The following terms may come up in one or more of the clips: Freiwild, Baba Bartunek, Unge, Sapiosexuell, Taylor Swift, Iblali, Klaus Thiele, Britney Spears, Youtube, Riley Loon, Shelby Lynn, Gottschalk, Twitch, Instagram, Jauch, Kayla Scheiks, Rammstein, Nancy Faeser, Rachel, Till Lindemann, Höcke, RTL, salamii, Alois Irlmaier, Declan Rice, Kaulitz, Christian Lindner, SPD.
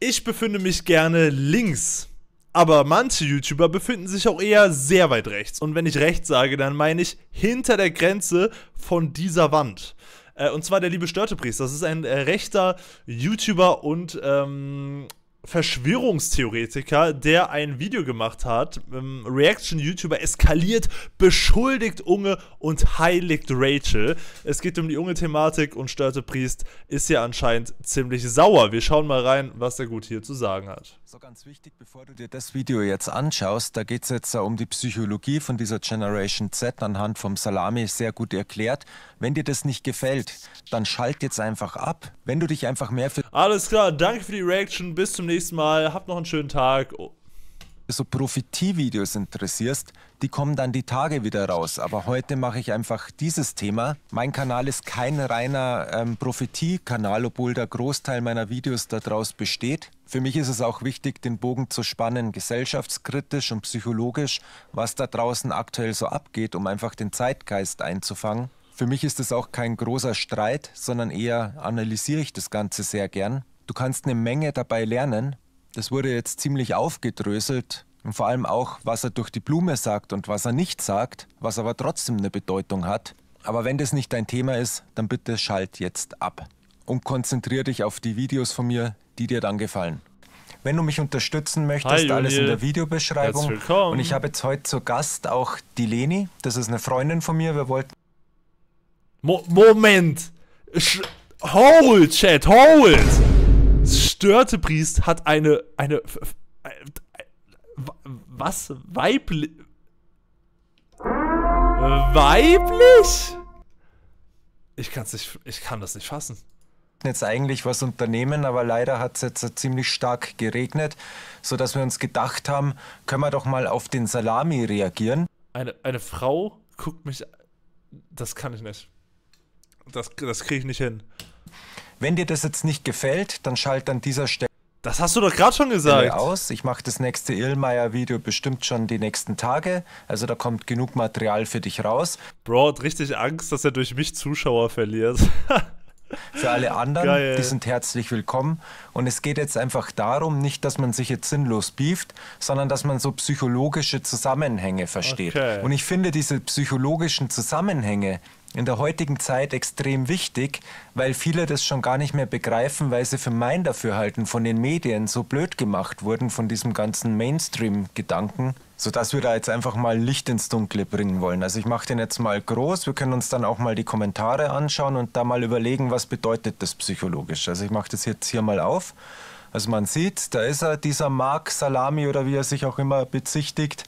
Ich befinde mich gerne links, aber manche YouTuber befinden sich auch eher sehr weit rechts. Und wenn ich rechts sage, dann meine ich hinter der Grenze von dieser Wand. Und zwar der liebe Störtepriest. Das ist ein rechter YouTuber und Verschwörungstheoretiker, der ein Video gemacht hat. Reaction-YouTuber eskaliert, beschuldigt Unge und heiligt Rachel. Es geht um die Unge-Thematik und Störtepriest ist ja anscheinend ziemlich sauer. Wir schauen mal rein, was der Gute hier zu sagen hat. So, ganz wichtig, bevor du dir das Video jetzt anschaust, da geht es jetzt um die Psychologie von dieser Generation Z anhand vom Salami sehr gut erklärt. Wenn dir das nicht gefällt, dann schalt jetzt einfach ab. Wenn du dich einfach mehr für... Alles klar, danke für die Reaction, bis zum nächsten Mal, habt noch einen schönen Tag. Oh. So Prophetie-Videos interessierst, die kommen dann die Tage wieder raus. Aber heute mache ich einfach dieses Thema. Mein Kanal ist kein reiner Prophetie-Kanal, obwohl der Großteil meiner Videos daraus besteht. Für mich ist es auch wichtig, den Bogen zu spannen, gesellschaftskritisch und psychologisch, was da draußen aktuell so abgeht, um einfach den Zeitgeist einzufangen. Für mich ist es auch kein großer Streit, sondern eher analysiere ich das Ganze sehr gern. Du kannst eine Menge dabei lernen. Das wurde jetzt ziemlich aufgedröselt und vor allem auch, was er durch die Blume sagt und was er nicht sagt, was aber trotzdem eine Bedeutung hat. Aber wenn das nicht dein Thema ist, dann bitte schalt jetzt ab und konzentriere dich auf die Videos von mir, die dir dann gefallen. Wenn du mich unterstützen möchtest, hi, alles in der Videobeschreibung. Und ich habe jetzt heute zu Gast auch die Leni, das ist eine Freundin von mir. Wir wollten... Moment! Hold, Chat, hold! Störtepriest hat was? Weiblich? Weiblich? Ich kann das nicht fassen. Jetzt eigentlich was unternehmen, aber leider hat es jetzt ziemlich stark geregnet, sodass wir uns gedacht haben, können wir doch mal auf den Salami reagieren. Eine Frau guckt mich... Das kann ich nicht. Das kriege ich nicht hin. Wenn dir das jetzt nicht gefällt, dann schalt an dieser Stelle... Das hast du doch gerade schon gesagt. ...aus. Ich mache das nächste Irlmaier-Video bestimmt schon die nächsten Tage. Also da kommt genug Material für dich raus. Bro hat richtig Angst, dass er durch mich Zuschauer verliert. Für alle anderen, geil, die sind herzlich willkommen. Und es geht jetzt einfach darum, nicht, dass man sich jetzt sinnlos beeft, sondern dass man so psychologische Zusammenhänge versteht. Okay. Und ich finde diese psychologischen Zusammenhänge in der heutigen Zeit extrem wichtig, weil viele das schon gar nicht mehr begreifen, weil sie für mein Dafürhalten von den Medien so blöd gemacht wurden von diesem ganzen Mainstream-Gedanken, sodass wir da jetzt einfach mal Licht ins Dunkle bringen wollen. Also ich mache den jetzt mal groß, wir können uns dann auch mal die Kommentare anschauen und da mal überlegen, was bedeutet das psychologisch. Also ich mache das jetzt hier mal auf. Also man sieht, da ist er, dieser Mark Salami oder wie er sich auch immer bezichtigt.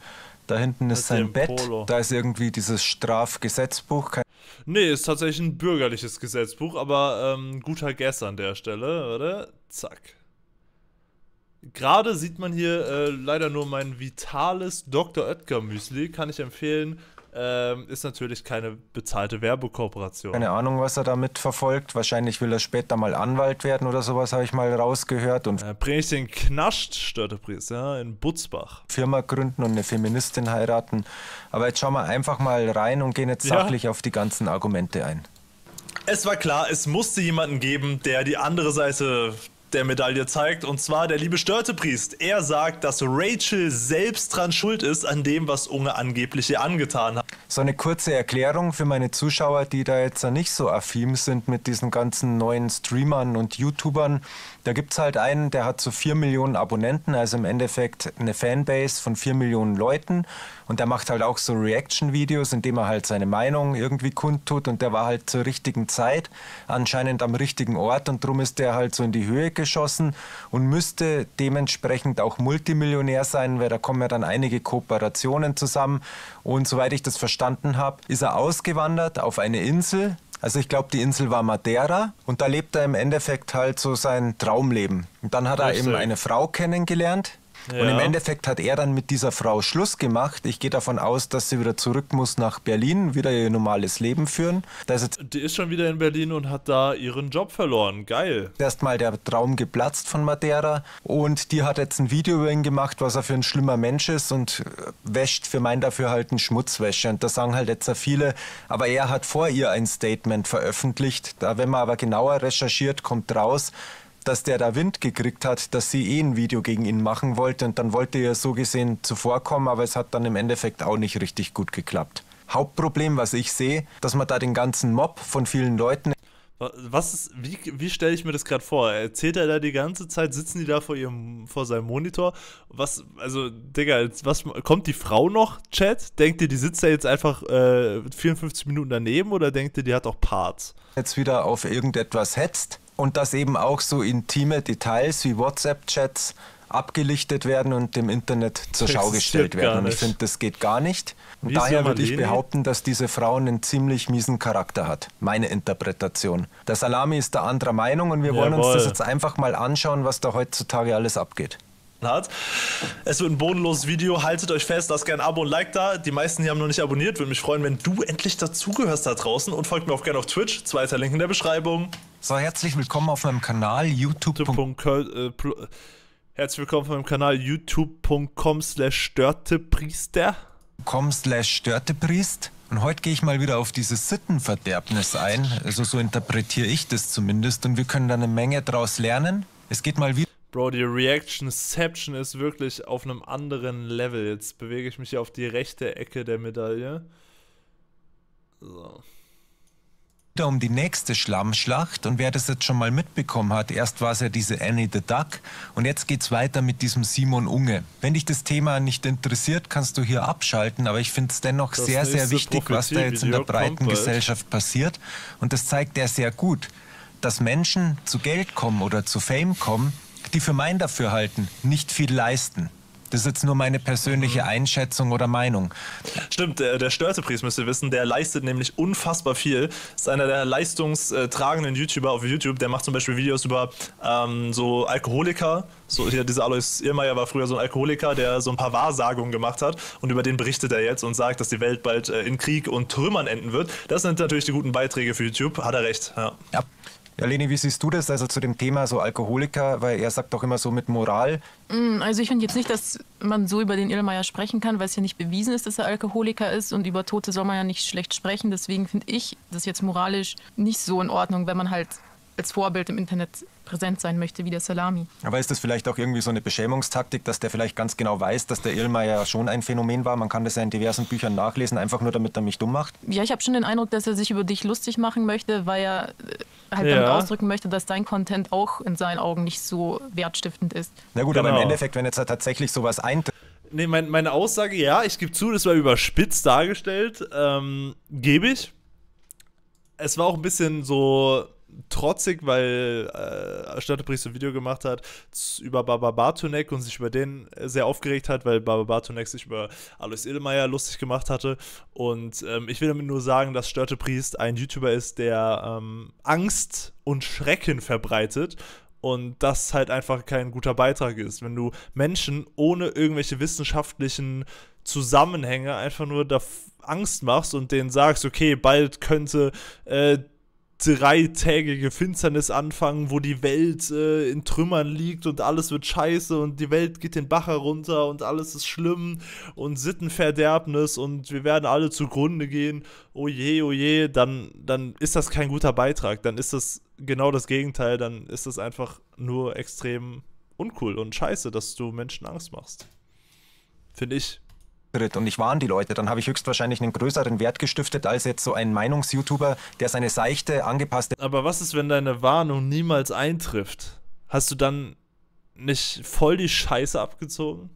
Da hinten ist sein Bett, da ist irgendwie dieses Strafgesetzbuch. Nee, ist tatsächlich ein bürgerliches Gesetzbuch, aber guter Guess an der Stelle, oder? Zack. Gerade sieht man hier leider nur mein vitales Dr. Oetker Müsli, kann ich empfehlen. Ist natürlich keine bezahlte Werbekooperation. Keine Ahnung, was er damit verfolgt. Wahrscheinlich will er später mal Anwalt werden oder sowas, habe ich mal rausgehört. Und bring ich den Knast, Störtepriest, ja, in Butzbach. Firma gründen und eine Feministin heiraten. Aber jetzt schauen wir einfach mal rein und gehen jetzt sachlich auf die ganzen Argumente ein. Es war klar, es musste jemanden geben, der die andere Seite der Medaille zeigt, und zwar der liebe Störtepriest. Er sagt, dass Rachel selbst dran schuld ist an dem, was Unge angeblich ihr angetan hat. So eine kurze Erklärung für meine Zuschauer, die da jetzt nicht so affin sind mit diesen ganzen neuen Streamern und YouTubern. Da gibt es halt einen, der hat so 4 Millionen Abonnenten, also im Endeffekt eine Fanbase von 4 Millionen Leuten. Und der macht halt auch so Reaction-Videos, indem er halt seine Meinung irgendwie kundtut. Und der war halt zur richtigen Zeit, anscheinend am richtigen Ort. Und drum ist der halt so in die Höhe geschossen und müsste dementsprechend auch Multimillionär sein, weil da kommen ja dann einige Kooperationen zusammen. Und soweit ich das verstanden habe, ist er ausgewandert auf eine Insel. Also ich glaube, die Insel war Madeira und da lebt er im Endeffekt halt so sein Traumleben. Und dann hat er eben eine Frau kennengelernt. Ja. Und im Endeffekt hat er dann mit dieser Frau Schluss gemacht. Ich gehe davon aus, dass sie wieder zurück muss nach Berlin, wieder ihr normales Leben führen. Die ist schon wieder in Berlin und hat da ihren Job verloren. Geil. Erstmal der Traum geplatzt von Madeira. Und die hat jetzt ein Video über ihn gemacht, was er für ein schlimmer Mensch ist und wäscht für mein Dafürhalten Schmutzwäsche. Und das sagen halt jetzt ja viele. Aber er hat vor ihr ein Statement veröffentlicht. Da, wenn man aber genauer recherchiert, kommt raus, dass der da Wind gekriegt hat, dass sie eh ein Video gegen ihn machen wollte. Und dann wollte er so gesehen zuvorkommen, aber es hat dann im Endeffekt auch nicht richtig gut geklappt. Hauptproblem, was ich sehe, dass man da den ganzen Mob von vielen Leuten... Was ist, wie stelle ich mir das gerade vor? Erzählt er da die ganze Zeit, sitzen die da vor seinem Monitor? Was, also, Digga, was, kommt die Frau noch, Chat? Denkt ihr, die sitzt da jetzt einfach 54 Minuten daneben oder denkt ihr, die hat auch Parts? Jetzt wieder auf irgendetwas hetzt und dass eben auch so intime Details wie WhatsApp-Chats abgelichtet werden und dem Internet zur Schau gestellt werden. Und ich finde, das geht gar nicht. Und daher würde ich behaupten, dass diese Frau einen ziemlich miesen Charakter hat. Meine Interpretation. Der Salami ist da anderer Meinung und wir wollen uns das jetzt einfach mal anschauen, was da heutzutage alles abgeht. Hat. Es wird ein bodenloses Video. Haltet euch fest, lasst gerne ein Abo und Like da. Die meisten hier haben noch nicht abonniert. Würde mich freuen, wenn du endlich dazugehörst da draußen. Und folgt mir auch gerne auf Twitch. Zweiter Link in der Beschreibung. So, herzlich willkommen auf meinem Kanal youtube.com/Störtepriest. Und heute gehe ich mal wieder auf dieses Sittenverderbnis ein. Also so interpretiere ich das zumindest. Und wir können da eine Menge draus lernen. Es geht mal wieder... Bro, die Reaction-Ception ist wirklich auf einem anderen Level. Jetzt bewege ich mich hier auf die rechte Ecke der Medaille. So. Um die nächste Schlammschlacht, und wer das jetzt schon mal mitbekommen hat, erst war es ja diese Annie the Duck und jetzt geht's weiter mit diesem Simon Unge. Wenn dich das Thema nicht interessiert, kannst du hier abschalten, aber ich finde es dennoch das sehr, sehr wichtig, was da jetzt in der breiten Gesellschaft passiert, und das zeigt er sehr gut, dass Menschen zu Geld kommen oder zu Fame kommen, die für mein Dafürhalten nicht viel leisten. Das ist jetzt nur meine persönliche Einschätzung oder Meinung. Stimmt, der Störtepriest, müsst ihr wissen, der leistet nämlich unfassbar viel. Ist einer der leistungstragenden YouTuber auf YouTube. Der macht zum Beispiel Videos über so Alkoholiker. So, hier, dieser Alois Irlmaier war früher so ein Alkoholiker, der so ein paar Wahrsagungen gemacht hat. Und über den berichtet er jetzt und sagt, dass die Welt bald in Krieg und Trümmern enden wird. Das sind natürlich die guten Beiträge für YouTube. Hat er recht, ja. Ja, Leni, wie siehst du das, also zu dem Thema so Alkoholiker, weil er sagt doch immer so mit Moral? Also ich finde jetzt nicht, dass man so über den Irlmaier sprechen kann, weil es ja nicht bewiesen ist, dass er Alkoholiker ist, und über Tote soll man ja nicht schlecht sprechen. Deswegen finde ich das jetzt moralisch nicht so in Ordnung, wenn man halt als Vorbild im Internet präsent sein möchte wie der Salami. Aber ist das vielleicht auch irgendwie so eine Beschämungstaktik, dass der vielleicht ganz genau weiß, dass der Irlmaier schon ein Phänomen war? Man kann das ja in diversen Büchern nachlesen, einfach nur damit er mich dumm macht. Ja, ich habe schon den Eindruck, dass er sich über dich lustig machen möchte, weil er halt damit ausdrücken möchte, dass dein Content auch in seinen Augen nicht so wertstiftend ist. Na gut, aber im Endeffekt, wenn jetzt halt tatsächlich sowas eintritt. Nee, meine Aussage, ja, ich gebe zu, das war überspitzt dargestellt, gebe ich. Es war auch ein bisschen so... trotzig, weil Störtepriest ein Video gemacht hat über Baba Bartunek und sich über den sehr aufgeregt hat, weil Baba Bartunek sich über Alois Irlmaier lustig gemacht hatte. Und ich will damit nur sagen, dass Störtepriest ein YouTuber ist, der Angst und Schrecken verbreitet und das halt einfach kein guter Beitrag ist. Wenn du Menschen ohne irgendwelche wissenschaftlichen Zusammenhänge einfach nur da Angst machst und denen sagst, okay, bald könnte dreitägige Finsternis anfangen, wo die Welt in Trümmern liegt und alles wird scheiße und die Welt geht den Bach herunter und alles ist schlimm und Sittenverderbnis und wir werden alle zugrunde gehen, oh je, dann ist das kein guter Beitrag, dann ist das genau das Gegenteil, dann ist das einfach nur extrem uncool und scheiße, dass du Menschen Angst machst. Finde ich. Und ich warne die Leute, dann habe ich höchstwahrscheinlich einen größeren Wert gestiftet als jetzt so ein Meinungs-YouTuber, der seine seichte, angepasste... Aber was ist, wenn deine Warnung niemals eintrifft? Hast du dann nicht voll die Scheiße abgezogen?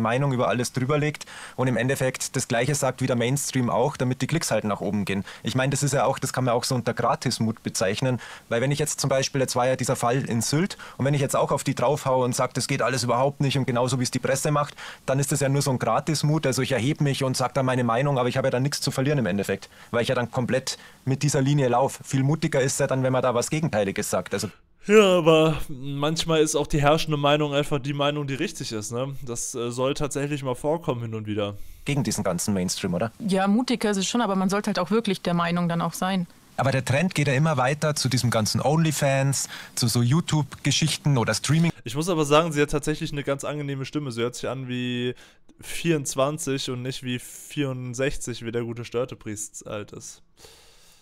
Meinung über alles drüber legt und im Endeffekt das Gleiche sagt wie der Mainstream auch, damit die Klicks halt nach oben gehen. Ich meine, das ist ja auch, das kann man auch so unter Gratismut bezeichnen, weil wenn ich jetzt zum Beispiel, jetzt war ja dieser Fall in Sylt, und wenn ich jetzt auch auf die draufhaue und sage, das geht alles überhaupt nicht und genauso wie es die Presse macht, dann ist das ja nur so ein Gratismut, also ich erhebe mich und sage dann meine Meinung, aber ich habe ja dann nichts zu verlieren im Endeffekt, weil ich ja dann komplett mit dieser Linie laufe. Viel mutiger ist ja dann, wenn man da was Gegenteiliges sagt, also... Ja, aber manchmal ist auch die herrschende Meinung einfach die Meinung, die richtig ist, ne? Das soll tatsächlich mal vorkommen hin und wieder. Gegen diesen ganzen Mainstream, oder? Ja, mutiger ist es schon, aber man sollte halt auch wirklich der Meinung dann auch sein. Aber der Trend geht ja immer weiter zu diesem ganzen OnlyFans, zu so YouTube-Geschichten oder Streaming. Ich muss aber sagen, sie hat tatsächlich eine ganz angenehme Stimme. Sie hört sich an wie 24 und nicht wie 64, wie der gute Störtepriest alt ist.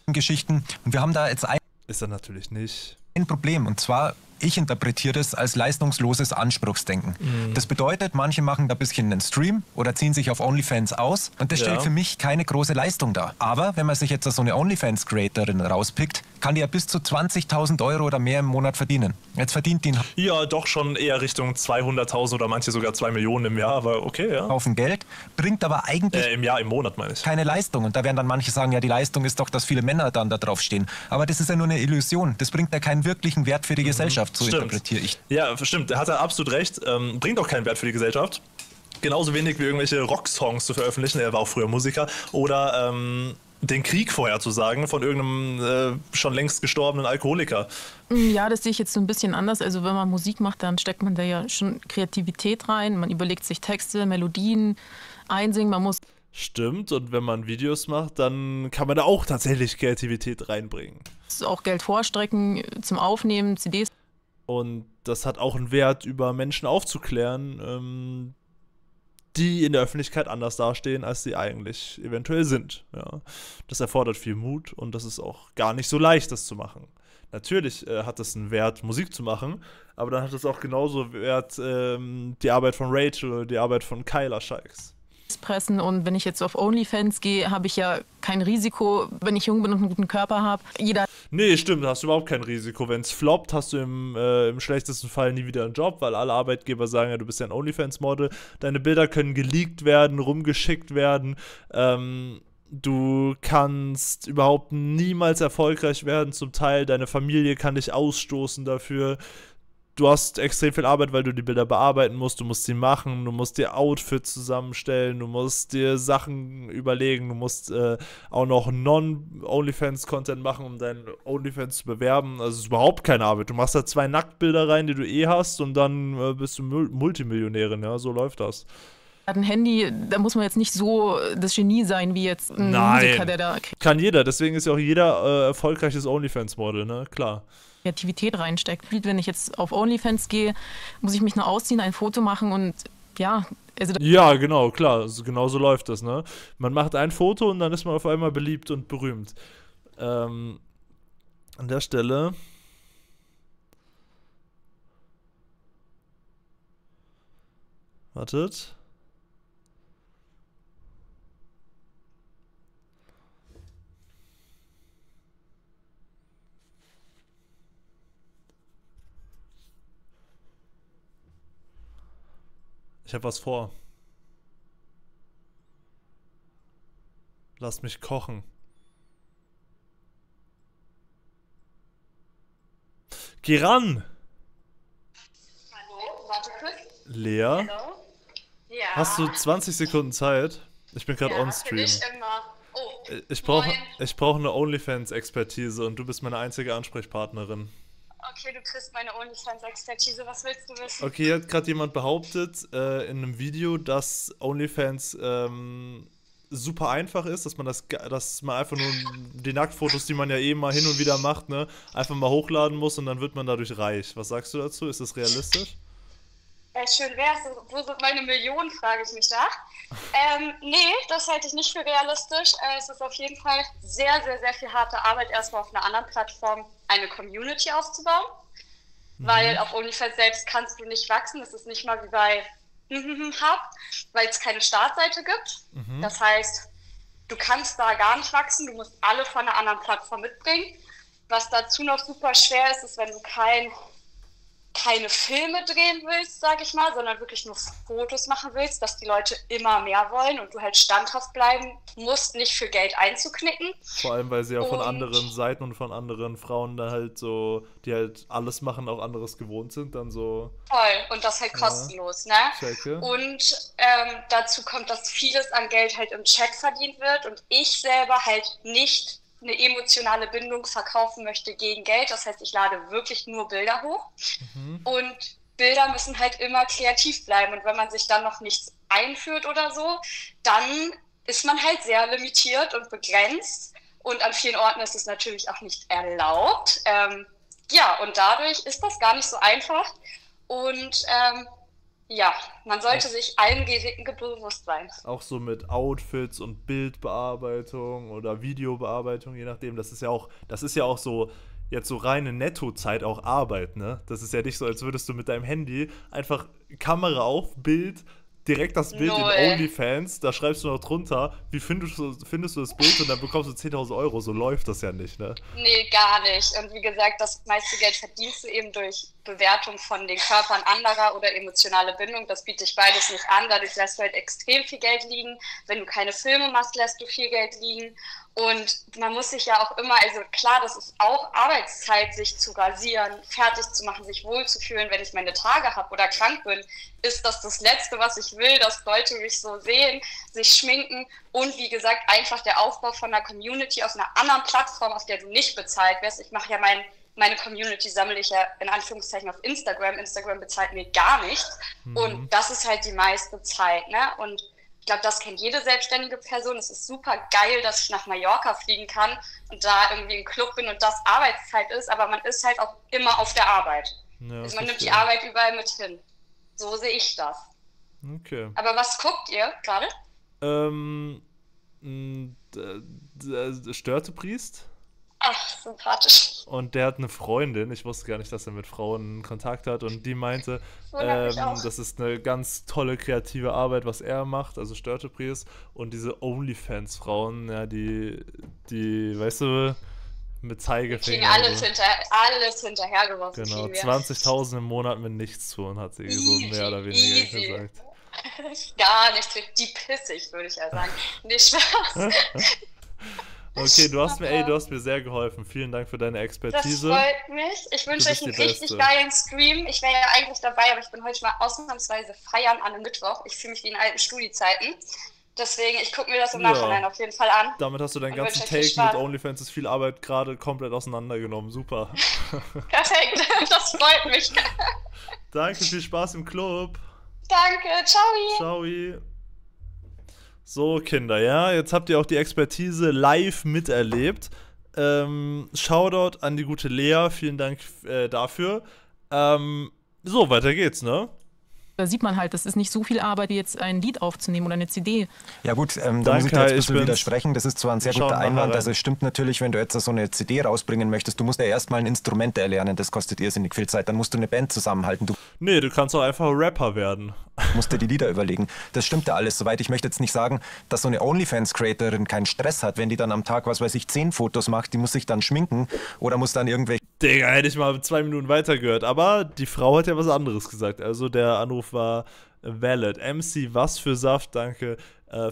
Geschichten. Und wir haben da jetzt ein... Ist er natürlich nicht... ein Problem, und zwar, ich interpretiere es als leistungsloses Anspruchsdenken. Mhm. Das bedeutet, manche machen da ein bisschen einen Stream oder ziehen sich auf OnlyFans aus, und das stellt für mich keine große Leistung dar. Aber wenn man sich jetzt so eine OnlyFans-Creatorin rauspickt, kann die ja bis zu 20.000 Euro oder mehr im Monat verdienen. Jetzt verdient die... Ja, doch schon eher Richtung 200.000 oder manche sogar 2 Millionen im Jahr, aber okay, ja. Haufen Geld, bringt aber eigentlich... Im Jahr, im Monat meine ich. ...keine Leistung. Und da werden dann manche sagen, ja, die Leistung ist doch, dass viele Männer dann da drauf stehen. Aber das ist ja nur eine Illusion. Das bringt ja keinen wirklichen Wert für die Gesellschaft, so interpretiere ich. Ja, stimmt. Da hat er absolut recht. Bringt auch keinen Wert für die Gesellschaft. Genauso wenig wie irgendwelche Rocksongs zu veröffentlichen. Er war auch früher Musiker. Oder... den Krieg vorherzusagen von irgendeinem schon längst gestorbenen Alkoholiker. Ja, das sehe ich jetzt so ein bisschen anders. Also wenn man Musik macht, dann steckt man da ja schon Kreativität rein. Man überlegt sich Texte, Melodien, Einsingen, man muss... Stimmt, und wenn man Videos macht, dann kann man da auch tatsächlich Kreativität reinbringen. Auch Geld vorstrecken zum Aufnehmen, CDs. Und das hat auch einen Wert, über Menschen aufzuklären, die in der Öffentlichkeit anders dastehen, als sie eigentlich eventuell sind. Ja. Das erfordert viel Mut, und das ist auch gar nicht so leicht, das zu machen. Natürlich hat das einen Wert, Musik zu machen, aber dann hat es auch genauso Wert die Arbeit von Rachel oder die Arbeit von Kayla Scheiks. Pressen, und wenn ich jetzt auf OnlyFans gehe, habe ich ja kein Risiko, wenn ich jung bin und einen guten Körper habe. Nee, stimmt, hast du überhaupt kein Risiko. Wenn es floppt, hast du im schlechtesten Fall nie wieder einen Job, weil alle Arbeitgeber sagen, ja, du bist ja ein OnlyFans-Model. Deine Bilder können geleakt werden, rumgeschickt werden. Du kannst überhaupt niemals erfolgreich werden zum Teil. Deine Familie kann dich ausstoßen dafür. Du hast extrem viel Arbeit, weil du die Bilder bearbeiten musst, du musst sie machen, du musst dir Outfits zusammenstellen, du musst dir Sachen überlegen, du musst auch noch Non-OnlyFans-Content machen, um deinen OnlyFans zu bewerben. Also es ist überhaupt keine Arbeit. Du machst da 2 Nacktbilder rein, die du hast, und dann bist du Multimillionärin, ja, so läuft das. Ein Handy, da muss man jetzt nicht so das Genie sein, wie jetzt ein Musiker, der da... Kann jeder, deswegen ist ja auch jeder erfolgreiches OnlyFans-Model, ne, klar. Kreativität reinsteckt. Wenn ich jetzt auf OnlyFans gehe, muss ich mich nur ausziehen, ein Foto machen und ja... Also ja, genau, klar, genau so läuft das, ne. Man macht ein Foto und dann ist man auf einmal beliebt und berühmt. An der Stelle... Wartet... Ich habe was vor. Lass mich kochen. Geh ran! Hallo, warte kurz. Lea? Hallo? Ja. Hast du 20 Sekunden Zeit? Ich bin gerade on Stream. Ich brauche eine OnlyFans-Expertise, und du bist meine einzige Ansprechpartnerin. Okay, du kriegst meine OnlyFans-Expertise. Was willst du wissen? Okay, hier hat gerade jemand behauptet in einem Video, dass OnlyFans super einfach ist, dass man einfach nur die Nacktfotos, die man ja eben mal hin und wieder macht, ne, einfach mal hochladen muss, und dann wird man dadurch reich. Was sagst du dazu? Ist das realistisch? Schön wär's. Wo sind meine Millionen, frage ich mich da. Nee, das halte ich nicht für realistisch. Es ist auf jeden Fall sehr, sehr, sehr viel harte Arbeit, erstmal auf einer anderen Plattform eine Community aufzubauen. Mhm. Weil auf OnlyFans selbst kannst du nicht wachsen. Das ist nicht mal wie bei Hub, weil es keine Startseite gibt. Mhm. Das heißt, du kannst da gar nicht wachsen. Du musst alle von einer anderen Plattform mitbringen. Was dazu noch super schwer ist, ist, wenn du keine Filme drehen willst, sag ich mal, sondern wirklich nur Fotos machen willst, dass die Leute immer mehr wollen und du halt standhaft bleiben musst, nicht für Geld einzuknicken. Vor allem, weil sie ja von anderen Seiten und von anderen Frauen da halt so, die halt alles machen, auch anderes gewohnt sind, dann so... Voll, und das halt kostenlos, ne? Checke. Und dazu kommt, dass vieles an Geld halt im Chat verdient wird und ich selber halt nicht eine emotionale Bindung verkaufen möchte gegen Geld. Das heißt, ich lade wirklich nur Bilder hoch. Mhm. Und Bilder müssen halt immer kreativ bleiben. Und wenn man sich dann noch nichts einführt oder so, dann ist man halt sehr limitiert und begrenzt. Und an vielen Orten ist es natürlich auch nicht erlaubt. Ja, und dadurch ist das gar nicht so einfach. Und ja, man sollte sich allen Risiken bewusst sein. Auch so mit Outfits und Bildbearbeitung oder Videobearbeitung, je nachdem. Das ist ja auch so jetzt so reine Nettozeit auch Arbeit, ne? Das ist ja nicht so, als würdest du mit deinem Handy einfach Kamera auf, Bild, direkt das Bild in OnlyFans, da schreibst du noch drunter, wie findest du das Bild, und dann bekommst du 10.000 Euro, so läuft das ja nicht, ne? Nee, gar nicht. Und wie gesagt, das meiste Geld verdienst du eben durch Bewertung von den Körpern anderer oder emotionale Bindung, das biete ich beides nicht an, dadurch lässt du halt extrem viel Geld liegen, wenn du keine Filme machst, lässt du viel Geld liegen, und man muss sich ja auch immer, also klar, das ist auch Arbeitszeit, sich zu rasieren, fertig zu machen, sich wohlzufühlen, wenn ich meine Tage habe oder krank bin, ist das das Letzte, was ich will, dass Leute mich so sehen, sich schminken, und wie gesagt, einfach der Aufbau von einer Community auf einer anderen Plattform, auf der du nicht bezahlt wirst. Ich mache ja meine Community sammle ich ja in Anführungszeichen auf Instagram. Instagram bezahlt mir gar nichts. Mhm. Und das ist halt die meiste Zeit, ne? Und ich glaube, das kennt jede selbstständige Person. Es ist super geil, dass ich nach Mallorca fliegen kann und da irgendwie im Club bin und das Arbeitszeit ist. Aber man ist halt auch immer auf der Arbeit. Ja, also man nimmt die Arbeit überall mit hin. So sehe ich das. Okay. Aber was guckt ihr gerade? Störtepriest. Ach, sympathisch. Und der hat eine Freundin, ich wusste gar nicht, dass er mit Frauen Kontakt hat, und die meinte, das ist eine ganz tolle kreative Arbeit, was er macht, also Störtepriest, und diese Onlyfans-Frauen, ja, die, weißt du, mit Zeigefinger. Alles hinterhergeworfen. Genau, 20.000 im Monat mit nichts tun, hat sie so mehr oder weniger gesagt. Gar nichts, die pissig, würde ich ja sagen. Nicht Spaß. Okay, du hast mir sehr geholfen. Vielen Dank für deine Expertise. Das freut mich. Ich wünsche euch einen richtig geilen Stream. Ich wäre ja eigentlich dabei, aber ich bin heute mal ausnahmsweise feiern an einem Mittwoch. Ich fühle mich wie in alten Studi-Zeiten. Deswegen, ich gucke mir das im Nachhinein auf jeden Fall an. Damit hast du deinen ganzen Take mit OnlyFans ist viel Arbeit gerade komplett auseinandergenommen. Super. Perfekt, das freut mich. Danke, viel Spaß im Club. Danke, ciao. Ciao. So, Kinder, ja, jetzt habt ihr auch die Expertise live miterlebt. Shoutout an die gute Lea, vielen Dank dafür. So, weiter geht's, ne? Da sieht man halt, das ist nicht so viel Arbeit, wie jetzt ein Lied aufzunehmen oder eine CD. Ja gut, da muss ich dir jetzt ein bisschen widersprechen, das ist zwar ein sehr guter Einwand, also es stimmt natürlich, wenn du jetzt so eine CD rausbringen möchtest, du musst ja erstmal ein Instrument erlernen, das kostet irrsinnig viel Zeit, dann musst du eine Band zusammenhalten. Nee, du kannst auch einfach Rapper werden. Musst dir die Lieder überlegen, das stimmt ja alles soweit. Ich möchte jetzt nicht sagen, dass so eine OnlyFans-Creatorin keinen Stress hat, wenn die dann am Tag, was weiß ich, 10 Fotos macht, die muss sich dann schminken oder muss dann irgendwelche... Digga, hätte ich mal 2 Minuten weitergehört, aber die Frau hat ja was anderes gesagt, also der Anruf war valid. MC, was für Saft, danke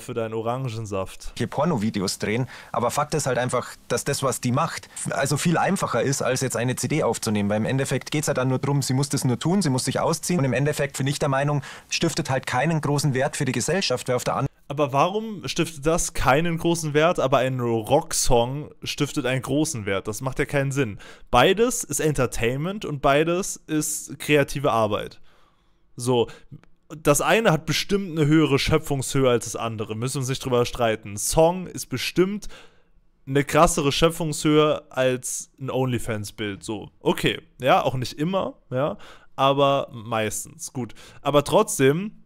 für deinen Orangensaft. Hier Porno-Videos drehen, aber Fakt ist halt einfach, dass das, was die macht, also viel einfacher ist, als jetzt eine CD aufzunehmen, weil im Endeffekt geht es ja halt dann nur darum, sie muss das nur tun, sie muss sich ausziehen, und im Endeffekt, bin ich der Meinung, stiftet halt keinen großen Wert für die Gesellschaft, weil auf der anderen... Aber warum stiftet das keinen großen Wert, aber ein Rocksong stiftet einen großen Wert? Das macht ja keinen Sinn. Beides ist Entertainment und beides ist kreative Arbeit. So, das eine hat bestimmt eine höhere Schöpfungshöhe als das andere, müssen wir uns nicht drüber streiten. Ein Song ist bestimmt eine krassere Schöpfungshöhe als ein OnlyFans-Bild, so. Okay, ja, auch nicht immer, ja, aber meistens, gut. Aber trotzdem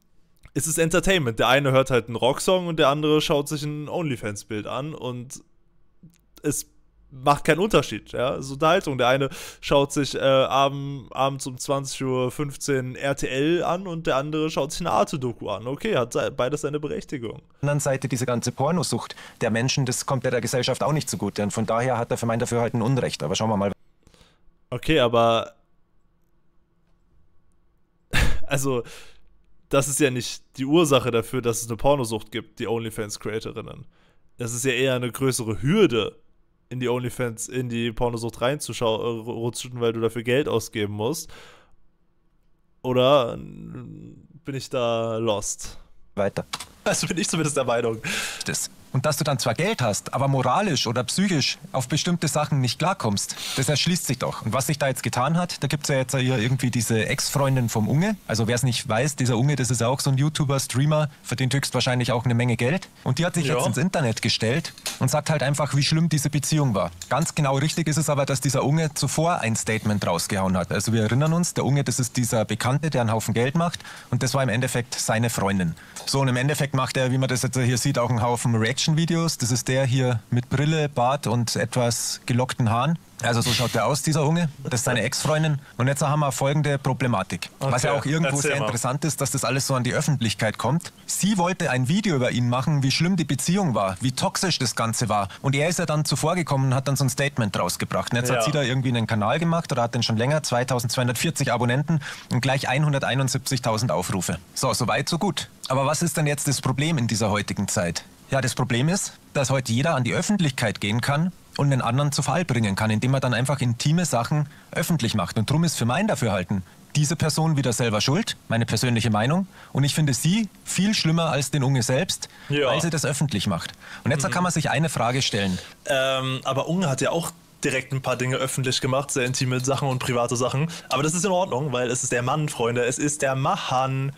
ist es Entertainment. Der eine hört halt einen Rocksong und der andere schaut sich ein OnlyFans-Bild an, und es macht keinen Unterschied, ja, so Unterhaltung. Der eine schaut sich abends um 20.15 Uhr RTL an und der andere schaut sich eine Arte-Doku an. Okay, hat beides seine Berechtigung. Auf der anderen Seite diese ganze Pornosucht der Menschen, das kommt ja der Gesellschaft auch nicht zugute. Und von daher hat der Verein dafür halt ein Unrecht. Aber schauen wir mal. Okay, aber... also, das ist ja nicht die Ursache dafür, dass es eine Pornosucht gibt, die OnlyFans-Creatorinnen. Das ist ja eher eine größere Hürde, in die OnlyFans, in die Pornosucht reinzurutschen, weil du dafür Geld ausgeben musst. Oder bin ich da lost? Weiter. Also bin ich zumindest der Meinung. Und dass du dann zwar Geld hast, aber moralisch oder psychisch auf bestimmte Sachen nicht klarkommst, das erschließt sich doch. Und was sich da jetzt getan hat, da gibt es ja jetzt hier irgendwie diese Ex-Freundin vom Unge. Also wer es nicht weiß, dieser Unge, das ist ja auch so ein YouTuber, Streamer, verdient höchstwahrscheinlich auch eine Menge Geld. Und die hat sich jetzt ins Internet gestellt und sagt halt einfach, wie schlimm diese Beziehung war. Ganz genau richtig ist es aber, dass dieser Unge zuvor ein Statement rausgehauen hat. Also wir erinnern uns, der Unge, das ist dieser Bekannte, der einen Haufen Geld macht. Und das war im Endeffekt seine Freundin. So, und im Endeffekt macht er, wie man das jetzt hier sieht, auch einen Haufen Reaction Reaction-Videos. Das ist der hier mit Brille, Bart und etwas gelockten Haaren. Also so schaut der aus, dieser Unge. Das ist seine Ex-Freundin. Und jetzt haben wir folgende Problematik. Okay. Was ja auch irgendwo sehr interessant ist, dass das alles so an die Öffentlichkeit kommt. Sie wollte ein Video über ihn machen, wie schlimm die Beziehung war, wie toxisch das Ganze war. Und er ist ja dann zuvor gekommen und hat dann so ein Statement draus gebracht. Und jetzt hat sie da irgendwie einen Kanal gemacht oder hat den schon länger, 2240 Abonnenten und gleich 171.000 Aufrufe. So, so weit, so gut. Aber was ist denn jetzt das Problem in dieser heutigen Zeit? Ja, das Problem ist, dass heute jeder an die Öffentlichkeit gehen kann und einen anderen zu Fall bringen kann, indem er dann einfach intime Sachen öffentlich macht. Und darum ist für mein Dafürhalten diese Person wieder selber schuld, meine persönliche Meinung. Und ich finde sie viel schlimmer als den Unge selbst, weil sie das öffentlich macht. Und jetzt kann man sich eine Frage stellen. Aber Unge hat ja auch direkt ein paar Dinge öffentlich gemacht, sehr intime Sachen und private Sachen. Aber das ist in Ordnung, weil es ist der Mann, Freunde, es ist der Mahan.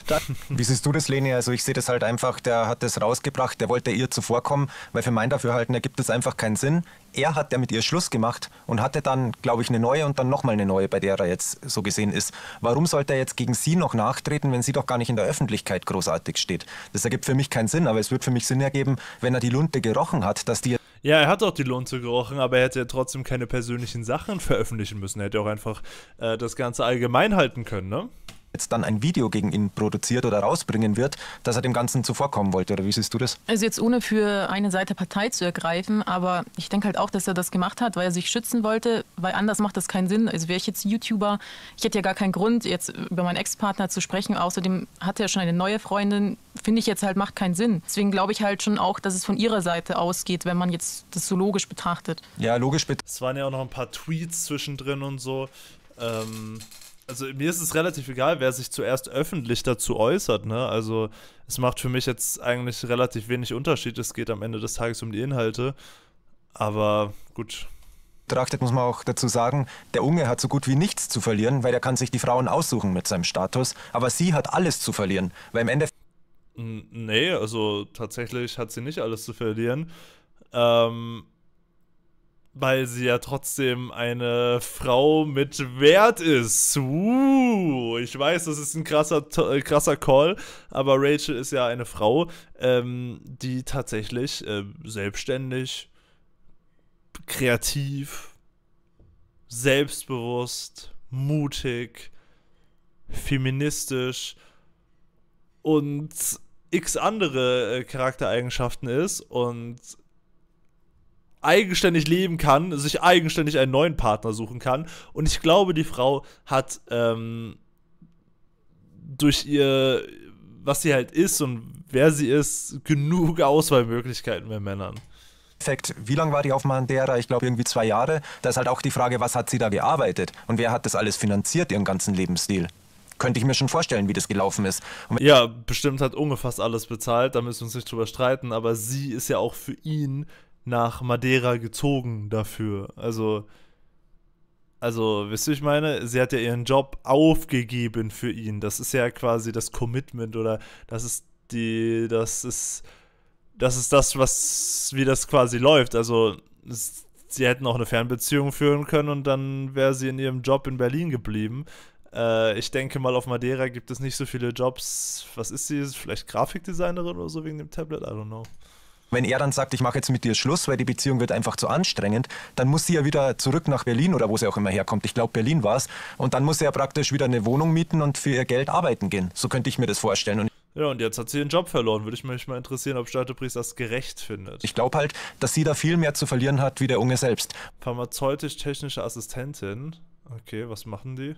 Wie siehst du das, Leni? Also ich sehe das halt einfach, der hat das rausgebracht, der wollte ihr zuvorkommen, weil für mein Dafürhalten ergibt es einfach keinen Sinn. Er hat ja mit ihr Schluss gemacht und hatte dann, glaube ich, eine neue und dann nochmal eine neue, bei der er jetzt so gesehen ist. Warum sollte er jetzt gegen sie noch nachtreten, wenn sie doch gar nicht in der Öffentlichkeit großartig steht? Das ergibt für mich keinen Sinn, aber es wird für mich Sinn ergeben, wenn er die Lunte gerochen hat, dass die... Ja, er hat auch die Lunte gerochen, aber er hätte ja trotzdem keine persönlichen Sachen veröffentlichen müssen. Er hätte auch einfach das Ganze allgemein halten können, ne? Jetzt dann ein Video gegen ihn produziert oder rausbringen wird, dass er dem Ganzen zuvorkommen wollte. Oder wie siehst du das? Also jetzt ohne für eine Seite Partei zu ergreifen, aber ich denke halt auch, dass er das gemacht hat, weil er sich schützen wollte, weil anders macht das keinen Sinn. Also wäre ich jetzt YouTuber, ich hätte ja gar keinen Grund, jetzt über meinen Ex-Partner zu sprechen. Außerdem hat er schon eine neue Freundin, finde ich jetzt halt, macht keinen Sinn. Deswegen glaube ich halt schon auch, dass es von ihrer Seite ausgeht, wenn man jetzt das so logisch betrachtet. Ja, logisch betrachtet. Es waren ja auch noch ein paar Tweets zwischendrin und so. Also mir ist es relativ egal, wer sich zuerst öffentlich dazu äußert, ne? Also es macht für mich jetzt eigentlich relativ wenig Unterschied. Es geht am Ende des Tages um die Inhalte. Aber gut. Betrachtet muss man auch dazu sagen, der Unge hat so gut wie nichts zu verlieren, weil er kann sich die Frauen aussuchen mit seinem Status. Aber sie hat alles zu verlieren, weil im Endeffekt... Nee, also tatsächlich hat sie nicht alles zu verlieren. Weil sie ja trotzdem eine Frau mit Wert ist. Ich weiß, das ist ein krasser Call, aber Rachel ist ja eine Frau, die tatsächlich selbstständig, kreativ, selbstbewusst, mutig, feministisch und x andere Charaktereigenschaften ist und eigenständig leben kann, sich eigenständig einen neuen Partner suchen kann. Und ich glaube, die Frau hat durch ihr, was sie halt ist und wer sie ist, genug Auswahlmöglichkeiten bei Männern. Wie lange war die auf Madeira? Ich glaube irgendwie 2 Jahre. Da ist halt auch die Frage, was hat sie da gearbeitet? Und wer hat das alles finanziert, ihren ganzen Lebensstil? Könnte ich mir schon vorstellen, wie das gelaufen ist. Und ja, bestimmt hat Unge fast alles bezahlt, da müssen wir uns nicht drüber streiten, aber sie ist ja auch für ihn nach Madeira gezogen dafür. Also, wisst ihr, ich meine, sie hat ja ihren Job aufgegeben für ihn. Das ist ja quasi das Commitment oder das ist das, was, wie das quasi läuft. Also, sie hätten auch eine Fernbeziehung führen können und dann wäre sie in ihrem Job in Berlin geblieben. Ich denke mal, auf Madeira gibt es nicht so viele Jobs. Was ist sie? Vielleicht Grafikdesignerin oder so wegen dem Tablet? I don't know. Wenn er dann sagt, ich mache jetzt mit dir Schluss, weil die Beziehung wird einfach zu anstrengend, dann muss sie ja wieder zurück nach Berlin oder wo sie auch immer herkommt. Ich glaube, Berlin war es. Und dann muss sie ja praktisch wieder eine Wohnung mieten und für ihr Geld arbeiten gehen. So könnte ich mir das vorstellen. Und ja, und jetzt hat sie ihren Job verloren. Würde ich mich mal interessieren, ob Störtepriest das gerecht findet. Ich glaube halt, dass sie da viel mehr zu verlieren hat, wie der Unge selbst. Pharmazeutisch-technische Assistentin. Okay, was machen die?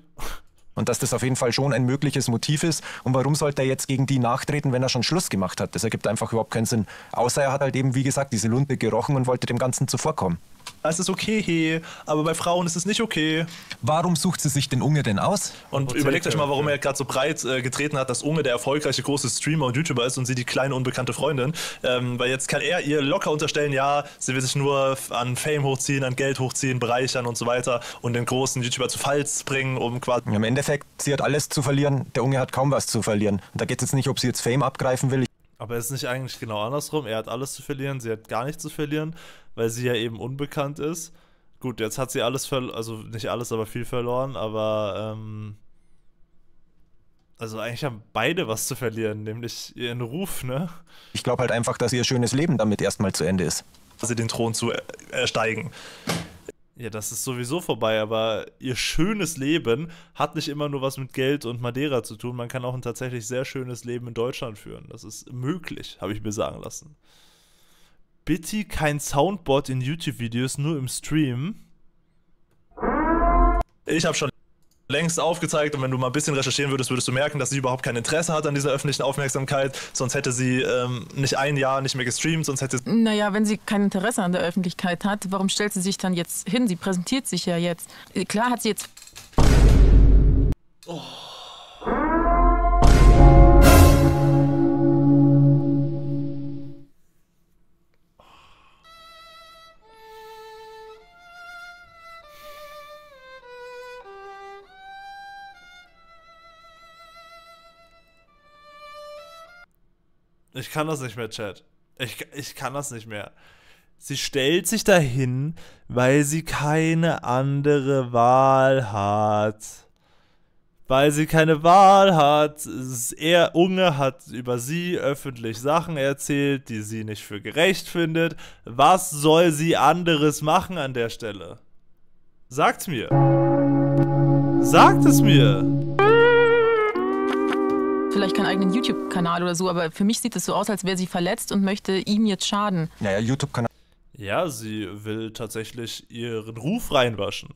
Und dass das auf jeden Fall schon ein mögliches Motiv ist. Und warum sollte er jetzt gegen die nachtreten, wenn er schon Schluss gemacht hat? Das ergibt einfach überhaupt keinen Sinn. Außer er hat halt eben, wie gesagt, diese Lunte gerochen und wollte dem Ganzen zuvorkommen. Es ist okay, aber bei Frauen ist es nicht okay. Warum sucht sie sich den Unge denn aus? Und überlegt euch mal, warum er gerade so breit getreten hat, dass Unge der erfolgreiche große Streamer und YouTuber ist und sie die kleine unbekannte Freundin. Weil jetzt kann er ihr locker unterstellen, ja, sie will sich nur an Fame hochziehen, an Geld hochziehen, bereichern und so weiter und den großen YouTuber zu Fall bringen, um quasi... Im Endeffekt, sie hat alles zu verlieren, der Unge hat kaum was zu verlieren. Und da geht es jetzt nicht, ob sie jetzt Fame abgreifen will. Aber es ist nicht eigentlich genau andersrum. Er hat alles zu verlieren, sie hat gar nichts zu verlieren, weil sie ja eben unbekannt ist. Gut, jetzt hat sie alles verloren, also nicht alles, aber viel verloren, aber Also eigentlich haben beide was zu verlieren, nämlich ihren Ruf, ne? Ich glaube halt einfach, dass ihr schönes Leben damit erstmal zu Ende ist. Also den Thron zu ersteigen. Ja, das ist sowieso vorbei, aber ihr schönes Leben hat nicht immer nur was mit Geld und Madeira zu tun. Man kann auch ein tatsächlich sehr schönes Leben in Deutschland führen. Das ist möglich, habe ich mir sagen lassen. Bitte kein Soundboard in YouTube-Videos, nur im Stream. Ich habe schon längst aufgezeigt und wenn du mal ein bisschen recherchieren würdest, würdest du merken, dass sie überhaupt kein Interesse hat an dieser öffentlichen Aufmerksamkeit, sonst hätte sie nicht ein Jahr nicht mehr gestreamt, sonst hätte sie... Naja, wenn sie kein Interesse an der Öffentlichkeit hat, warum stellt sie sich dann jetzt hin? Sie präsentiert sich ja jetzt. Klar hat sie jetzt... Oh. Ich kann das nicht mehr, Chat. Ich kann das nicht mehr. Sie stellt sich dahin, weil sie keine andere Wahl hat. Weil sie keine Wahl hat. Unge hat über sie öffentlich Sachen erzählt, die sie nicht für gerecht findet. Was soll sie anderes machen an der Stelle? Sagt's mir. Sagt es mir. Vielleicht keinen eigenen YouTube-Kanal oder so, aber für mich sieht es so aus, als wäre sie verletzt und möchte ihm jetzt schaden. Naja, YouTube-Kanal. Ja, sie will tatsächlich ihren Ruf reinwaschen.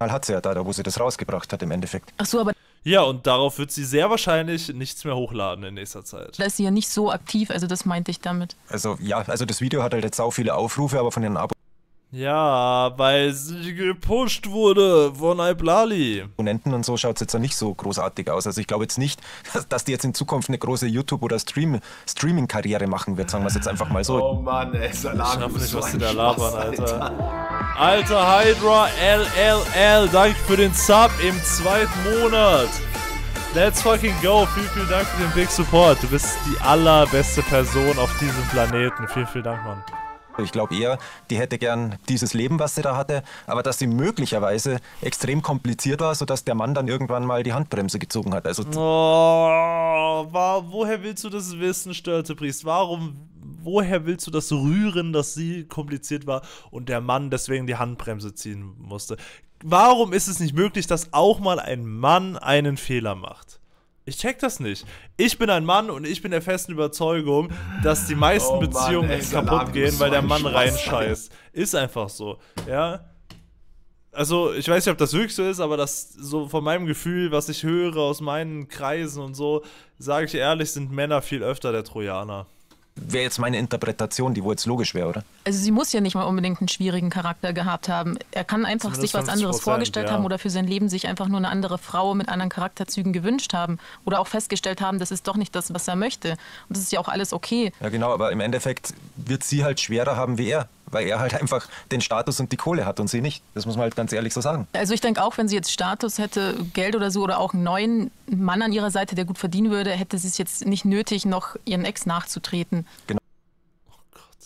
Hat sie ja da, wo sie das rausgebracht hat im Endeffekt. Ach so, aber... Ja, und darauf wird sie sehr wahrscheinlich nichts mehr hochladen in nächster Zeit. Da ist sie ja nicht so aktiv, also das meinte ich damit. Also ja, also das Video hat halt jetzt sau viele Aufrufe, aber von den Abos... Ja, weil sie gepusht wurde von Iblali. Abonnenten und so schaut es jetzt ja nicht so großartig aus. Also ich glaube jetzt nicht, dass die jetzt in Zukunft eine große YouTube- oder Streaming-Karriere machen wird. Sagen wir es jetzt einfach mal so. Oh Mann, ey, Salam. Ich hoffe nicht, was die da labern, Alter. Alter Hydra LLL, danke für den Sub im 2. Monat. Let's fucking go. Vielen, vielen Dank für den Big Support. Du bist die allerbeste Person auf diesem Planeten. Vielen, vielen Dank, Mann. Ich glaube eher, die hätte gern dieses Leben, was sie da hatte, aber dass sie möglicherweise extrem kompliziert war, sodass der Mann dann irgendwann mal die Handbremse gezogen hat. Also woher willst du das wissen, Störtepriest? Woher willst du das rühren, dass sie kompliziert war und der Mann deswegen die Handbremse ziehen musste? Warum ist es nicht möglich, dass auch mal ein Mann einen Fehler macht? Ich check das nicht. Ich bin ein Mann und ich bin der festen Überzeugung, dass die meisten Beziehungen kaputt gehen, weil der Mann reinscheißt. Ist einfach so, ja. Also, ich weiß nicht, ob das wirklich so ist, aber das so von meinem Gefühl, was ich höre aus meinen Kreisen und so, sage ich ehrlich, sind Männer viel öfter der Trojaner. Wäre jetzt meine Interpretation, die wohl jetzt logisch wäre, oder? Also sie muss ja nicht mal unbedingt einen schwierigen Charakter gehabt haben. Er kann einfach sich was anderes vorgestellt haben oder für sein Leben sich einfach nur eine andere Frau mit anderen Charakterzügen gewünscht haben. Oder auch festgestellt haben, das ist doch nicht das, was er möchte. Und das ist ja auch alles okay. Ja genau, aber im Endeffekt wird sie halt schwerer haben wie er. Weil er halt einfach den Status und die Kohle hat und sie nicht. Das muss man halt ganz ehrlich so sagen. Also ich denke auch, wenn sie jetzt Status hätte, Geld oder so, oder auch einen neuen Mann an ihrer Seite, der gut verdienen würde, hätte sie es jetzt nicht nötig, noch ihren Ex nachzutreten. Genau. Oh Gott.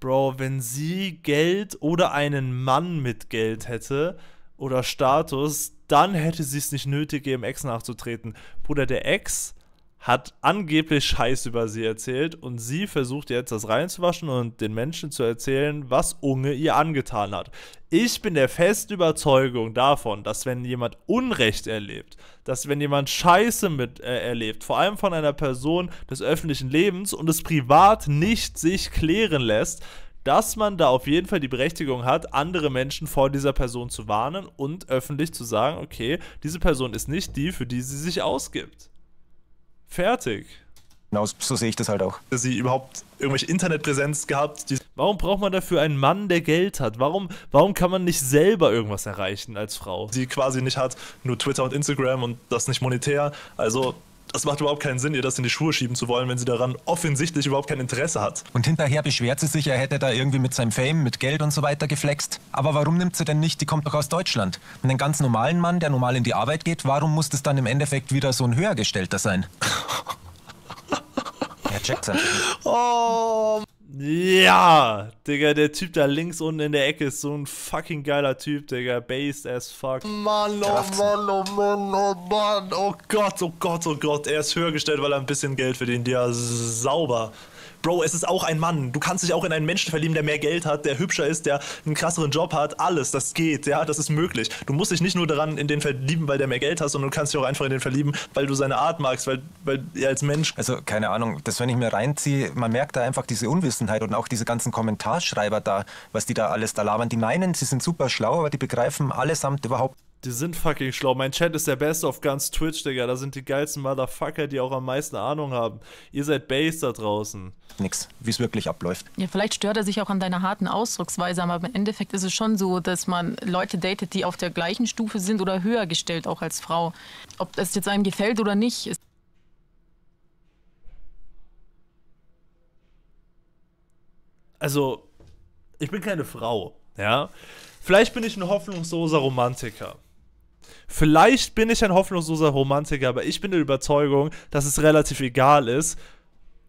Bro, wenn sie Geld oder einen Mann mit Geld hätte oder Status, dann hätte sie es nicht nötig, ihrem Ex nachzutreten. Bruder, der Ex hat angeblich Scheiß über sie erzählt und sie versucht jetzt das reinzuwaschen und den Menschen zu erzählen, was Unge ihr angetan hat. Ich bin der festen Überzeugung davon, dass wenn jemand Unrecht erlebt, dass wenn jemand Scheiße erlebt, vor allem von einer Person des öffentlichen Lebens und es privat nicht sich klären lässt, dass man da auf jeden Fall die Berechtigung hat, andere Menschen vor dieser Person zu warnen und öffentlich zu sagen, okay, diese Person ist nicht die, für die sie sich ausgibt. Fertig. Genau, so sehe ich das halt auch. Dass sie überhaupt irgendwelche Internetpräsenz gehabt. Warum braucht man dafür einen Mann, der Geld hat? Warum kann man nicht selber irgendwas erreichen als Frau? Sie quasi nicht hat, nur Twitter und Instagram und das nicht monetär. Also, das macht überhaupt keinen Sinn, ihr das in die Schuhe schieben zu wollen, wenn sie daran offensichtlich überhaupt kein Interesse hat. Und hinterher beschwert sie sich, er hätte da irgendwie mit seinem Fame, mit Geld und so weiter geflext. Aber warum nimmt sie denn nicht, die kommt doch aus Deutschland. Und einen ganz normalen Mann, der normal in die Arbeit geht, warum muss das dann im Endeffekt wieder so ein Höhergestellter sein? Er checkt's einfach. Oh. Ja, Digga, der Typ da links unten in der Ecke ist so ein fucking geiler Typ, Digga, based as fuck. Mann, oh Mann, oh Mann, oh Mann, oh Gott, oh Gott, oh Gott, er ist höher gestellt, weil er ein bisschen Geld verdient, ja, sauber. Bro, es ist auch ein Mann, du kannst dich auch in einen Menschen verlieben, der mehr Geld hat, der hübscher ist, der einen krasseren Job hat, alles, das geht, ja, das ist möglich. Du musst dich nicht nur daran in den verlieben, weil der mehr Geld hat, sondern du kannst dich auch einfach in den verlieben, weil du seine Art magst, weil er als Mensch... Also, keine Ahnung, das, wenn ich mir reinziehe, man merkt da einfach diese Unwissenheit und auch diese ganzen Kommentarschreiber da, was die da alles da labern, die meinen, sie sind super schlau, aber die begreifen allesamt überhaupt... Die sind fucking schlau. Mein Chat ist der beste auf ganz Twitch, Digga. Da sind die geilsten Motherfucker, die auch am meisten Ahnung haben. Ihr seid Base da draußen. Nix, wie es wirklich abläuft. Ja, vielleicht stört er sich auch an deiner harten Ausdrucksweise, aber im Endeffekt ist es schon so, dass man Leute datet, die auf der gleichen Stufe sind oder höher gestellt, auch als Frau. Ob das jetzt einem gefällt oder nicht, ist... Also, ich bin keine Frau, ja? Vielleicht bin ich ein hoffnungsloser Romantiker. Vielleicht bin ich ein hoffnungsloser Romantiker, aber ich bin der Überzeugung, dass es relativ egal ist,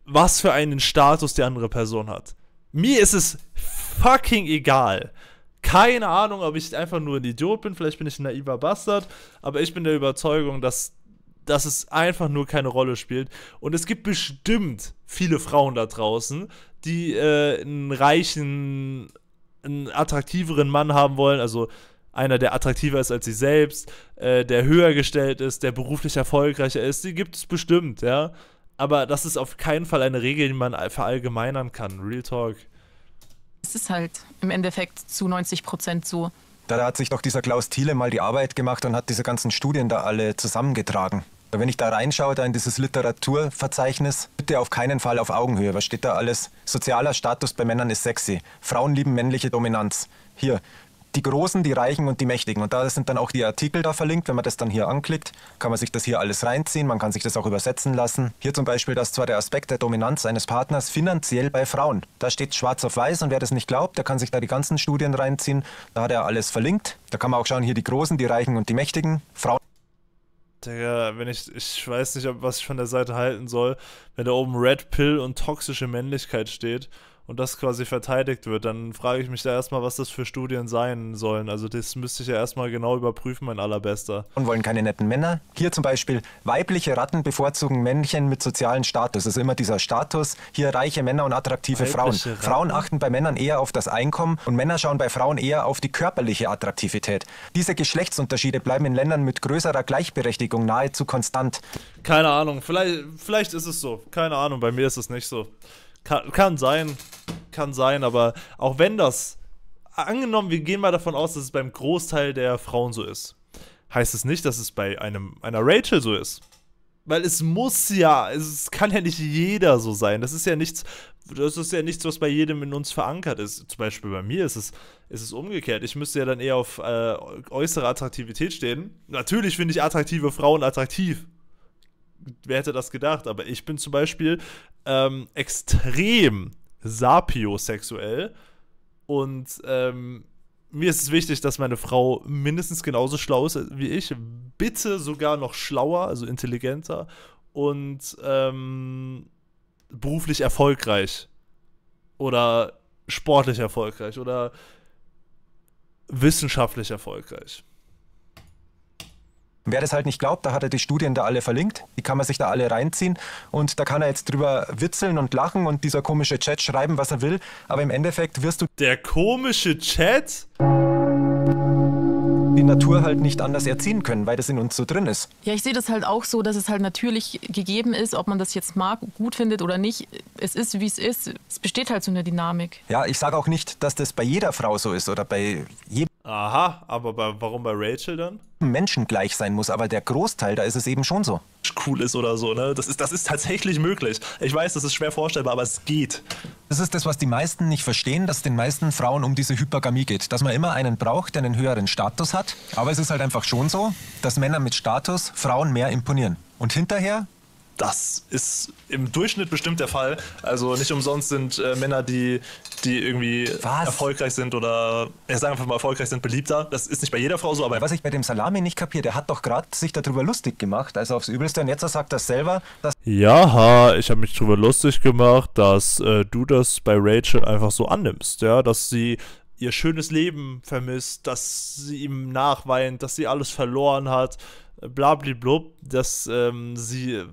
was für einen Status die andere Person hat. Mir ist es fucking egal. Keine Ahnung, ob ich einfach nur ein Idiot bin, vielleicht bin ich ein naiver Bastard, aber ich bin der Überzeugung, dass es einfach nur keine Rolle spielt. Und es gibt bestimmt viele Frauen da draußen, die einen reichen, einen attraktiveren Mann haben wollen, also einer, der attraktiver ist als sie selbst, der höher gestellt ist, der beruflich erfolgreicher ist, die gibt es bestimmt, ja. Aber das ist auf keinen Fall eine Regel, die man verallgemeinern kann. Real Talk. Es ist halt im Endeffekt zu 90% so. Da hat sich doch dieser Klaus Thiele mal die Arbeit gemacht und hat diese ganzen Studien da alle zusammengetragen. Wenn ich da reinschaue, da in dieses Literaturverzeichnis, bitte auf keinen Fall auf Augenhöhe. Was steht da alles? Sozialer Status bei Männern ist sexy. Frauen lieben männliche Dominanz. Hier, die Großen, die Reichen und die Mächtigen. Und da sind dann auch die Artikel da verlinkt. Wenn man das dann hier anklickt, kann man sich das hier alles reinziehen. Man kann sich das auch übersetzen lassen. Hier zum Beispiel, dass zwar der Aspekt der Dominanz eines Partners finanziell bei Frauen. Da steht schwarz auf weiß und wer das nicht glaubt, der kann sich da die ganzen Studien reinziehen. Da hat er alles verlinkt. Da kann man auch schauen, hier die Großen, die Reichen und die Mächtigen. Frauen. Digga, wenn ich weiß nicht, was ich von der Seite halten soll, wenn da oben Red Pill und toxische Männlichkeit steht und das quasi verteidigt wird, dann frage ich mich da erstmal, was das für Studien sein sollen. Also das müsste ich ja erstmal genau überprüfen, mein Allerbester. Und wollen keine netten Männer. Hier zum Beispiel, weibliche Ratten bevorzugen Männchen mit sozialen Status. Das ist immer dieser Status. Hier reiche Männer und attraktive Frauen. Frauen achten bei Männern eher auf das Einkommen und Männer schauen bei Frauen eher auf die körperliche Attraktivität. Diese Geschlechtsunterschiede bleiben in Ländern mit größerer Gleichberechtigung nahezu konstant. Keine Ahnung, vielleicht ist es so. Keine Ahnung, bei mir ist es nicht so. Kann sein, aber auch wenn das, angenommen, wir gehen mal davon aus, dass es beim Großteil der Frauen so ist, heißt es nicht, dass es bei einer Rachel so ist. Weil es muss ja, es kann ja nicht jeder so sein. Das ist ja nichts, was bei jedem in uns verankert ist. Zum Beispiel bei mir ist es umgekehrt. Ich müsste ja dann eher auf äußere Attraktivität stehen. Natürlich finde ich attraktive Frauen attraktiv. Wer hätte das gedacht? Aber ich bin zum Beispiel extrem sapiosexuell und mir ist es wichtig, dass meine Frau mindestens genauso schlau ist wie ich, bitte sogar noch schlauer, also intelligenter und beruflich erfolgreich oder sportlich erfolgreich oder wissenschaftlich erfolgreich. Wer das halt nicht glaubt, da hat er die Studien da alle verlinkt, die kann man sich da alle reinziehen und da kann er jetzt drüber witzeln und lachen und dieser komische Chat schreiben, was er will, aber im Endeffekt wirst du... Der komische Chat? Die Natur halt nicht anders erziehen können, weil das in uns so drin ist. Ja, ich sehe das halt auch so, dass es halt natürlich gegeben ist, ob man das jetzt mag, gut findet oder nicht. Es ist, wie es ist. Es besteht halt so eine Dynamik. Ja, ich sage auch nicht, dass das bei jeder Frau so ist oder bei jedem... Aha, aber warum bei Rachel dann? Menschen gleich sein muss, aber der Großteil, da ist es eben schon so. Cool ist oder so, ne? Das ist tatsächlich möglich. Ich weiß, das ist schwer vorstellbar, aber es geht. Das ist das, was die meisten nicht verstehen, dass es den meisten Frauen um diese Hypergamie geht. Dass man immer einen braucht, der einen höheren Status hat. Aber es ist halt einfach schon so, dass Männer mit Status Frauen mehr imponieren. Und hinterher Das ist im Durchschnitt bestimmt der Fall. Also nicht umsonst sind Männer, die irgendwie erfolgreich sind oder, sagen wir mal, erfolgreich sind, beliebter. Das ist nicht bei jeder Frau so, aber... Was ich bei dem Salami nicht kapiere, der hat doch gerade sich darüber lustig gemacht, also aufs Übelste. Und jetzt sagt das selber, dass... Ja, ich habe mich darüber lustig gemacht, dass du das bei Rachel einfach so annimmst, ja, dass sie ihr schönes Leben vermisst, dass sie ihm nachweint, dass sie alles verloren hat, blablablub, dass sie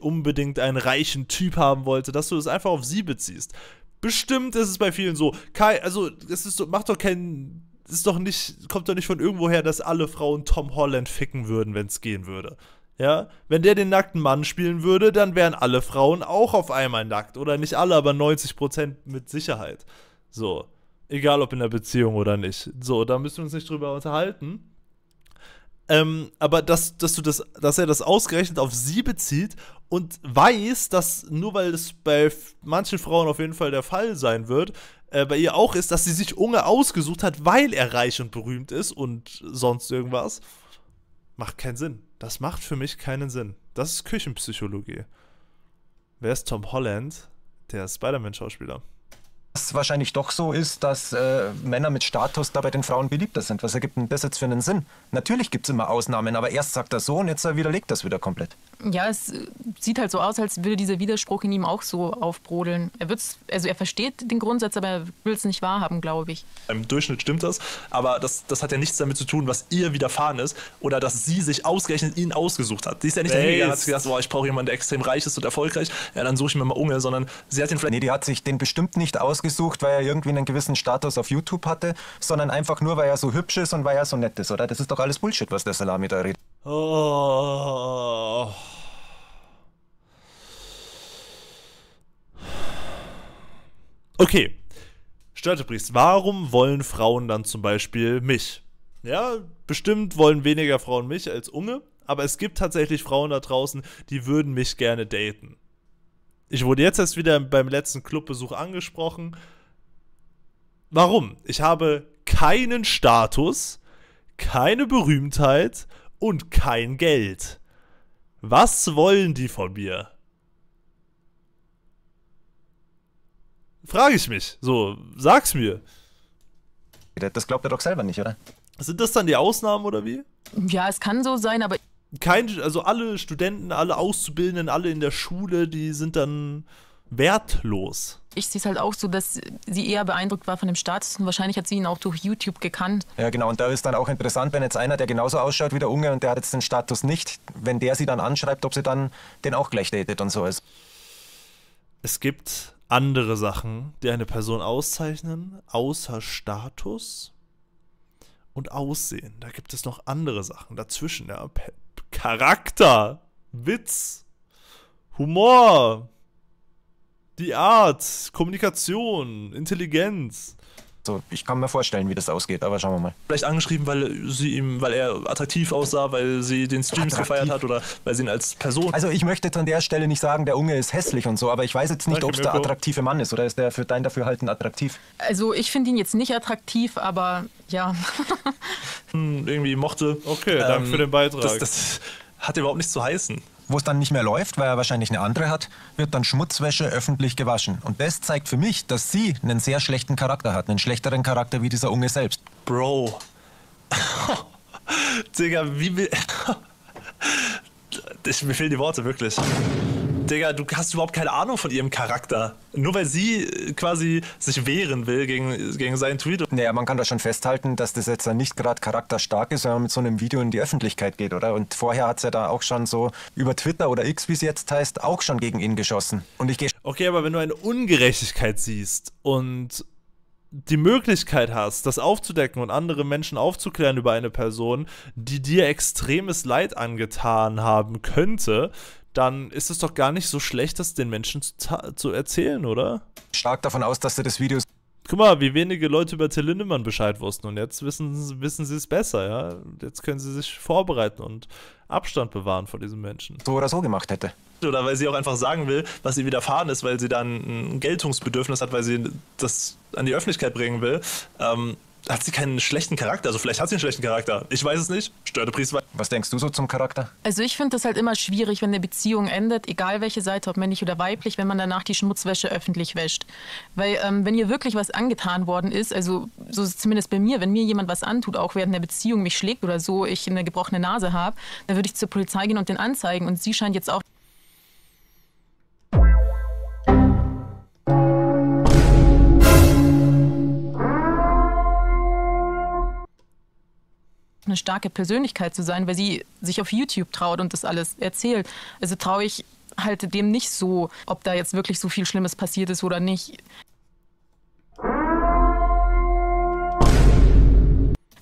unbedingt einen reichen Typ haben wollte, dass du das einfach auf sie beziehst. Bestimmt ist es bei vielen so. Also, es ist so, macht doch keinen... Ist doch nicht, kommt doch nicht von irgendwoher, dass alle Frauen Tom Holland ficken würden, wenn es gehen würde. Ja? Wenn der den nackten Mann spielen würde, dann wären alle Frauen auch auf einmal nackt. Oder nicht alle, aber 90% mit Sicherheit. So. Egal, ob in der Beziehung oder nicht. So, da müssen wir uns nicht drüber unterhalten. Aber dass er das ausgerechnet auf sie bezieht und weiß, dass nur weil das bei manchen Frauen auf jeden Fall der Fall sein wird, bei ihr auch ist, dass sie sich Unge ausgesucht hat, weil er reich und berühmt ist und sonst irgendwas, macht keinen Sinn. Das macht für mich keinen Sinn. Das ist Küchenpsychologie. Wer ist Tom Holland? Der Spider-Man-Schauspieler. Was wahrscheinlich doch so ist, dass Männer mit Status da bei den Frauen beliebter sind. Was ergibt denn das jetzt für einen Sinn? Natürlich gibt es immer Ausnahmen, aber erst sagt er so und jetzt widerlegt das wieder komplett. Ja, es sieht halt so aus, als würde dieser Widerspruch in ihm auch so aufbrodeln. Also er versteht den Grundsatz, aber er will es nicht wahrhaben, glaube ich. Im Durchschnitt stimmt das, aber das hat ja nichts damit zu tun, was ihr widerfahren ist oder dass sie sich ausgerechnet ihn ausgesucht hat. Sie ist ja nicht hingegangen, hat gesagt, boah, ich brauche jemanden, der extrem reich ist und erfolgreich, ja, dann suche ich mir mal Unge, sondern sie hat ihn vielleicht... Nee, die hat sich den bestimmt nicht ausgesucht, weil er irgendwie einen gewissen Status auf YouTube hatte, sondern einfach nur, weil er so hübsch ist und weil er so nett ist, oder? Das ist doch alles Bullshit, was der Salami da redet. Oh. Okay, Störtepriest, warum wollen Frauen dann zum Beispiel mich? Ja, bestimmt wollen weniger Frauen mich als Unge, aber es gibt tatsächlich Frauen da draußen, die würden mich gerne daten. Ich wurde jetzt erst wieder beim letzten Clubbesuch angesprochen. Warum? Ich habe keinen Status, keine Berühmtheit und kein Geld. Was wollen die von mir? Frage ich mich. So, sag's mir. Das glaubt er doch selber nicht, oder? Sind das dann die Ausnahmen, oder wie? Ja, es kann so sein, aber... Also alle Studenten, alle Auszubildenden, alle in der Schule, die sind dann wertlos. Ich sehe es halt auch so, dass sie eher beeindruckt war von dem Status und wahrscheinlich hat sie ihn auch durch YouTube gekannt. Ja genau, und da ist dann auch interessant, wenn jetzt einer, der genauso ausschaut wie der Unge und der hat jetzt den Status nicht, wenn der sie dann anschreibt, ob sie dann den auch gleich datet und so ist. Es gibt andere Sachen, die eine Person auszeichnen, außer Status und Aussehen. Da gibt es noch andere Sachen dazwischen, ja. Charakter, Witz, Humor. Die Art, Kommunikation, Intelligenz. So, ich kann mir vorstellen, wie das ausgeht, aber schauen wir mal. Vielleicht angeschrieben, weil er attraktiv aussah, weil sie den Streams gefeiert hat oder weil sie ihn als Person... Also ich möchte jetzt an der Stelle nicht sagen, der Unge ist hässlich und so, aber ich weiß jetzt nicht, ob es der attraktive Mann ist oder ist der für dein Dafürhalten attraktiv? Also ich finde ihn jetzt nicht attraktiv, aber ja. Irgendwie mochte... Okay, danke für den Beitrag. Das hat überhaupt nichts zu heißen. Wo es dann nicht mehr läuft, weil er wahrscheinlich eine andere hat, wird dann Schmutzwäsche öffentlich gewaschen. Und das zeigt für mich, dass sie einen sehr schlechten Charakter hat, einen schlechteren Charakter wie dieser Unge selbst. Bro. Digga, mir fehlen die Worte, wirklich. Digga, du hast überhaupt keine Ahnung von ihrem Charakter. Nur weil sie quasi sich wehren will gegen seinen Tweet. Naja, man kann da schon festhalten, dass das jetzt dann nicht gerade charakterstark ist, wenn man mit so einem Video in die Öffentlichkeit geht, oder? Und vorher hat es ja da auch schon so über Twitter oder X, wie es jetzt heißt, auch schon gegen ihn geschossen. Und ich gehe... Okay, aber wenn du eine Ungerechtigkeit siehst und die Möglichkeit hast, das aufzudecken und andere Menschen aufzuklären über eine Person, die dir extremes Leid angetan haben könnte... dann ist es doch gar nicht so schlecht, das den Menschen zu erzählen, oder? Stark davon aus, dass du das Video... Guck mal, wie wenige Leute über Till Lindemann Bescheid wussten und jetzt wissen sie es besser, ja? Jetzt können sie sich vorbereiten und Abstand bewahren von diesem Menschen. So oder so gemacht hätte. Oder weil sie auch einfach sagen will, was ihr widerfahren ist, weil sie dann ein Geltungsbedürfnis hat, weil sie das an die Öffentlichkeit bringen will. hat sie keinen schlechten Charakter. Also vielleicht hat sie einen schlechten Charakter. Ich weiß es nicht. Störtepriest. Was denkst du so zum Charakter? Also ich finde das halt immer schwierig, wenn eine Beziehung endet, egal welche Seite, ob männlich oder weiblich, wenn man danach die Schmutzwäsche öffentlich wäscht. Weil wenn ihr wirklich was angetan worden ist, also so ist es zumindest bei mir, wenn mir jemand was antut, auch während einer Beziehung mich schlägt oder so, ich eine gebrochene Nase habe, dann würde ich zur Polizei gehen und den anzeigen. Und sie scheint jetzt auch... eine starke Persönlichkeit zu sein, weil sie sich auf YouTube traut und das alles erzählt. Also traue ich halt dem nicht so, ob da jetzt wirklich so viel Schlimmes passiert ist oder nicht.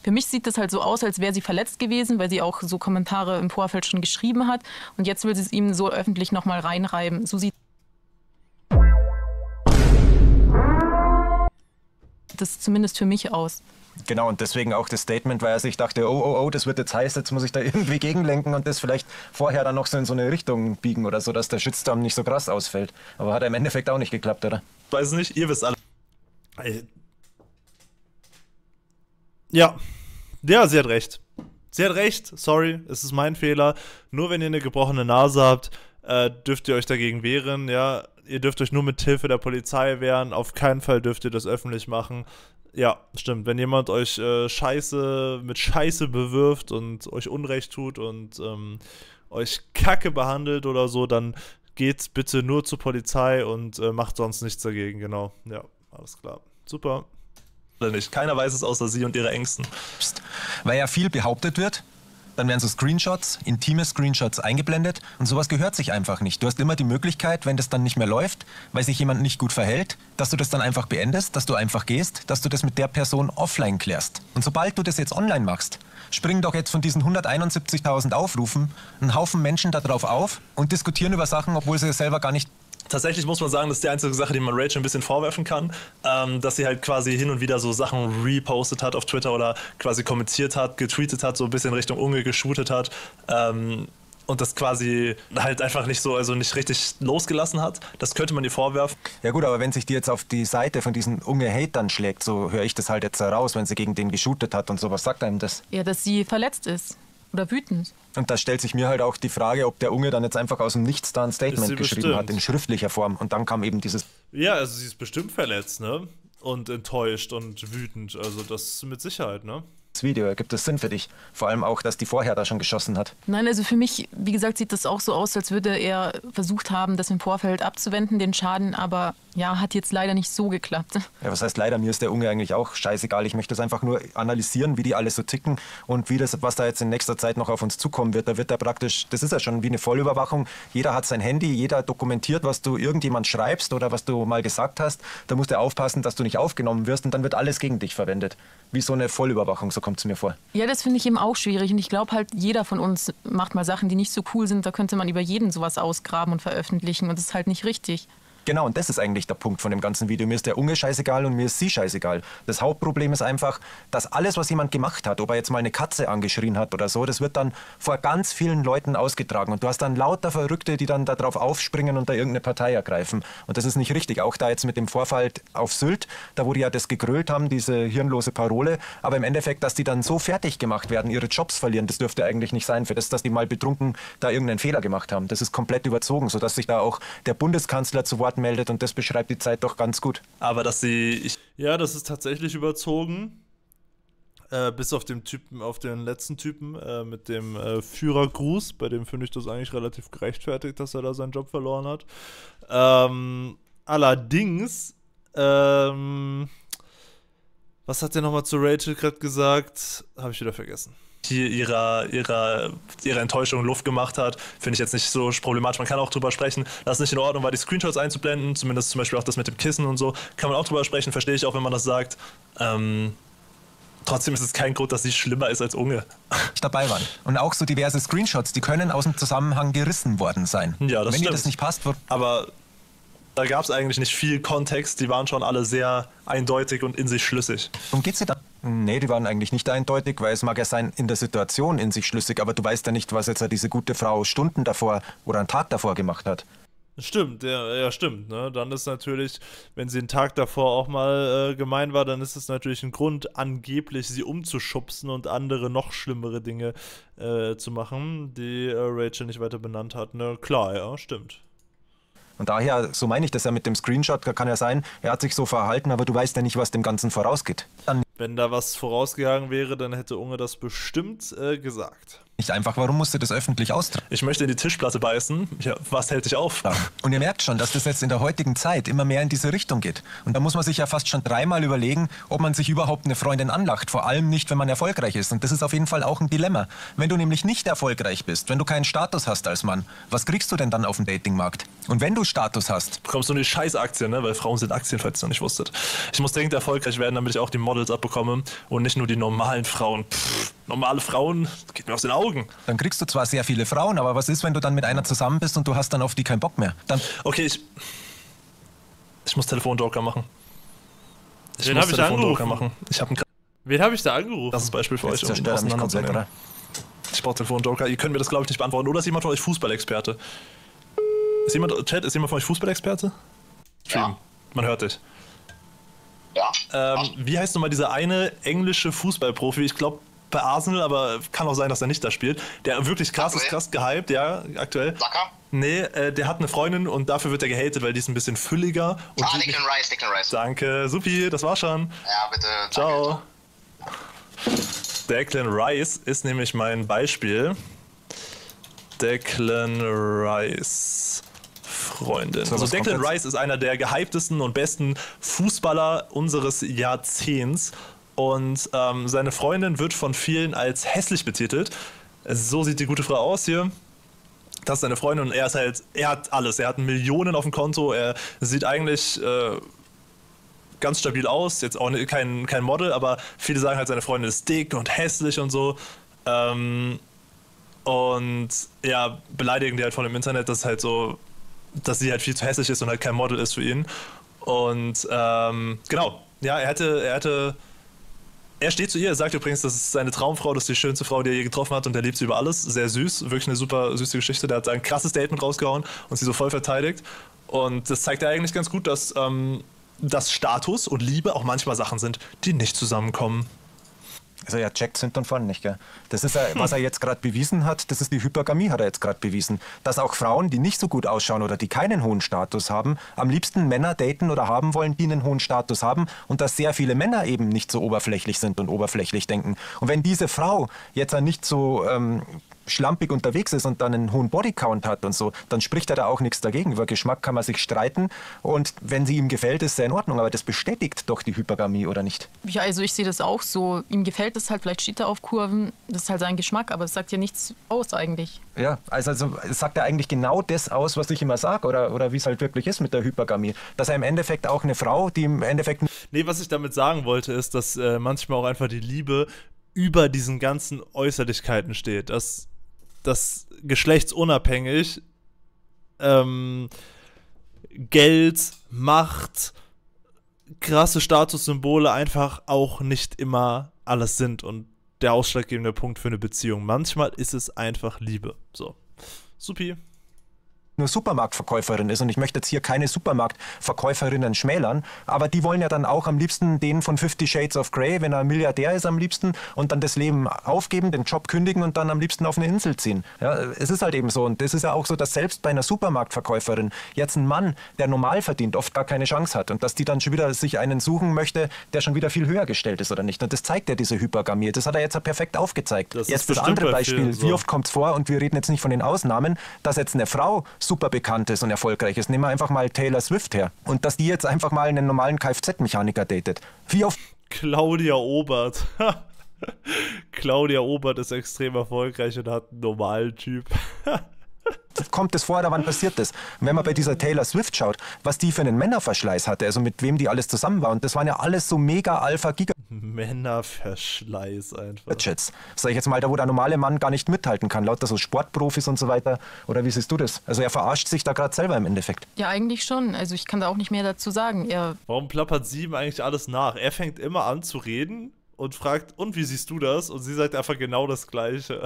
Für mich sieht das halt so aus, als wäre sie verletzt gewesen, weil sie auch so Kommentare im Vorfeld schon geschrieben hat. Und jetzt will sie es ihm so öffentlich nochmal reinreiben. So sieht das zumindest für mich aus. Genau, und deswegen auch das Statement, weil er sich dachte, oh, das wird jetzt heiß, jetzt muss ich da irgendwie gegenlenken und das vielleicht vorher dann noch so in so eine Richtung biegen oder so, dass der Shitstorm nicht so krass ausfällt. Aber hat er im Endeffekt auch nicht geklappt, oder? Ich weiß es nicht, ihr wisst alle. Ja, ja, sie hat recht. Sie hat recht, sorry, es ist mein Fehler. Nur wenn ihr eine gebrochene Nase habt, dürft ihr euch dagegen wehren, ja. Ihr dürft euch nur mit Hilfe der Polizei wehren, auf keinen Fall dürft ihr das öffentlich machen. Ja, stimmt. Wenn jemand euch mit Scheiße bewirft und euch Unrecht tut und euch Kacke behandelt oder so, dann geht's bitte nur zur Polizei und macht sonst nichts dagegen, genau. Ja, alles klar. Super. Oder nicht. Keiner weiß es außer sie und ihre Ängsten. Psst. Weil ja viel behauptet wird, dann werden so Screenshots, intime Screenshots eingeblendet und sowas gehört sich einfach nicht. Du hast immer die Möglichkeit, wenn das dann nicht mehr läuft, weil sich jemand nicht gut verhält, dass du das dann einfach beendest, dass du einfach gehst, dass du das mit der Person offline klärst. Und sobald du das jetzt online machst, springen doch jetzt von diesen 171.000 Aufrufen einen Haufen Menschen darauf auf und diskutieren über Sachen, obwohl sie es selber gar nicht... Tatsächlich muss man sagen, das ist die einzige Sache, die man Rachel ein bisschen vorwerfen kann, dass sie halt quasi hin und wieder so Sachen repostet hat auf Twitter oder quasi kommentiert hat, getweetet hat, so ein bisschen Richtung Unge geshootet hat und das quasi halt einfach nicht so, also nicht richtig losgelassen hat. Das könnte man ihr vorwerfen. Ja gut, aber wenn sich die jetzt auf die Seite von diesen Unge-Hatern schlägt, so höre ich das halt jetzt heraus, wenn sie gegen den geshootet hat und so, was sagt einem das? Ja, dass sie verletzt ist. Oder wütend. Und da stellt sich mir halt auch die Frage, ob der Unge dann jetzt einfach aus dem Nichts da ein Statement geschrieben hat, in schriftlicher Form. Und dann kam eben dieses... Ja, also sie ist bestimmt verletzt, ne? Und enttäuscht und wütend. Also das mit Sicherheit, ne? Das Video, ergibt das Sinn für dich? Vor allem auch, dass die vorher da schon geschossen hat. Nein, also für mich, wie gesagt, sieht das auch so aus, als würde er versucht haben, das im Vorfeld abzuwenden, den Schaden. Aber ja, hat jetzt leider nicht so geklappt. Ja, was heißt leider? Mir ist der Unge eigentlich auch scheißegal. Ich möchte es einfach nur analysieren, wie die alle so ticken und wie das, was da jetzt in nächster Zeit noch auf uns zukommen wird. Da wird er praktisch, das ist ja schon wie eine Vollüberwachung. Jeder hat sein Handy, jeder dokumentiert, was du irgendjemand schreibst oder was du mal gesagt hast. Da musst du aufpassen, dass du nicht aufgenommen wirst und dann wird alles gegen dich verwendet. Wie so eine Vollüberwachung, so kommt es mir vor. Ja, das finde ich eben auch schwierig und ich glaube halt, jeder von uns macht mal Sachen, die nicht so cool sind. Da könnte man über jeden sowas ausgraben und veröffentlichen und das ist halt nicht richtig. Genau, und das ist eigentlich der Punkt von dem ganzen Video. Mir ist der Unge scheißegal und mir ist sie scheißegal. Das Hauptproblem ist einfach, dass alles, was jemand gemacht hat, ob er jetzt mal eine Katze angeschrien hat oder so, das wird dann vor ganz vielen Leuten ausgetragen. Und du hast dann lauter Verrückte, die dann darauf aufspringen und da irgendeine Partei ergreifen. Und das ist nicht richtig. Auch da jetzt mit dem Vorfall auf Sylt, da wo die ja das gegrölt haben, diese hirnlose Parole. Aber im Endeffekt, dass die dann so fertig gemacht werden, ihre Jobs verlieren, das dürfte eigentlich nicht sein. Für das, dass die mal betrunken da irgendeinen Fehler gemacht haben. Das ist komplett überzogen, sodass sich da auch der Bundeskanzler zu Wort meldet und das beschreibt die Zeit doch ganz gut. Aber dass sie... Ja, das ist tatsächlich überzogen. Bis auf den Typen, auf den letzten Typen mit dem Führergruß. Bei dem finde ich das eigentlich relativ gerechtfertigt, dass er da seinen Job verloren hat. Allerdings... was hat der nochmal zu Rachel gerade gesagt? Habe ich wieder vergessen. Hier ihre Enttäuschung Luft gemacht hat, finde ich jetzt nicht so problematisch. Man kann auch drüber sprechen, dass es nicht in Ordnung war, die Screenshots einzublenden, zumindest zum Beispiel auch das mit dem Kissen und so. Kann man auch drüber sprechen, verstehe ich auch, wenn man das sagt. Trotzdem ist es kein Grund, dass sie schlimmer ist als Unge. Dabei waren. Und auch so diverse Screenshots, die können aus dem Zusammenhang gerissen worden sein. Ja, das stimmt. Wenn dir das nicht passt, wird... Aber da gab es eigentlich nicht viel Kontext, die waren schon alle sehr eindeutig und in sich schlüssig. Worum geht's dir da? Nee, die waren eigentlich nicht eindeutig, weil es mag ja sein, in der Situation in sich schlüssig, aber du weißt ja nicht, was jetzt diese gute Frau Stunden davor oder einen Tag davor gemacht hat. Stimmt, ja stimmt, ne? Dann ist natürlich, wenn sie den Tag davor auch mal gemein war, dann ist es natürlich ein Grund, angeblich sie umzuschubsen und andere noch schlimmere Dinge zu machen, die Rachel nicht weiter benannt hat. Ne? Klar, ja, stimmt. Und daher, so meine ich das ja mit dem Screenshot, kann ja sein, er hat sich so verhalten, aber du weißt ja nicht, was dem Ganzen vorausgeht. Wenn da was vorausgegangen wäre, dann hätte Unge das bestimmt gesagt. Nicht einfach, warum musst du das öffentlich austragen? Ich möchte in die Tischplatte beißen. Ja, was hält dich auf? Ja. Und ihr merkt schon, dass das jetzt in der heutigen Zeit immer mehr in diese Richtung geht. Und da muss man sich ja fast schon dreimal überlegen, ob man sich überhaupt eine Freundin anlacht. Vor allem nicht, wenn man erfolgreich ist. Und das ist auf jeden Fall auch ein Dilemma. Wenn du nämlich nicht erfolgreich bist, wenn du keinen Status hast als Mann, was kriegst du denn dann auf dem Datingmarkt? Und wenn du Status hast? Bekommst du eine Scheißaktie, ne? Weil Frauen sind Aktien, falls du noch nicht wusstet. Ich muss dringend erfolgreich werden, damit ich auch die Models abbekomme und nicht nur die normalen Frauen. Pff, normale Frauen, das geht mir aus den Augen. Dann kriegst du zwar sehr viele Frauen, aber was ist, wenn du dann mit einer zusammen bist und du hast dann auf die keinen Bock mehr? Dann okay, ich muss Telefonjoker machen. Wen habe ich angerufen? Wen habe ich da angerufen? Das ist ein Beispiel für euch. Ich brauche Telefonjoker. Ihr könnt mir das, glaube ich, nicht beantworten. Oder ist jemand von euch Fußballexperte? Chat, ist jemand von euch Fußballexperte? Ja. Man hört dich. Ja. Wie heißt nochmal dieser eine englische Fußballprofi? Ich glaube bei Arsenal, aber kann auch sein, dass er nicht da spielt. Der wirklich krass gehypt, ja, aktuell. Saka? Nee, der hat eine Freundin und dafür wird er gehatet, weil die ist ein bisschen fülliger. Und Declan Rice. Danke, supi, das war's schon. Ja, bitte. Danke. Ciao. Declan Rice ist nämlich mein Beispiel. Declan Rice. Freundin. Also Declan Rice ist einer der gehyptesten und besten Fußballer unseres Jahrzehnts. Und seine Freundin wird von vielen als hässlich betitelt. So sieht die gute Frau aus hier. Das ist seine Freundin und er ist halt, er hat alles. Er hat Millionen auf dem Konto, er sieht eigentlich ganz stabil aus. Jetzt auch kein Model, aber viele sagen halt, seine Freundin ist dick und hässlich und so. Und ja, beleidigen die halt von dem Internet, dass halt so, dass sie halt viel zu hässlich ist und halt kein Model ist für ihn. Und genau, ja, er steht zu ihr, er sagt übrigens, das ist seine Traumfrau, das ist die schönste Frau, die er je getroffen hat und er liebt sie über alles. Sehr süß, wirklich eine super süße Geschichte. Der hat ein krasses Statement rausgehauen und sie so voll verteidigt. Und das zeigt ja eigentlich ganz gut, dass Status und Liebe auch manchmal Sachen sind, die nicht zusammenkommen. Also ja, checkt hinten und vorne nicht, gell? Das ist, was er jetzt gerade bewiesen hat, das ist die Hypergamie, hat er jetzt gerade bewiesen. Dass auch Frauen, die nicht so gut ausschauen oder die keinen hohen Status haben, am liebsten Männer daten oder haben wollen, die einen hohen Status haben und dass sehr viele Männer eben nicht so oberflächlich sind und oberflächlich denken. Und wenn diese Frau jetzt nicht so schlampig unterwegs ist und dann einen hohen Bodycount hat und so, dann spricht er da auch nichts dagegen. Über Geschmack kann man sich streiten und wenn sie ihm gefällt, ist er in Ordnung. Aber das bestätigt doch die Hypergamie, oder nicht? Ja, also ich sehe das auch so. Ihm gefällt es halt, vielleicht steht er auf Kurven, das ist halt sein Geschmack, aber es sagt ja nichts aus eigentlich. Ja, also sagt er eigentlich genau das aus, was ich immer sage oder wie es halt wirklich ist mit der Hypergamie. Dass er im Endeffekt auch eine Frau, die im Endeffekt... Nee, was ich damit sagen wollte, ist, dass manchmal auch einfach die Liebe über diesen ganzen Äußerlichkeiten steht. Dass geschlechtsunabhängig Geld, Macht, krasse Statussymbole einfach auch nicht immer alles sind und der ausschlaggebende Punkt für eine Beziehung. Manchmal ist es einfach Liebe. So, supi. Nur Supermarktverkäuferin ist und ich möchte jetzt hier keine Supermarktverkäuferinnen schmälern, aber die wollen ja dann auch am liebsten den von 50 Shades of Grey, wenn er Milliardär ist am liebsten und dann das Leben aufgeben, den Job kündigen und dann am liebsten auf eine Insel ziehen. Ja, es ist halt eben so und das ist ja auch so, dass selbst bei einer Supermarktverkäuferin jetzt ein Mann, der normal verdient, oft gar keine Chance hat und dass die dann schon wieder sich einen suchen möchte, der schon wieder viel höher gestellt ist oder nicht. Und das zeigt ja diese Hypergamie. Das hat er jetzt ja perfekt aufgezeigt. Jetzt das andere Beispiel, wie oft kommt es vor und wir reden jetzt nicht von den Ausnahmen, dass jetzt eine Frau super bekannt ist und erfolgreich ist. Nehmen wir einfach mal Taylor Swift her. Und dass die jetzt einfach mal einen normalen Kfz-Mechaniker datet. Wie auf Claudia Obert. Claudia Obert ist extrem erfolgreich und hat einen normalen Typ. Kommt das vor oder wann passiert das? Und wenn man bei dieser Taylor Swift schaut, was die für einen Männerverschleiß hatte, also mit wem die alles zusammen war, und das waren ja alles so mega Alpha-Giga. Männerverschleiß einfach. Chats, sag ich jetzt mal, da wo der normale Mann gar nicht mithalten kann, lauter so Sportprofis und so weiter. Oder wie siehst du das? Also er verarscht sich da gerade selber im Endeffekt. Ja, eigentlich schon. Also ich kann da auch nicht mehr dazu sagen. Warum plappert sie ihm eigentlich alles nach? Er fängt immer an zu reden und fragt, und wie siehst du das? Und sie sagt einfach genau das Gleiche.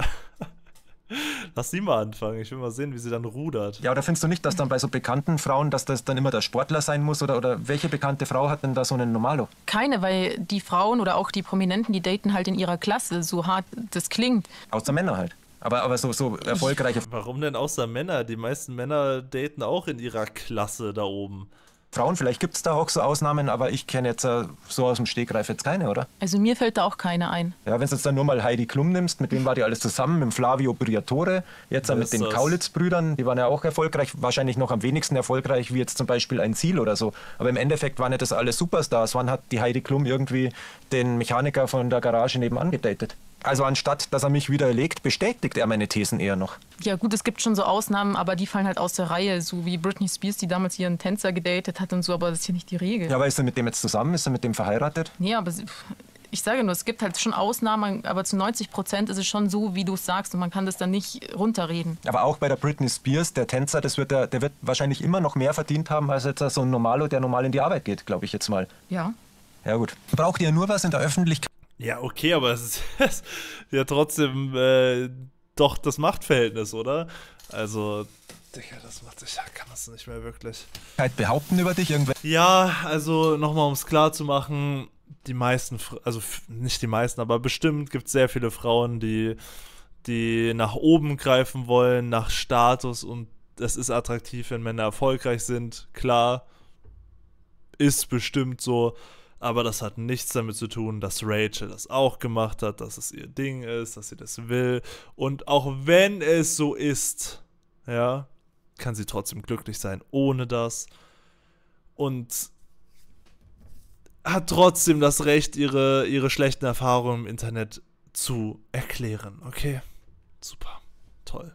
Lass sie mal anfangen. Ich will mal sehen, wie sie dann rudert. Ja, oder findest du nicht, dass dann bei so bekannten Frauen, dass das dann immer der Sportler sein muss? Oder welche bekannte Frau hat denn da so einen Normalo? Keine, weil die Frauen oder auch die Prominenten, die daten halt in ihrer Klasse, so hart das klingt. Außer Männer halt. Aber so erfolgreiche... Warum denn außer Männer? Die meisten Männer daten auch in ihrer Klasse da oben. Frauen, vielleicht gibt es da auch so Ausnahmen, aber ich kenne jetzt so aus dem Stegreif jetzt keine, oder? Also mir fällt da auch keine ein. Ja, wenn du jetzt dann nur mal Heidi Klum nimmst, mit wem war die alles zusammen? Mit Flavio Briatore, jetzt mit den Kaulitz-Brüdern, die waren ja auch erfolgreich, wahrscheinlich noch am wenigsten erfolgreich wie jetzt zum Beispiel ein Thiele oder so. Aber im Endeffekt waren ja das alles Superstars. Wann hat die Heidi Klum irgendwie den Mechaniker von der Garage nebenan gedatet? Also anstatt, dass er mich widerlegt, bestätigt er meine Thesen eher noch. Ja gut, es gibt schon so Ausnahmen, aber die fallen halt aus der Reihe. So wie Britney Spears, die damals ihren Tänzer gedatet hat und so, aber das ist ja nicht die Regel. Ja, aber ist er mit dem jetzt zusammen? Ist er mit dem verheiratet? Nee, aber ich sage nur, es gibt halt schon Ausnahmen, aber zu 90% ist es schon so, wie du es sagst und man kann das dann nicht runterreden. Aber auch bei der Britney Spears, der Tänzer, der wird wahrscheinlich immer noch mehr verdient haben, als jetzt so ein Normalo, der normal in die Arbeit geht, glaube ich jetzt mal. Ja. Ja gut. Braucht ihr nur was in der Öffentlichkeit? Ja, okay, aber es ist ja trotzdem doch das Machtverhältnis, oder? Also, Digga, kann das nicht mehr wirklich. Behaupten über dich irgendwelche? Ja, also nochmal, um es klar zu machen, die meisten, also nicht die meisten, aber bestimmt gibt es sehr viele Frauen, die nach oben greifen wollen, nach Status und es ist attraktiv, wenn Männer erfolgreich sind, klar, ist bestimmt so. Aber das hat nichts damit zu tun, dass Rachel das auch gemacht hat, dass es ihr Ding ist, dass sie das will. Und auch wenn es so ist, ja, kann sie trotzdem glücklich sein ohne das. Und hat trotzdem das Recht, ihre schlechten Erfahrungen im Internet zu erklären. Okay, super, toll.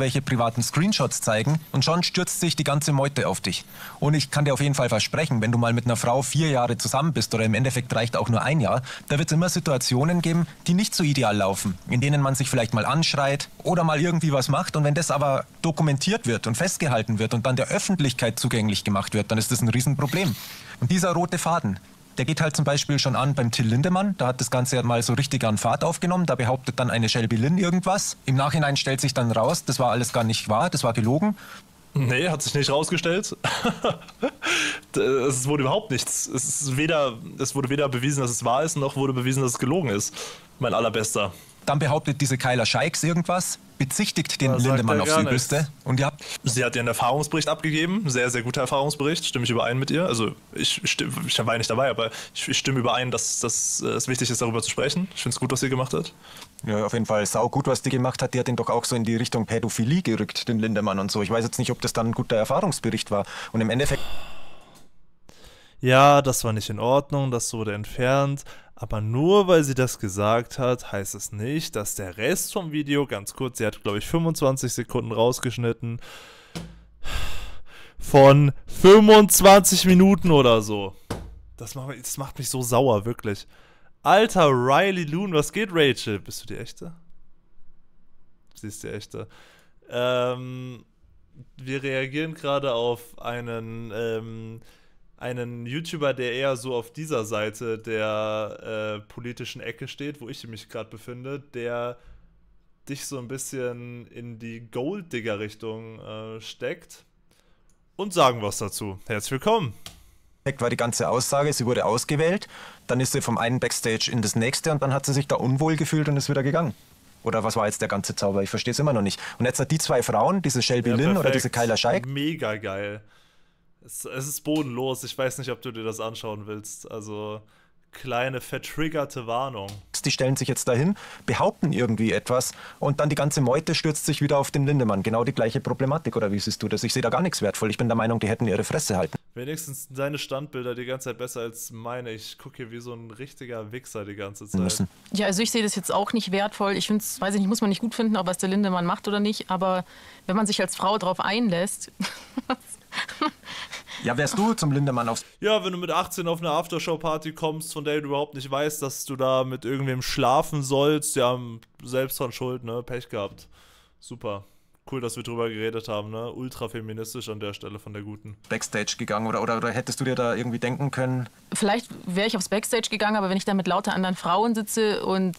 Welche privaten Screenshots zeigen und schon stürzt sich die ganze Meute auf dich. Und ich kann dir auf jeden Fall versprechen, wenn du mal mit einer Frau 4 Jahre zusammen bist oder im Endeffekt reicht auch nur 1 Jahr, da wird es immer Situationen geben, die nicht so ideal laufen, in denen man sich vielleicht mal anschreit oder mal irgendwie was macht und wenn das aber dokumentiert wird und festgehalten wird und dann der Öffentlichkeit zugänglich gemacht wird, dann ist das ein Riesenproblem. Und dieser rote Faden, der geht halt zum Beispiel schon an beim Till Lindemann, da hat das Ganze mal so richtig an Fahrt aufgenommen, da behauptet dann eine Shelby Lynn irgendwas. Im Nachhinein stellt sich dann raus, das war alles gar nicht wahr, das war gelogen. Nee, hat sich nicht rausgestellt. Es wurde überhaupt nichts. Es wurde weder bewiesen, dass es wahr ist, noch wurde bewiesen, dass es gelogen ist. Mein allerbester. Dann behauptet diese Kayla Scheiks irgendwas, bezichtigt den Lindemann aufs Übelste. Und ja. Sie hat ihren Erfahrungsbericht abgegeben, sehr, sehr guter Erfahrungsbericht, stimme ich überein mit ihr. Also ich war nicht dabei, aber ich stimme überein, dass es wichtig ist, darüber zu sprechen. Ich finde es gut, was sie gemacht hat. Ja, auf jeden Fall saugut, was die gemacht hat. Die hat ihn doch auch so in die Richtung Pädophilie gerückt, den Lindemann und so. Ich weiß jetzt nicht, ob das dann ein guter Erfahrungsbericht war. Und im Endeffekt... Ja, das war nicht in Ordnung, das wurde entfernt. Aber nur weil sie das gesagt hat, heißt es nicht, dass der Rest vom Video, ganz kurz, sie hat, glaube ich, 25 Sekunden rausgeschnitten, von 25 Minuten oder so. Das macht mich so sauer, wirklich. Alter, Riley Loon, was geht, Rachel? Bist du die Echte? Sie ist die Echte. Wir reagieren gerade auf einen YouTuber, der eher so auf dieser Seite der politischen Ecke steht, wo ich mich gerade befinde, der dich so ein bisschen in die Golddigger-Richtung steckt und sagen was dazu. Herzlich willkommen. War die ganze Aussage, sie wurde ausgewählt, dann ist sie vom einen Backstage in das nächste und dann hat sie sich da unwohl gefühlt und ist wieder gegangen. Oder was war jetzt der ganze Zauber? Ich verstehe es immer noch nicht. Und jetzt hat die zwei Frauen, diese Shelby Lynn oder diese Kayla Scheiks. Mega geil. Es ist bodenlos. Ich weiß nicht, ob du dir das anschauen willst. Also, kleine vertriggerte Warnung. Die stellen sich jetzt dahin, behaupten irgendwie etwas und dann die ganze Meute stürzt sich wieder auf den Lindemann. Genau die gleiche Problematik, oder wie siehst du das? Ich sehe da gar nichts wertvoll. Ich bin der Meinung, die hätten ihre Fresse halten. Wenigstens deine Standbilder die ganze Zeit besser als meine. Ich gucke hier wie so ein richtiger Wichser die ganze Zeit. Ja, also ich sehe das jetzt auch nicht wertvoll. Ich finde es, weiß ich nicht, muss man nicht gut finden, ob was der Lindemann macht oder nicht, aber wenn man sich als Frau drauf einlässt... Ja, wärst du zum Lindemann auf... Ja, wenn du mit 18 auf eine Aftershow-Party kommst, von der du überhaupt nicht weißt, dass du da mit irgendwem schlafen sollst, ja, selbst dran schuld, ne? Pech gehabt. Super. Cool, dass wir drüber geredet haben, ne? Ultra feministisch an der Stelle von der Guten. Backstage gegangen oder hättest du dir da irgendwie denken können? Vielleicht wäre ich aufs Backstage gegangen, aber wenn ich dann mit lauter anderen Frauen sitze und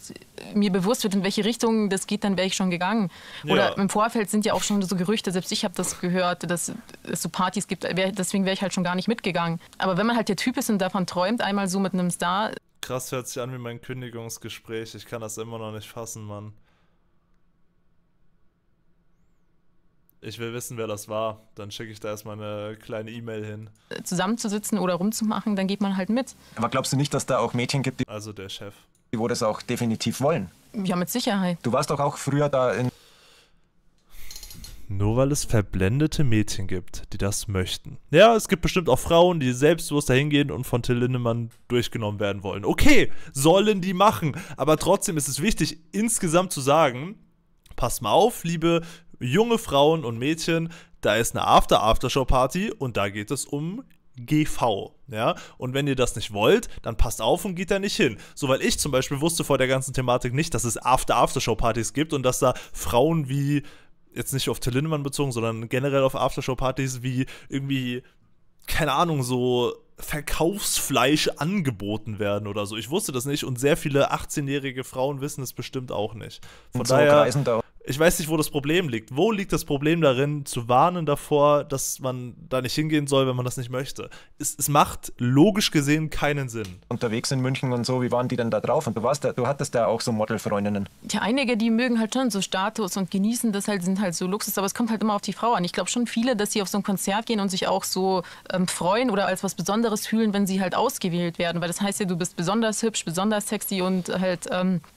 mir bewusst wird, in welche Richtung das geht, dann wäre ich schon gegangen. Ja. Oder im Vorfeld sind ja auch schon so Gerüchte, selbst ich habe das gehört, dass es so Partys gibt, deswegen wäre ich halt schon gar nicht mitgegangen. Aber wenn man halt der Typ ist und davon träumt, einmal so mit einem Star. Krass, hört sich an wie mein Kündigungsgespräch. Ich kann das immer noch nicht fassen, Mann. Ich will wissen, wer das war. Dann schicke ich da erstmal eine kleine E-Mail hin. Zusammenzusitzen oder rumzumachen, dann geht man halt mit. Aber glaubst du nicht, dass da auch Mädchen gibt, die... Also der Chef. Die wo das auch definitiv wollen? Ja, mit Sicherheit. Du warst doch auch früher da in... Nur weil es verblendete Mädchen gibt, die das möchten. Ja, es gibt bestimmt auch Frauen, die selbstbewusst dahingehen und von Till Lindemann durchgenommen werden wollen. Okay, sollen die machen. Aber trotzdem ist es wichtig, insgesamt zu sagen, pass mal auf, liebe junge Frauen und Mädchen, da ist eine After-Aftershow-Party und da geht es um GV, ja, und wenn ihr das nicht wollt, dann passt auf und geht da nicht hin. So, weil ich zum Beispiel wusste vor der ganzen Thematik nicht, dass es After-Aftershow-Partys gibt und dass da Frauen wie, jetzt nicht auf Till Lindemann bezogen, sondern generell auf Aftershow-Partys wie irgendwie, keine Ahnung, so Verkaufsfleisch angeboten werden oder so. Ich wusste das nicht und sehr viele 18-jährige Frauen wissen es bestimmt auch nicht. Von daher... Ich weiß nicht, wo das Problem liegt. Wo liegt das Problem darin, zu warnen davor, dass man da nicht hingehen soll, wenn man das nicht möchte? Es macht logisch gesehen keinen Sinn. Unterwegs in München und so, wie waren die denn da drauf? Und du hattest da auch so Modelfreundinnen. Ja, einige, die mögen halt schon so Status und genießen das halt, sind halt so Luxus, aber es kommt halt immer auf die Frau an. Ich glaube schon viele, dass sie auf so ein Konzert gehen und sich auch so freuen oder als was Besonderes fühlen, wenn sie halt ausgewählt werden, weil das heißt ja, du bist besonders hübsch, besonders sexy und halt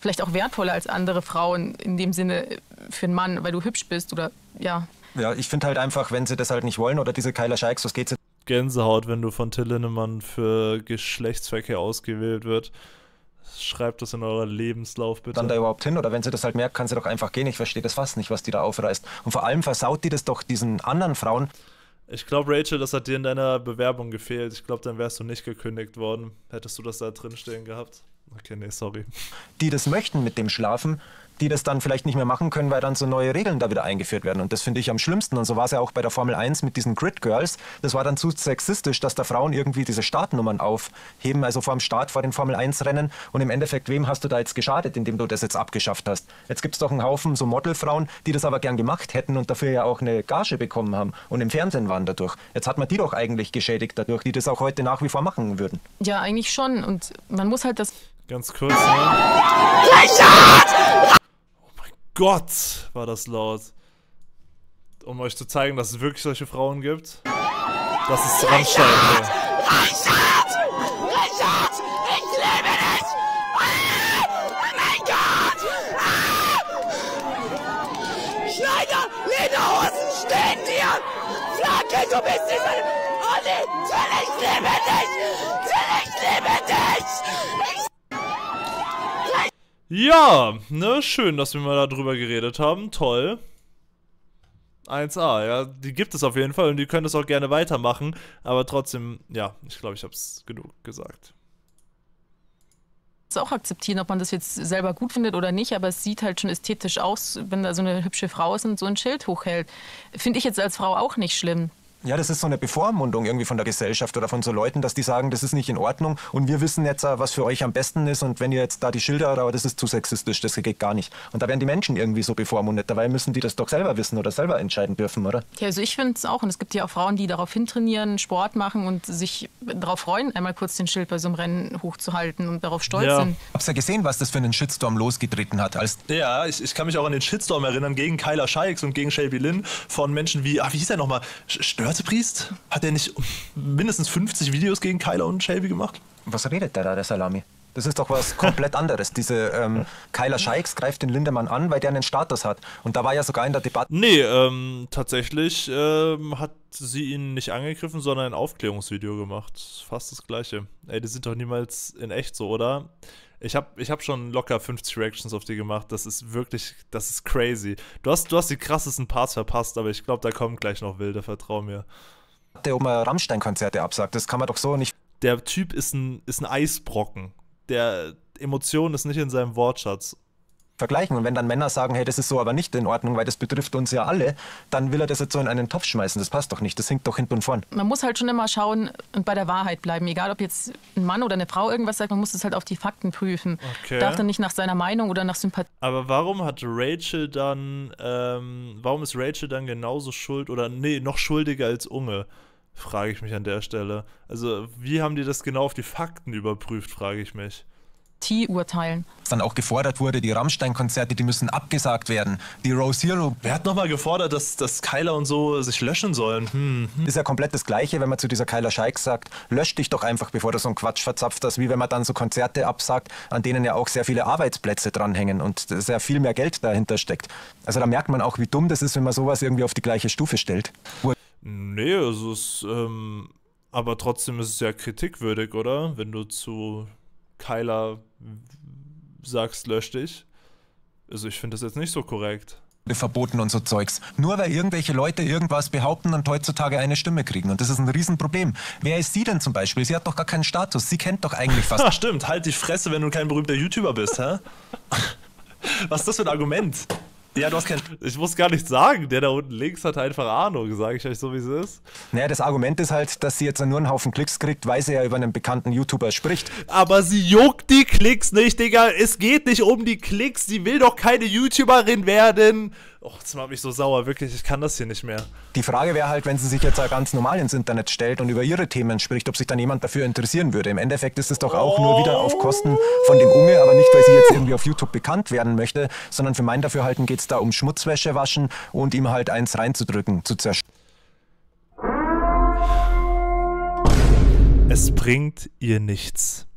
vielleicht auch wertvoller als andere Frauen in dem Sinne, für einen Mann, weil du hübsch bist oder ja. Ja, ich finde halt einfach, wenn sie das halt nicht wollen oder diese Kayla Scheiks, was geht's? Gänsehaut, wenn du von Till Lindemann für Geschlechtsverkehr ausgewählt wird. Schreibt das in euren Lebenslauf bitte. Dann da überhaupt hin oder wenn sie das halt merkt, kann sie doch einfach gehen. Ich verstehe das fast nicht, was die da aufreißt. Und vor allem versaut die das doch diesen anderen Frauen. Ich glaube, Rachel, das hat dir in deiner Bewerbung gefehlt. Ich glaube, dann wärst du nicht gekündigt worden. Hättest du das da drinstehen gehabt? Okay, nee, sorry. Die das möchten mit dem Schlafen, die das dann vielleicht nicht mehr machen können, weil dann so neue Regeln da wieder eingeführt werden. Und das finde ich am schlimmsten. Und so war es ja auch bei der Formel 1 mit diesen Grid Girls. Das war dann zu sexistisch, dass da Frauen irgendwie diese Startnummern aufheben, also vor dem Start, vor den Formel 1 Rennen. Und im Endeffekt, wem hast du da jetzt geschadet, indem du das jetzt abgeschafft hast? Jetzt gibt es doch einen Haufen so Modelfrauen, die das aber gern gemacht hätten und dafür ja auch eine Gage bekommen haben und im Fernsehen waren dadurch. Jetzt hat man die doch eigentlich geschädigt dadurch, die das auch heute nach wie vor machen würden. Ja, eigentlich schon. Und man muss halt das... Ganz kurz, ne? Gott, war das laut. Um euch zu zeigen, dass es wirklich solche Frauen gibt. Das ist Rammstein. Richard! Ich liebe dich! Oh mein Gott! Schneider, Lederhosen stehen dir! Flake, du bist diese... Oh nee, Till, ich liebe dich! Till, ich liebe dich! Ja, ne, schön, dass wir mal darüber geredet haben, toll. 1A, ja, die gibt es auf jeden Fall und die können das auch gerne weitermachen, aber trotzdem, ja, ich glaube, ich habe es genug gesagt. Auch akzeptieren, ob man das jetzt selber gut findet oder nicht, aber es sieht halt schon ästhetisch aus, wenn da so eine hübsche Frau ist und so ein Schild hochhält. Finde ich jetzt als Frau auch nicht schlimm. Ja, das ist so eine Bevormundung irgendwie von der Gesellschaft oder von so Leuten, dass die sagen, das ist nicht in Ordnung und wir wissen jetzt, was für euch am besten ist und wenn ihr jetzt da die Schilder, aber das ist zu sexistisch, das geht gar nicht. Und da werden die Menschen irgendwie so bevormundet, dabei müssen die das doch selber wissen oder selber entscheiden dürfen, oder? Ja, also ich finde es auch und es gibt ja auch Frauen, die darauf hintrainieren, Sport machen und sich darauf freuen, einmal kurz den Schild bei so einem Rennen hochzuhalten und darauf stolz sind. Hab's ja gesehen, was das für einen Shitstorm losgetreten hat. Ja, ich kann mich auch an den Shitstorm erinnern gegen Kayla Scheiks und gegen Shelby Lynn von Menschen wie, wie hieß er nochmal, Störtepriest? Hat er nicht mindestens 50 Videos gegen Kayla und Shelby gemacht? Was redet der da, der Salami? Das ist doch was komplett anderes. Diese Kayla Scheiks greift den Lindemann an, weil der einen Status hat. Und da war ja sogar in der Debatte... Nee, tatsächlich hat sie ihn nicht angegriffen, sondern ein Aufklärungsvideo gemacht. Fast das Gleiche. Ey, die sind doch niemals in echt so, oder? Ich hab schon locker 50 Reactions auf die gemacht. Das ist wirklich, das ist crazy. Du hast die krassesten Parts verpasst, aber ich glaube, da kommen gleich noch wilde, vertrau mir. Der um Rammstein-Konzerte absagt, das kann man doch so nicht... Der Typ ist ein Eisbrocken. Der Emotion ist nicht in seinem Wortschatz. vergleichen. Und wenn dann Männer sagen, hey, das ist so aber nicht in Ordnung, weil das betrifft uns ja alle, dann will er das jetzt so in einen Topf schmeißen. Das passt doch nicht, das hinkt doch hinten und vorn. Man muss halt schon immer schauen und bei der Wahrheit bleiben. Egal, ob jetzt ein Mann oder eine Frau irgendwas sagt, man muss das halt auf die Fakten prüfen. Okay. Darf dann nicht nach seiner Meinung oder nach Sympathie. Aber warum hat Rachel dann, warum ist Rachel dann genauso schuld oder, nee, noch schuldiger als Unge? Frage ich mich an der Stelle. Also, wie haben die das genau auf die Fakten überprüft, frage ich mich. Urteilen. Was dann auch gefordert wurde, die Rammstein-Konzerte, die müssen abgesagt werden. Die Rose Zero. Wer hat nochmal gefordert, dass Kayla und so sich löschen sollen? Ist ja komplett das Gleiche, wenn man zu dieser Kayla Scheiks sagt, lösch dich doch einfach, bevor du so einen Quatsch verzapft hast, wie wenn man dann so Konzerte absagt, an denen ja auch sehr viele Arbeitsplätze dranhängen und sehr viel mehr Geld dahinter steckt. Also da merkt man auch, wie dumm das ist, wenn man sowas irgendwie auf die gleiche Stufe stellt. Nee, also es ist, aber trotzdem ist es ja kritikwürdig, oder? Wenn du zu Kayla sagst, lösch dich. Also ich finde das jetzt nicht so korrekt. Verboten und so Zeugs. Nur weil irgendwelche Leute irgendwas behaupten und heutzutage eine Stimme kriegen. Und das ist ein Riesenproblem. Wer ist sie denn zum Beispiel? Sie hat doch gar keinen Status. Sie kennt doch eigentlich fast... Stimmt, halt die Fresse, wenn du kein berühmter YouTuber bist, hä? Was ist das für ein Argument? Ja, du hast kein... Ich muss gar nichts sagen. Der da unten links hat einfach Ahnung, sage ich euch so, wie es ist. Naja, das Argument ist halt, dass sie jetzt nur einen Haufen Klicks kriegt, weil sie ja über einen bekannten YouTuber spricht. Aber sie juckt die Klicks nicht, Digga. Es geht nicht um die Klicks. Sie will doch keine YouTuberin werden. Och, das macht mich so sauer, wirklich. Ich kann das hier nicht mehr. Die Frage wäre halt, wenn sie sich jetzt ganz normal ins Internet stellt und über ihre Themen spricht, ob sich dann jemand dafür interessieren würde. Im Endeffekt ist es doch auch nur wieder auf Kosten von dem Unge, aber nicht, weil sie jetzt irgendwie auf YouTube bekannt werden möchte, sondern für mein Dafürhalten geht es da um Schmutzwäsche waschen und ihm halt eins reinzudrücken, zu zerstören. Es bringt ihr nichts.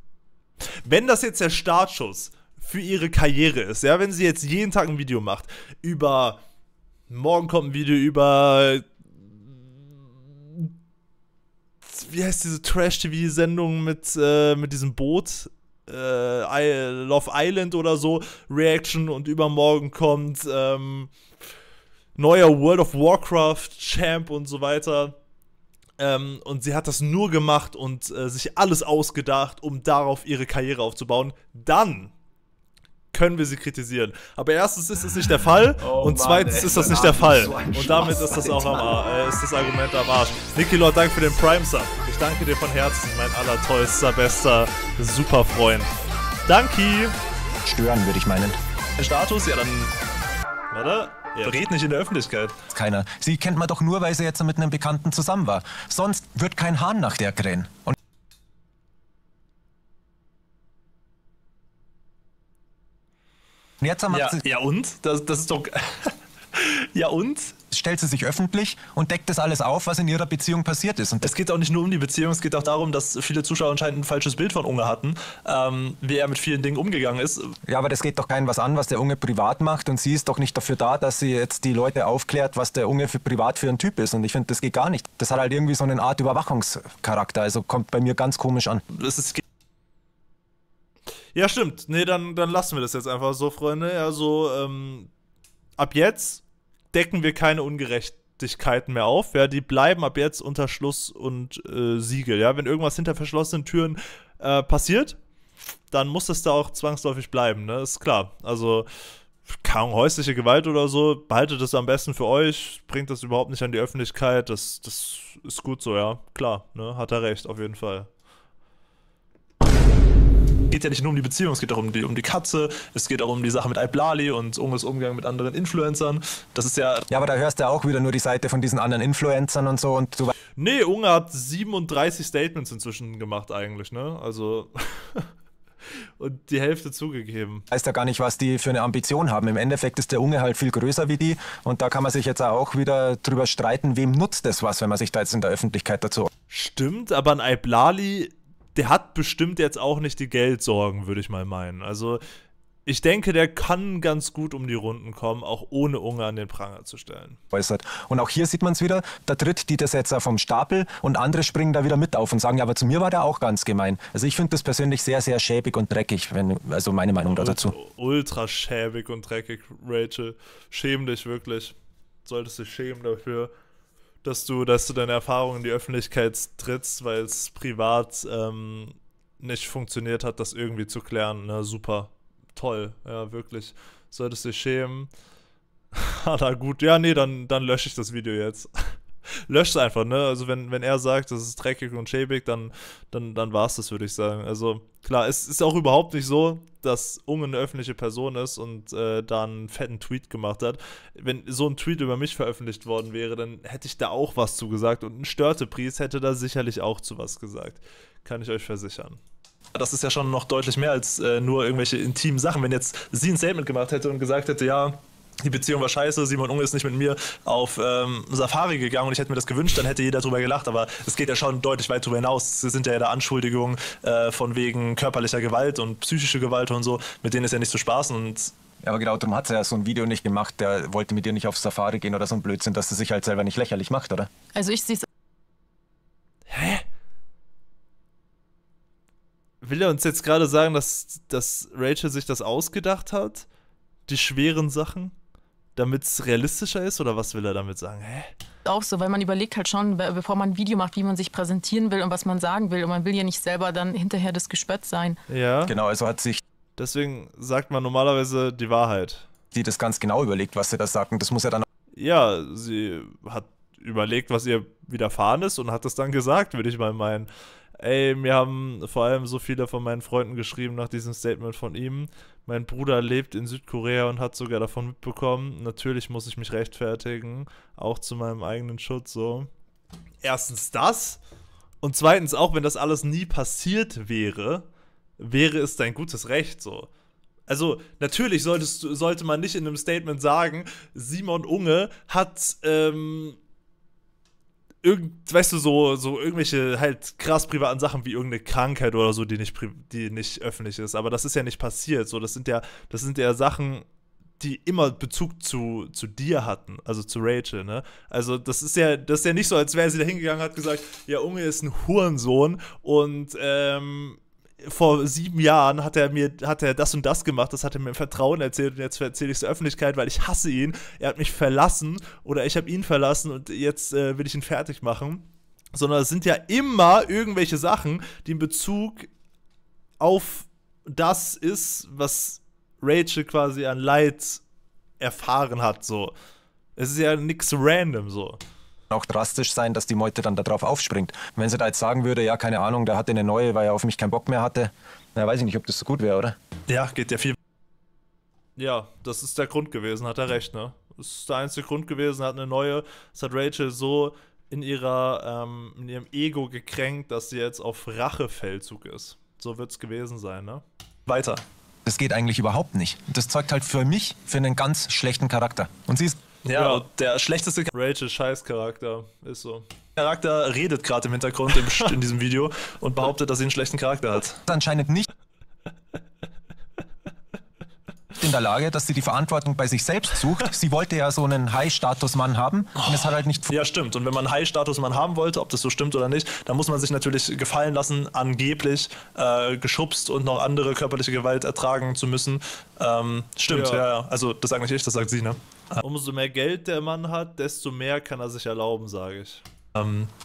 Wenn das jetzt der Startschuss für ihre Karriere ist, ja, wenn sie jetzt jeden Tag ein Video macht, über, morgen kommt ein Video über, wie heißt diese Trash-TV-Sendung mit diesem Boot, Love Island oder so, Reaction, und übermorgen kommt neuer World of Warcraft Champ und so weiter. Und sie hat das nur gemacht und sich alles ausgedacht, um darauf ihre Karriere aufzubauen. Dann können wir sie kritisieren. Aber erstens ist es nicht der Fall und zweitens ist das nicht der Fall. Und damit ist das auch ist das Argument am Arsch. Niki Lord, danke für den Prime-Sub. Ich danke dir von Herzen, mein allertollster, bester Superfreund. Danke. Stören, würde ich meinen. Status, ja dann... Warte. Ja. Red nicht in der Öffentlichkeit. Keiner. Sie kennt man doch nur, weil sie jetzt mit einem Bekannten zusammen war. Sonst wird kein Hahn nach der krähen. Und jetzt haben wir ja und? Das ist doch... Ja und? Stellt sie sich öffentlich und deckt das alles auf, was in ihrer Beziehung passiert ist. Und es geht auch nicht nur um die Beziehung, es geht auch darum, dass viele Zuschauer anscheinend ein falsches Bild von Unge hatten, wie er mit vielen Dingen umgegangen ist. Ja, aber das geht doch keinem was an, was der Unge privat macht, und sie ist doch nicht dafür da, dass sie jetzt die Leute aufklärt, was der Unge privat für ein Typ ist, und ich finde, das geht gar nicht. Das hat halt irgendwie so eine Art Überwachungscharakter, also kommt bei mir ganz komisch an. Das ist... Ja, stimmt. Nee, dann lassen wir das jetzt einfach so, Freunde. Also, ab jetzt decken wir keine Ungerechtigkeiten mehr auf. Ja, die bleiben ab jetzt unter Schluss und Siegel. Ja, wenn irgendwas hinter verschlossenen Türen passiert, dann muss das da auch zwangsläufig bleiben, ne? Ist klar. Also, kaum häusliche Gewalt oder so, behaltet das am besten für euch, bringt das überhaupt nicht an die Öffentlichkeit. Das ist gut so, ja. Klar, ne? Hat er recht, auf jeden Fall. Es geht ja nicht nur um die Beziehung, es geht auch um die Katze, es geht auch um die Sache mit Iblali und Unges Umgang mit anderen Influencern. Das ist ja... Ja, aber da hörst du auch wieder nur die Seite von diesen anderen Influencern und so und so. Nee, Unge hat 37 Statements inzwischen gemacht eigentlich, ne? Also... und die Hälfte zugegeben. Heißt ja gar nicht, was die für eine Ambition haben. Im Endeffekt ist der Unge halt viel größer wie die, und da kann man sich jetzt auch wieder drüber streiten, wem nutzt das was, wenn man sich da jetzt in der Öffentlichkeit dazu... Stimmt, aber ein Iblali... Der hat bestimmt jetzt auch nicht die Geldsorgen, würde ich mal meinen. Also ich denke, der kann ganz gut um die Runden kommen, auch ohne Unge an den Pranger zu stellen. Und auch hier sieht man es wieder, da tritt die das jetzt vom Stapel und andere springen da wieder mit auf und sagen, ja, aber zu mir war der auch ganz gemein. Also ich finde das persönlich sehr, sehr schäbig und dreckig, also meine Meinung dazu. Ultra schäbig und dreckig, Rachel. Schäm dich wirklich. Solltest dich schämen dafür, dass du deine Erfahrungen in die Öffentlichkeit trittst, weil es privat nicht funktioniert hat, das irgendwie zu klären. Na, super, toll, ja, wirklich. solltest dich schämen. Na gut, ja, nee, dann lösche ich das Video jetzt. Löscht es einfach, ne? Also wenn er sagt, das ist dreckig und schäbig, dann war es das, würde ich sagen. Also klar, es ist auch überhaupt nicht so, dass Unge eine öffentliche Person ist und da einen fetten Tweet gemacht hat. Wenn so ein Tweet über mich veröffentlicht worden wäre, dann hätte ich da auch was zu gesagt und ein Störtepriest hätte da sicherlich auch zu was gesagt. Kann ich euch versichern. Das ist ja schon noch deutlich mehr als nur irgendwelche intimen Sachen. Wenn jetzt sie ein Statement gemacht hätte und gesagt hätte, ja, die Beziehung war scheiße, Simon Unge ist nicht mit mir auf Safari gegangen und ich hätte mir das gewünscht, dann hätte jeder drüber gelacht, aber es geht ja schon deutlich weit drüber hinaus. Es sind ja da Anschuldigungen von wegen körperlicher Gewalt und psychischer Gewalt und so, mit denen ist ja nicht zu spaßen und... Ja, aber genau, darum hat er ja so ein Video nicht gemacht, der wollte mit dir nicht auf Safari gehen oder so ein Blödsinn, dass er sich halt selber nicht lächerlich macht, oder? Also ich sehe es... Hä? Will er uns jetzt gerade sagen, dass Rachel sich das ausgedacht hat? Die schweren Sachen? Damit es realistischer ist? Oder was will er damit sagen? Hä? Auch so, weil man überlegt halt schon, bevor man ein Video macht, wie man sich präsentieren will und was man sagen will. Und man will ja nicht selber dann hinterher das Gespött sein. Ja. Genau, also hat sich... Deswegen sagt man normalerweise die Wahrheit. Sie hat das ganz genau überlegt, was sie da sagt. Und das muss ja dann... Ja, sie hat überlegt, was ihr widerfahren ist und hat das dann gesagt, würde ich mal meinen. Ey, mir haben vor allem so viele von meinen Freunden geschrieben nach diesem Statement von ihm. Mein Bruder lebt in Südkorea und hat sogar davon mitbekommen. Natürlich muss ich mich rechtfertigen, auch zu meinem eigenen Schutz so. Erstens das und zweitens auch, wenn das alles nie passiert wäre, wäre es dein gutes Recht so. Also natürlich sollte man nicht in einem Statement sagen, Simon Unge hat... weißt du, so irgendwelche halt krass privaten Sachen wie irgendeine Krankheit oder so, die nicht öffentlich ist. Aber das ist ja nicht passiert. So, das sind ja Sachen, die immer Bezug zu dir hatten, also zu Rachel, ne? Also das ist ja nicht so, als wäre sie da hingegangen und hat gesagt, ja, Unge ist ein Hurensohn und vor 7 Jahren hat er das und das gemacht, das hat er mir im Vertrauen erzählt und jetzt erzähle ich es der Öffentlichkeit, weil ich hasse ihn, er hat mich verlassen oder ich habe ihn verlassen und jetzt will ich ihn fertig machen. Sondern es sind ja immer irgendwelche Sachen, die in Bezug auf das ist, was Rachel quasi an Leid erfahren hat, so. Es ist ja nichts random, so. Auch drastisch sein, dass die Meute dann darauf aufspringt. Und wenn sie da jetzt sagen würde, ja, keine Ahnung, der hatte eine neue, weil er auf mich keinen Bock mehr hatte, na, weiß ich nicht, ob das so gut wäre, oder? Ja, geht ja viel. Ja, das ist der Grund gewesen, hat er recht, ne? Das ist der einzige Grund gewesen, hat eine neue. Das hat Rachel so in ihrem Ego gekränkt, dass sie jetzt auf Rachefeldzug ist. So wird's gewesen sein, ne? Weiter. Das geht eigentlich überhaupt nicht. Das zeugt halt für mich für einen ganz schlechten Charakter. Und sie ist... Ja, der schlechteste Rachel Scheiß-Charakter, ist so. Charakter redet gerade im Hintergrund in diesem Video und behauptet, dass sie einen schlechten Charakter hat. Anscheinend nicht in der Lage, dass sie die Verantwortung bei sich selbst sucht. Sie wollte ja so einen High-Status-Mann haben und es hat halt nicht... Ja, stimmt. Und wenn man einen High-Status-Mann haben wollte, ob das so stimmt oder nicht, dann muss man sich natürlich gefallen lassen, angeblich geschubst und noch andere körperliche Gewalt ertragen zu müssen. Stimmt, ja. Also das sage nicht ich, das sagt sie, ne? Umso mehr Geld der Mann hat, desto mehr kann er sich erlauben, sage ich.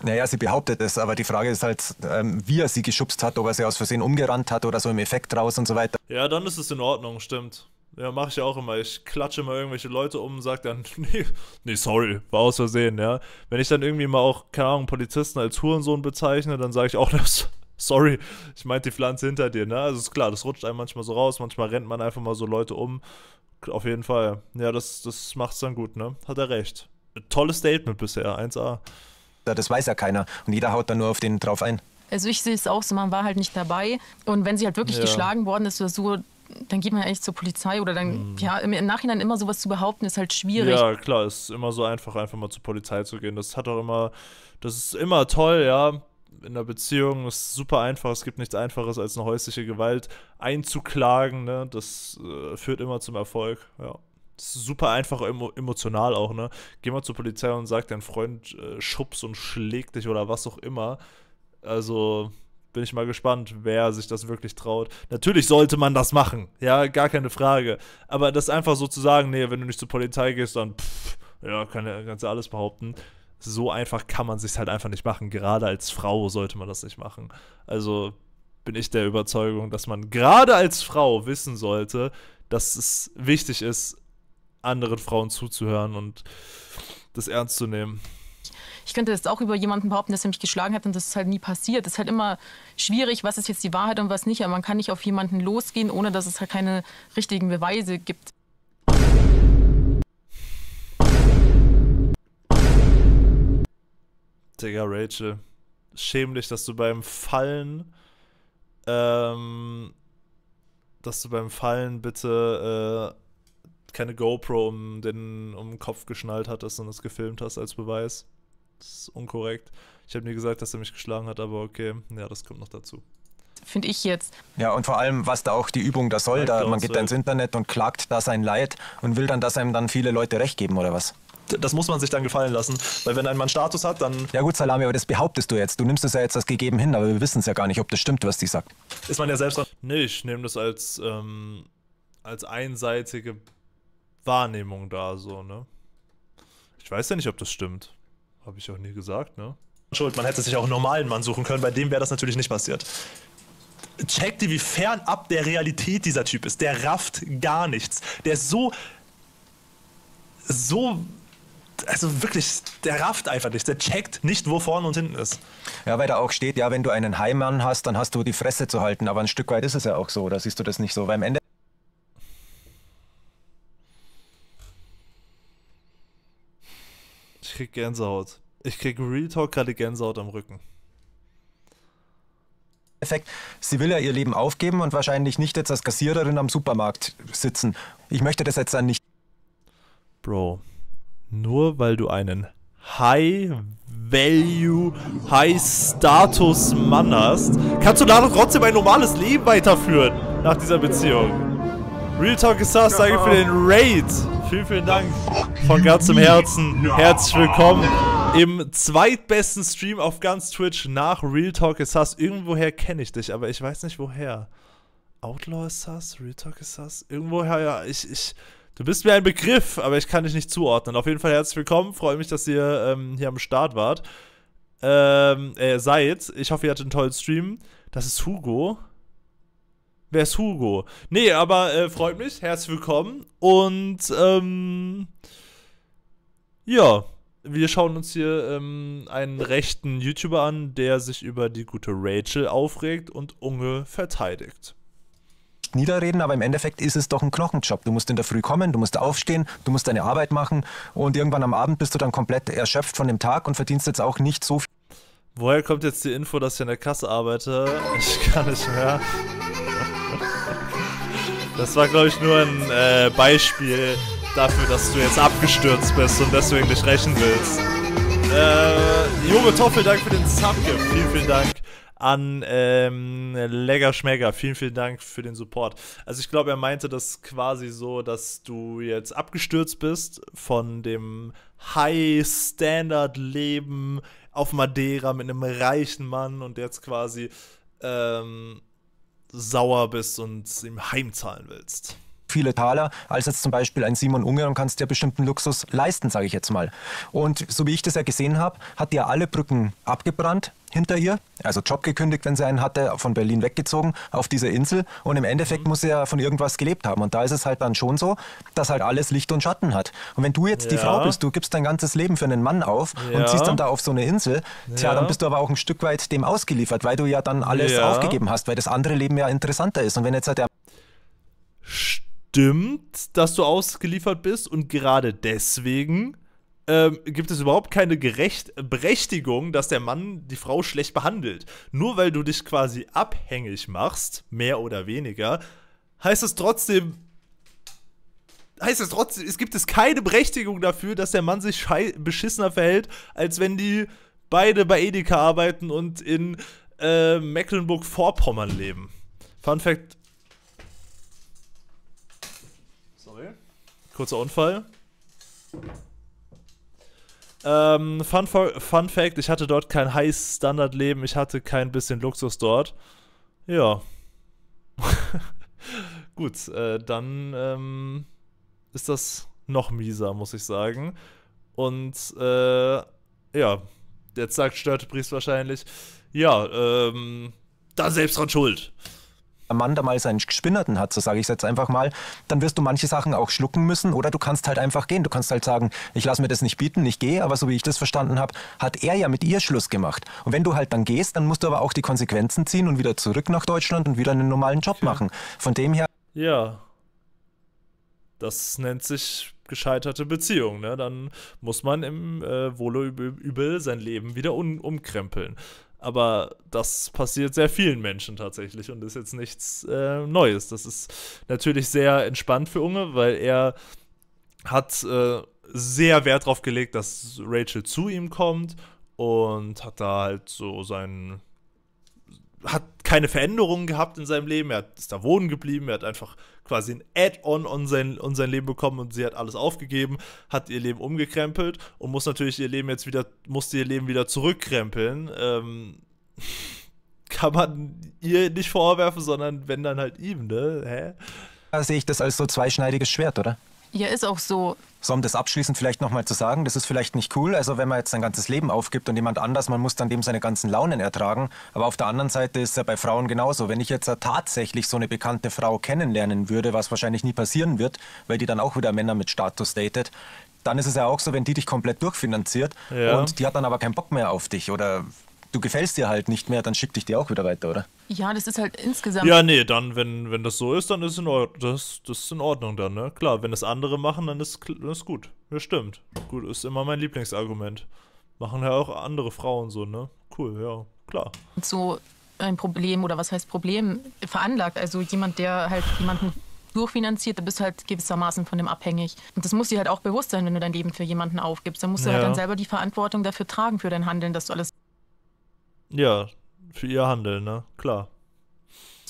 Naja, sie behauptet es, aber die Frage ist halt, wie er sie geschubst hat, ob er sie aus Versehen umgerannt hat oder so im Effekt raus und so weiter. Ja, dann ist es in Ordnung, stimmt. Ja, mache ich ja auch immer. Ich klatsche mal irgendwelche Leute um und sage dann, nee, sorry, war aus Versehen, ja. Wenn ich dann irgendwie mal auch, keine Ahnung, Polizisten als Hurensohn bezeichne, dann sage ich auch, sorry, ich meinte die Pflanze hinter dir, ne. Also ist klar, das rutscht einem manchmal so raus, manchmal rennt man einfach mal so Leute um. Auf jeden Fall. Ja, das macht's dann gut, ne? Hat er recht. Tolles Statement bisher, 1A. Das weiß ja keiner und jeder haut dann nur auf den drauf ein. Also ich sehe es auch so, man war halt nicht dabei und wenn sie halt wirklich geschlagen worden ist oder so, dann geht man ja eigentlich zur Polizei oder dann, ja, im Nachhinein immer sowas zu behaupten, ist halt schwierig. Ja, klar, ist immer so einfach mal zur Polizei zu gehen. Das ist immer toll, ja. In der Beziehung ist super einfach, es gibt nichts Einfaches als eine häusliche Gewalt einzuklagen, ne? Das führt immer zum Erfolg, ja. Das ist super einfach emotional auch, ne? Geh mal zur Polizei und sag, dein Freund schubst und schlägt dich oder was auch immer. Also bin ich mal gespannt, wer sich das wirklich traut. Natürlich sollte man das machen, ja, gar keine Frage. Aber das einfach so zu sagen, nee, wenn du nicht zur Polizei gehst, dann pff, ja, kannst du alles behaupten. So einfach kann man sich's halt einfach nicht machen. Gerade als Frau sollte man das nicht machen. Also bin ich der Überzeugung, dass man gerade als Frau wissen sollte, dass es wichtig ist, anderen Frauen zuzuhören und das ernst zu nehmen. Ich könnte jetzt auch über jemanden behaupten, dass er mich geschlagen hat und das ist halt nie passiert. Es ist halt immer schwierig, was ist jetzt die Wahrheit und was nicht. Aber man kann nicht auf jemanden losgehen, ohne dass es halt keine richtigen Beweise gibt. Digga, Rachel, schäm dich, dass du beim Fallen bitte keine GoPro um den Kopf geschnallt hattest und es gefilmt hast als Beweis. Das ist unkorrekt. Ich habe nie gesagt, dass er mich geschlagen hat, aber okay, ja, das kommt noch dazu. Finde ich jetzt. Ja, und vor allem, was da auch die Übung da soll, da man geht da ins Internet und klagt da sein Leid und will dann, dass einem dann viele Leute recht geben, oder was? Das muss man sich dann gefallen lassen, weil wenn ein Mann Status hat, dann... Ja gut, Salami, aber das behauptest du jetzt. Du nimmst es ja jetzt als gegeben hin, aber wir wissen es ja gar nicht, ob das stimmt, was die sagt. Ist man ja selbst dran... Nee, ich nehme das als einseitige Wahrnehmung da, so, ne? Ich weiß ja nicht, ob das stimmt. Habe ich auch nie gesagt, ne? Schuld, man hätte sich auch einen normalen Mann suchen können, bei dem wäre das natürlich nicht passiert. Checkt ihr, wie fernab der Realität dieser Typ ist. Der rafft gar nichts. Der ist so... Also wirklich, der rafft einfach nicht, der checkt nicht, wo vorne und hinten ist. Ja, weil da auch steht, ja, wenn du einen Heimann hast, dann hast du die Fresse zu halten. Aber ein Stück weit ist es ja auch so, oder siehst du das nicht so? Weil am Ende... Ich krieg Gänsehaut. Ich krieg Real Talk gerade Gänsehaut am Rücken. Effekt. Sie will ja ihr Leben aufgeben und wahrscheinlich nicht jetzt als Kassiererin am Supermarkt sitzen. Ich möchte das jetzt dann nicht... Bro... Nur weil du einen High-Value, High-Status-Mann hast, kannst du da doch trotzdem ein normales Leben weiterführen nach dieser Beziehung. Real Talk ist das, danke für den Raid. Vielen, vielen Dank von ganzem Herzen. Herzlich willkommen im zweitbesten Stream auf ganz Twitch nach Real Talk ist das. Irgendwoher kenne ich dich, aber ich weiß nicht woher. Outlaw ist das? Real Talk ist das? Irgendwoher, ja, Du bist mir ein Begriff, aber ich kann dich nicht zuordnen. Auf jeden Fall herzlich willkommen. Freue mich, dass ihr hier am Start wart. Seid. Ich hoffe, ihr hattet einen tollen Stream. Das ist Hugo. Wer ist Hugo? Nee, aber freut mich. Herzlich willkommen. Und ja, wir schauen uns hier einen rechten YouTuber an, der sich über die gute Rachel aufregt und Unge verteidigt. Niederreden, aber im Endeffekt ist es doch ein Knochenjob. Du musst in der Früh kommen, du musst aufstehen, du musst deine Arbeit machen und irgendwann am Abend bist du dann komplett erschöpft von dem Tag und verdienst jetzt auch nicht so viel. Woher kommt jetzt die Info, dass ich in der Kasse arbeite? Ich kann nicht mehr. Das war, glaube ich, nur ein Beispiel dafür, dass du jetzt abgestürzt bist und deswegen nicht rächen willst. Junge Toffel, danke für den Subgift. Vielen, vielen Dank an Legger Schmecker. Vielen, vielen Dank für den Support. Also ich glaube, er meinte das quasi so, dass du jetzt abgestürzt bist von dem High-Standard-Leben auf Madeira mit einem reichen Mann und jetzt quasi sauer bist und ihm heimzahlen willst. Viele Taler, als jetzt zum Beispiel ein Simon Unge, und kannst dir bestimmten Luxus leisten, sage ich jetzt mal. Und so wie ich das ja gesehen habe, hat die ja alle Brücken abgebrannt hinter ihr, also Job gekündigt, wenn sie einen hatte, von Berlin weggezogen, auf diese Insel, und im Endeffekt muss sie ja von irgendwas gelebt haben, und da ist es halt dann schon so, dass halt alles Licht und Schatten hat. Und wenn du jetzt die Frau bist, du gibst dein ganzes Leben für einen Mann auf und ziehst dann da auf so eine Insel, tja, dann bist du aber auch ein Stück weit dem ausgeliefert, weil du ja dann alles aufgegeben hast, weil das andere Leben ja interessanter ist. Und wenn jetzt halt der... Stimmt, dass du ausgeliefert bist, und gerade deswegen gibt es überhaupt keine Berechtigung, dass der Mann die Frau schlecht behandelt. Nur weil du dich quasi abhängig machst, mehr oder weniger, heißt es trotzdem, es gibt keine Berechtigung dafür, dass der Mann sich beschissener verhält, als wenn die beide bei Edeka arbeiten und in Mecklenburg-Vorpommern leben. Fun Fact. Kurzer Unfall. Fun Fact, ich hatte dort kein High-Standard-Leben, ich hatte kein bisschen Luxus dort. Ja. Gut, dann ist das noch mieser, muss ich sagen. Und ja, jetzt sagt Störtepriest wahrscheinlich, ja, da selbst dran schuld. der Mann da mal seinen Spinnerten hat, so sage ich es jetzt einfach mal, dann wirst du manche Sachen auch schlucken müssen oder du kannst halt einfach gehen. Du kannst halt sagen, ich lasse mir das nicht bieten, ich gehe, aber so wie ich das verstanden habe, hat er ja mit ihr Schluss gemacht. Und wenn du halt dann gehst, dann musst du aber auch die Konsequenzen ziehen und wieder zurück nach Deutschland und wieder einen normalen Job machen. Von dem her... Ja, das nennt sich gescheiterte Beziehung, ne? Dann muss man im Wohle übel sein Leben wieder umkrempeln. Aber das passiert sehr vielen Menschen tatsächlich und ist jetzt nichts Neues. Das ist natürlich sehr entspannt für Unge, weil er hat sehr Wert darauf gelegt, dass Rachel zu ihm kommt und hat da halt so seinen... hat keine Veränderungen gehabt in seinem Leben, ist da wohnen geblieben, er hat einfach quasi ein Add-on on sein Leben bekommen und sie hat alles aufgegeben, hat ihr Leben umgekrempelt und muss natürlich ihr Leben jetzt wieder, musste ihr Leben wieder zurückkrempeln. Kann man ihr nicht vorwerfen, sondern wenn dann halt ihm, ne? Hä? Da sehe ich das als so zweischneidiges Schwert, oder? Ja, ist auch so. So, um das abschließend vielleicht nochmal zu sagen, das ist vielleicht nicht cool, also wenn man jetzt sein ganzes Leben aufgibt und jemand anders, man muss dann dem seine ganzen Launen ertragen, aber auf der anderen Seite ist es ja bei Frauen genauso. Wenn ich jetzt tatsächlich so eine bekannte Frau kennenlernen würde, was wahrscheinlich nie passieren wird, weil die dann auch wieder Männer mit Status datet, dann ist es ja auch so, wenn die dich komplett durchfinanziert und die hat dann aber keinen Bock mehr auf dich oder... Du gefällst dir halt nicht mehr, dann schickt dich die auch wieder weiter, oder? Ja, das ist halt insgesamt... Ja, nee, dann, wenn das so ist, dann ist das ist in Ordnung dann, ne? Klar, wenn das andere machen, dann ist gut. Ja, stimmt. Gut, ist immer mein Lieblingsargument. Machen ja auch andere Frauen so, ne? Cool, ja, klar. So ein Problem, oder was heißt Problem, veranlagt. Also jemand, der halt jemanden durchfinanziert, da bist du halt gewissermaßen von dem abhängig. Und das muss dir halt auch bewusst sein, wenn du dein Leben für jemanden aufgibst. Dann musst du halt dann selber die Verantwortung dafür tragen, für dein Handeln, dass du alles... Ja, für ihr Handeln, ne? Klar.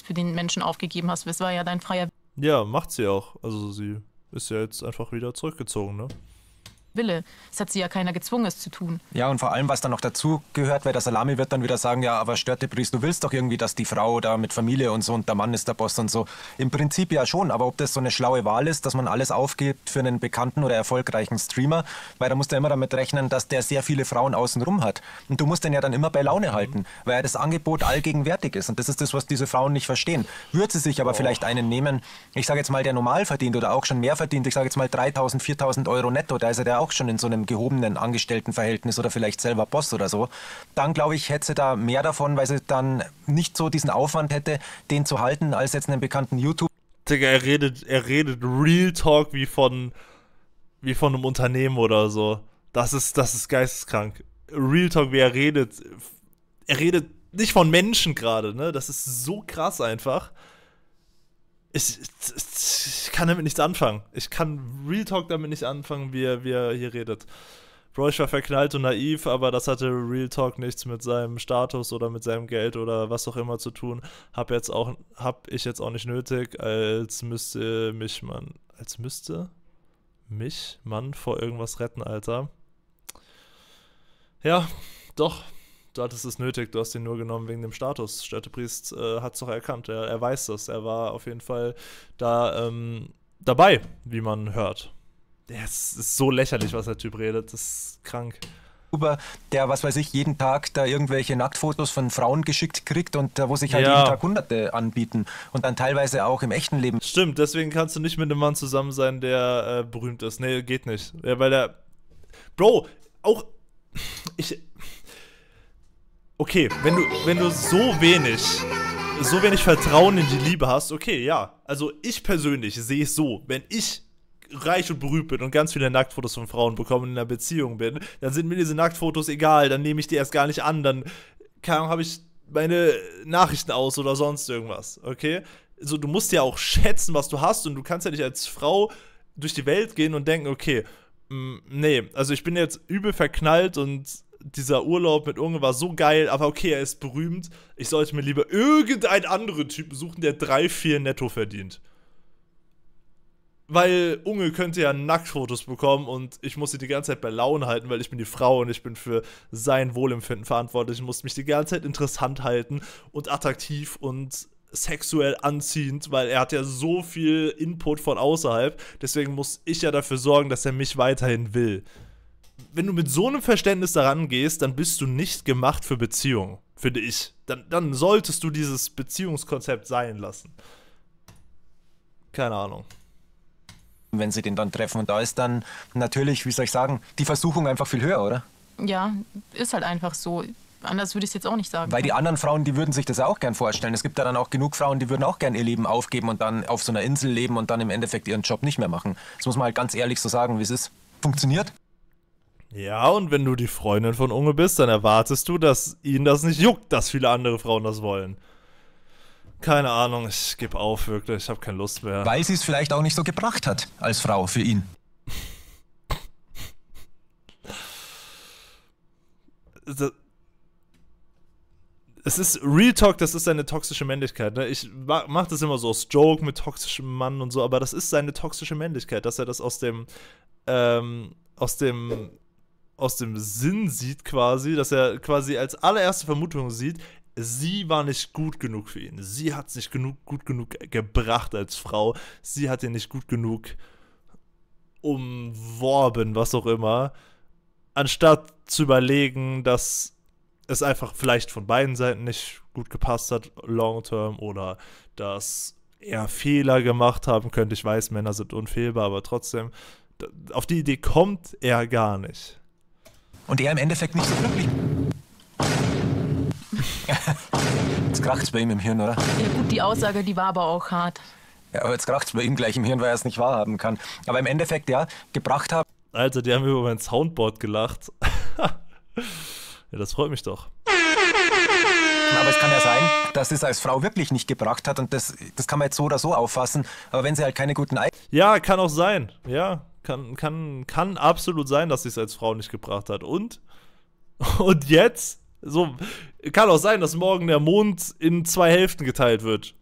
Für den Menschen aufgegeben hast, das war ja dein freier... Ja, macht sie auch. Also sie ist ja jetzt einfach wieder zurückgezogen, ne? Wille. Das hat sie ja keiner gezwungen, es zu tun. Ja, und vor allem, was dann noch dazu gehört, weil der Salami wird dann wieder sagen, ja, aber Störtepriest, du willst doch irgendwie, dass die Frau da mit Familie und so und der Mann ist der Boss und so. Im Prinzip ja schon, aber ob das so eine schlaue Wahl ist, dass man alles aufgibt für einen bekannten oder erfolgreichen Streamer, weil da musst du immer damit rechnen, dass der sehr viele Frauen außenrum hat. Und du musst den ja dann immer bei Laune halten, weil ja das Angebot allgegenwärtig ist. Und das ist das, was diese Frauen nicht verstehen. Würde sie sich aber vielleicht einen nehmen, ich sage jetzt mal, der normal verdient oder auch schon mehr verdient, ich sage jetzt mal 3.000, 4.000 Euro netto, da ist ja der auch schon in so einem gehobenen Angestelltenverhältnis oder vielleicht selber Boss oder so, dann glaube ich, hätte sie da mehr davon, weil sie dann nicht so diesen Aufwand hätte, den zu halten, als jetzt einen bekannten YouTuber. Digga, er redet Real Talk wie von einem Unternehmen oder so. Das ist geisteskrank. Real Talk, wie er redet nicht von Menschen gerade, ne? Das ist so krass einfach. Ich kann damit nichts anfangen. Ich kann Real Talk damit nicht anfangen, wie er hier redet. Bro, ich war verknallt und naiv, aber das hatte Real Talk nichts mit seinem Status oder mit seinem Geld oder was auch immer zu tun. Hab ich jetzt auch nicht nötig, als müsste mich man vor irgendwas retten, Alter. Ja, doch. Du hattest es nötig, du hast ihn nur genommen wegen dem Status. Störtepriest hat es doch erkannt, er weiß das. Er war auf jeden Fall da dabei, wie man hört. Es ist so lächerlich, was der Typ redet, das ist krank. Der, was weiß ich, jeden Tag da irgendwelche Nacktfotos von Frauen geschickt kriegt und wo sich halt jeden Tag Hunderte anbieten und dann teilweise auch im echten Leben. Stimmt, deswegen kannst du nicht mit einem Mann zusammen sein, der berühmt ist. Nee, geht nicht. Ja, weil der... Bro, auch... Okay, wenn du so wenig Vertrauen in die Liebe hast, okay, ja. Also ich persönlich sehe es so, wenn ich reich und berühmt bin und ganz viele Nacktfotos von Frauen bekomme und in einer Beziehung bin, dann sind mir diese Nacktfotos egal, dann nehme ich die erst gar nicht an, dann habe ich meine Nachrichten aus oder sonst irgendwas, okay? Also du musst ja auch schätzen, was du hast und du kannst ja nicht als Frau durch die Welt gehen und denken, okay, nee, also ich bin jetzt übel verknallt und... Dieser Urlaub mit Unge war so geil, aber okay, er ist berühmt. Ich sollte mir lieber irgendeinen anderen Typen suchen, der 3-4 netto verdient. Weil Unge könnte ja Nacktfotos bekommen und ich muss sie die ganze Zeit bei Laune halten, weil ich bin die Frau und ich bin für sein Wohlempfinden verantwortlich. Ich muss mich die ganze Zeit interessant halten und attraktiv und sexuell anziehend, weil er hat ja so viel Input von außerhalb. Deswegen muss ich ja dafür sorgen, dass er mich weiterhin will. wenn du mit so einem Verständnis daran gehst, dann bist du nicht gemacht für Beziehungen, finde ich. Dann solltest du dieses Beziehungskonzept sein lassen. Keine Ahnung. Wenn sie den dann treffen und da ist dann natürlich, wie soll ich sagen, die Versuchung einfach viel höher, oder? Ja, ist halt einfach so. Anders würde ich es jetzt auch nicht sagen. Weil die anderen Frauen, die würden sich das auch gern vorstellen. Es gibt da dann auch genug Frauen, die würden auch gern ihr Leben aufgeben und dann auf so einer Insel leben und dann im Endeffekt ihren Job nicht mehr machen. Das muss man halt ganz ehrlich so sagen, wie es ist. Funktioniert? Ja, und wenn du die Freundin von Unge bist, dann erwartest du, dass ihnen das nicht juckt, dass viele andere Frauen das wollen. Keine Ahnung, ich gebe auf, wirklich, ich habe keine Lust mehr. Weil sie es vielleicht auch nicht so gebracht hat, als Frau für ihn. Es ist Real Talk, das ist seine toxische Männlichkeit, ne? Ich mach das immer so aus Joke mit toxischem Mann und so, aber das ist seine toxische Männlichkeit, dass er das aus dem Sinn sieht quasi, dass er quasi als allererste Vermutung sieht, sie war nicht gut genug für ihn. Sie hat es nicht gut genug gebracht als Frau. Sie hat ihn nicht gut genug umworben, was auch immer. Anstatt zu überlegen, dass es einfach vielleicht von beiden Seiten nicht gut gepasst hat, long term, oder dass er Fehler gemacht haben könnte. Ich weiß, Männer sind unfehlbar, aber trotzdem, auf die Idee kommt er gar nicht. Und er im Endeffekt nicht so glücklich. Jetzt kracht's bei ihm im Hirn, oder? Ja gut, die Aussage, die war aber auch hart. Ja, aber jetzt kracht's bei ihm gleich im Hirn, weil er es nicht wahrhaben kann. Aber im Endeffekt, ja, gebracht haben... Alter, die haben über mein Soundboard gelacht. Ja, das freut mich doch. Aber es kann ja sein, dass das als Frau wirklich nicht gebracht hat und das kann man jetzt so oder so auffassen, aber wenn sie halt keine guten... Ja, kann auch sein. Ja, kann absolut sein, dass sie es als Frau nicht gebracht hat. Und jetzt? So, kann auch sein, dass morgen der Mond in 2 Hälften geteilt wird.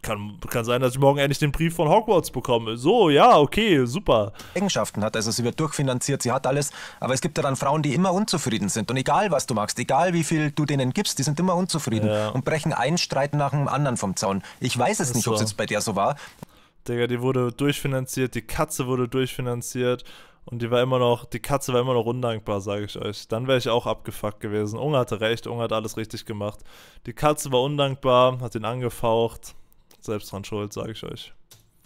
Kann sein, dass ich morgen endlich den Brief von Hogwarts bekomme. So, ja, okay, super. Eigenschaften hat, also sie wird durchfinanziert, sie hat alles, aber es gibt ja dann Frauen, die immer unzufrieden sind und egal, was du machst, egal wie viel du denen gibst, die sind immer unzufrieden und brechen einen Streit nach dem anderen vom Zaun. Ich weiß es nicht, ob es jetzt bei der so war. Digga, die wurde durchfinanziert, die Katze wurde durchfinanziert. Und die Katze war immer noch undankbar, sage ich euch. Dann wäre ich auch abgefuckt gewesen. Unge hatte recht, Unge hat alles richtig gemacht. Die Katze war undankbar, hat ihn angefaucht. Selbst dran schuld, sage ich euch.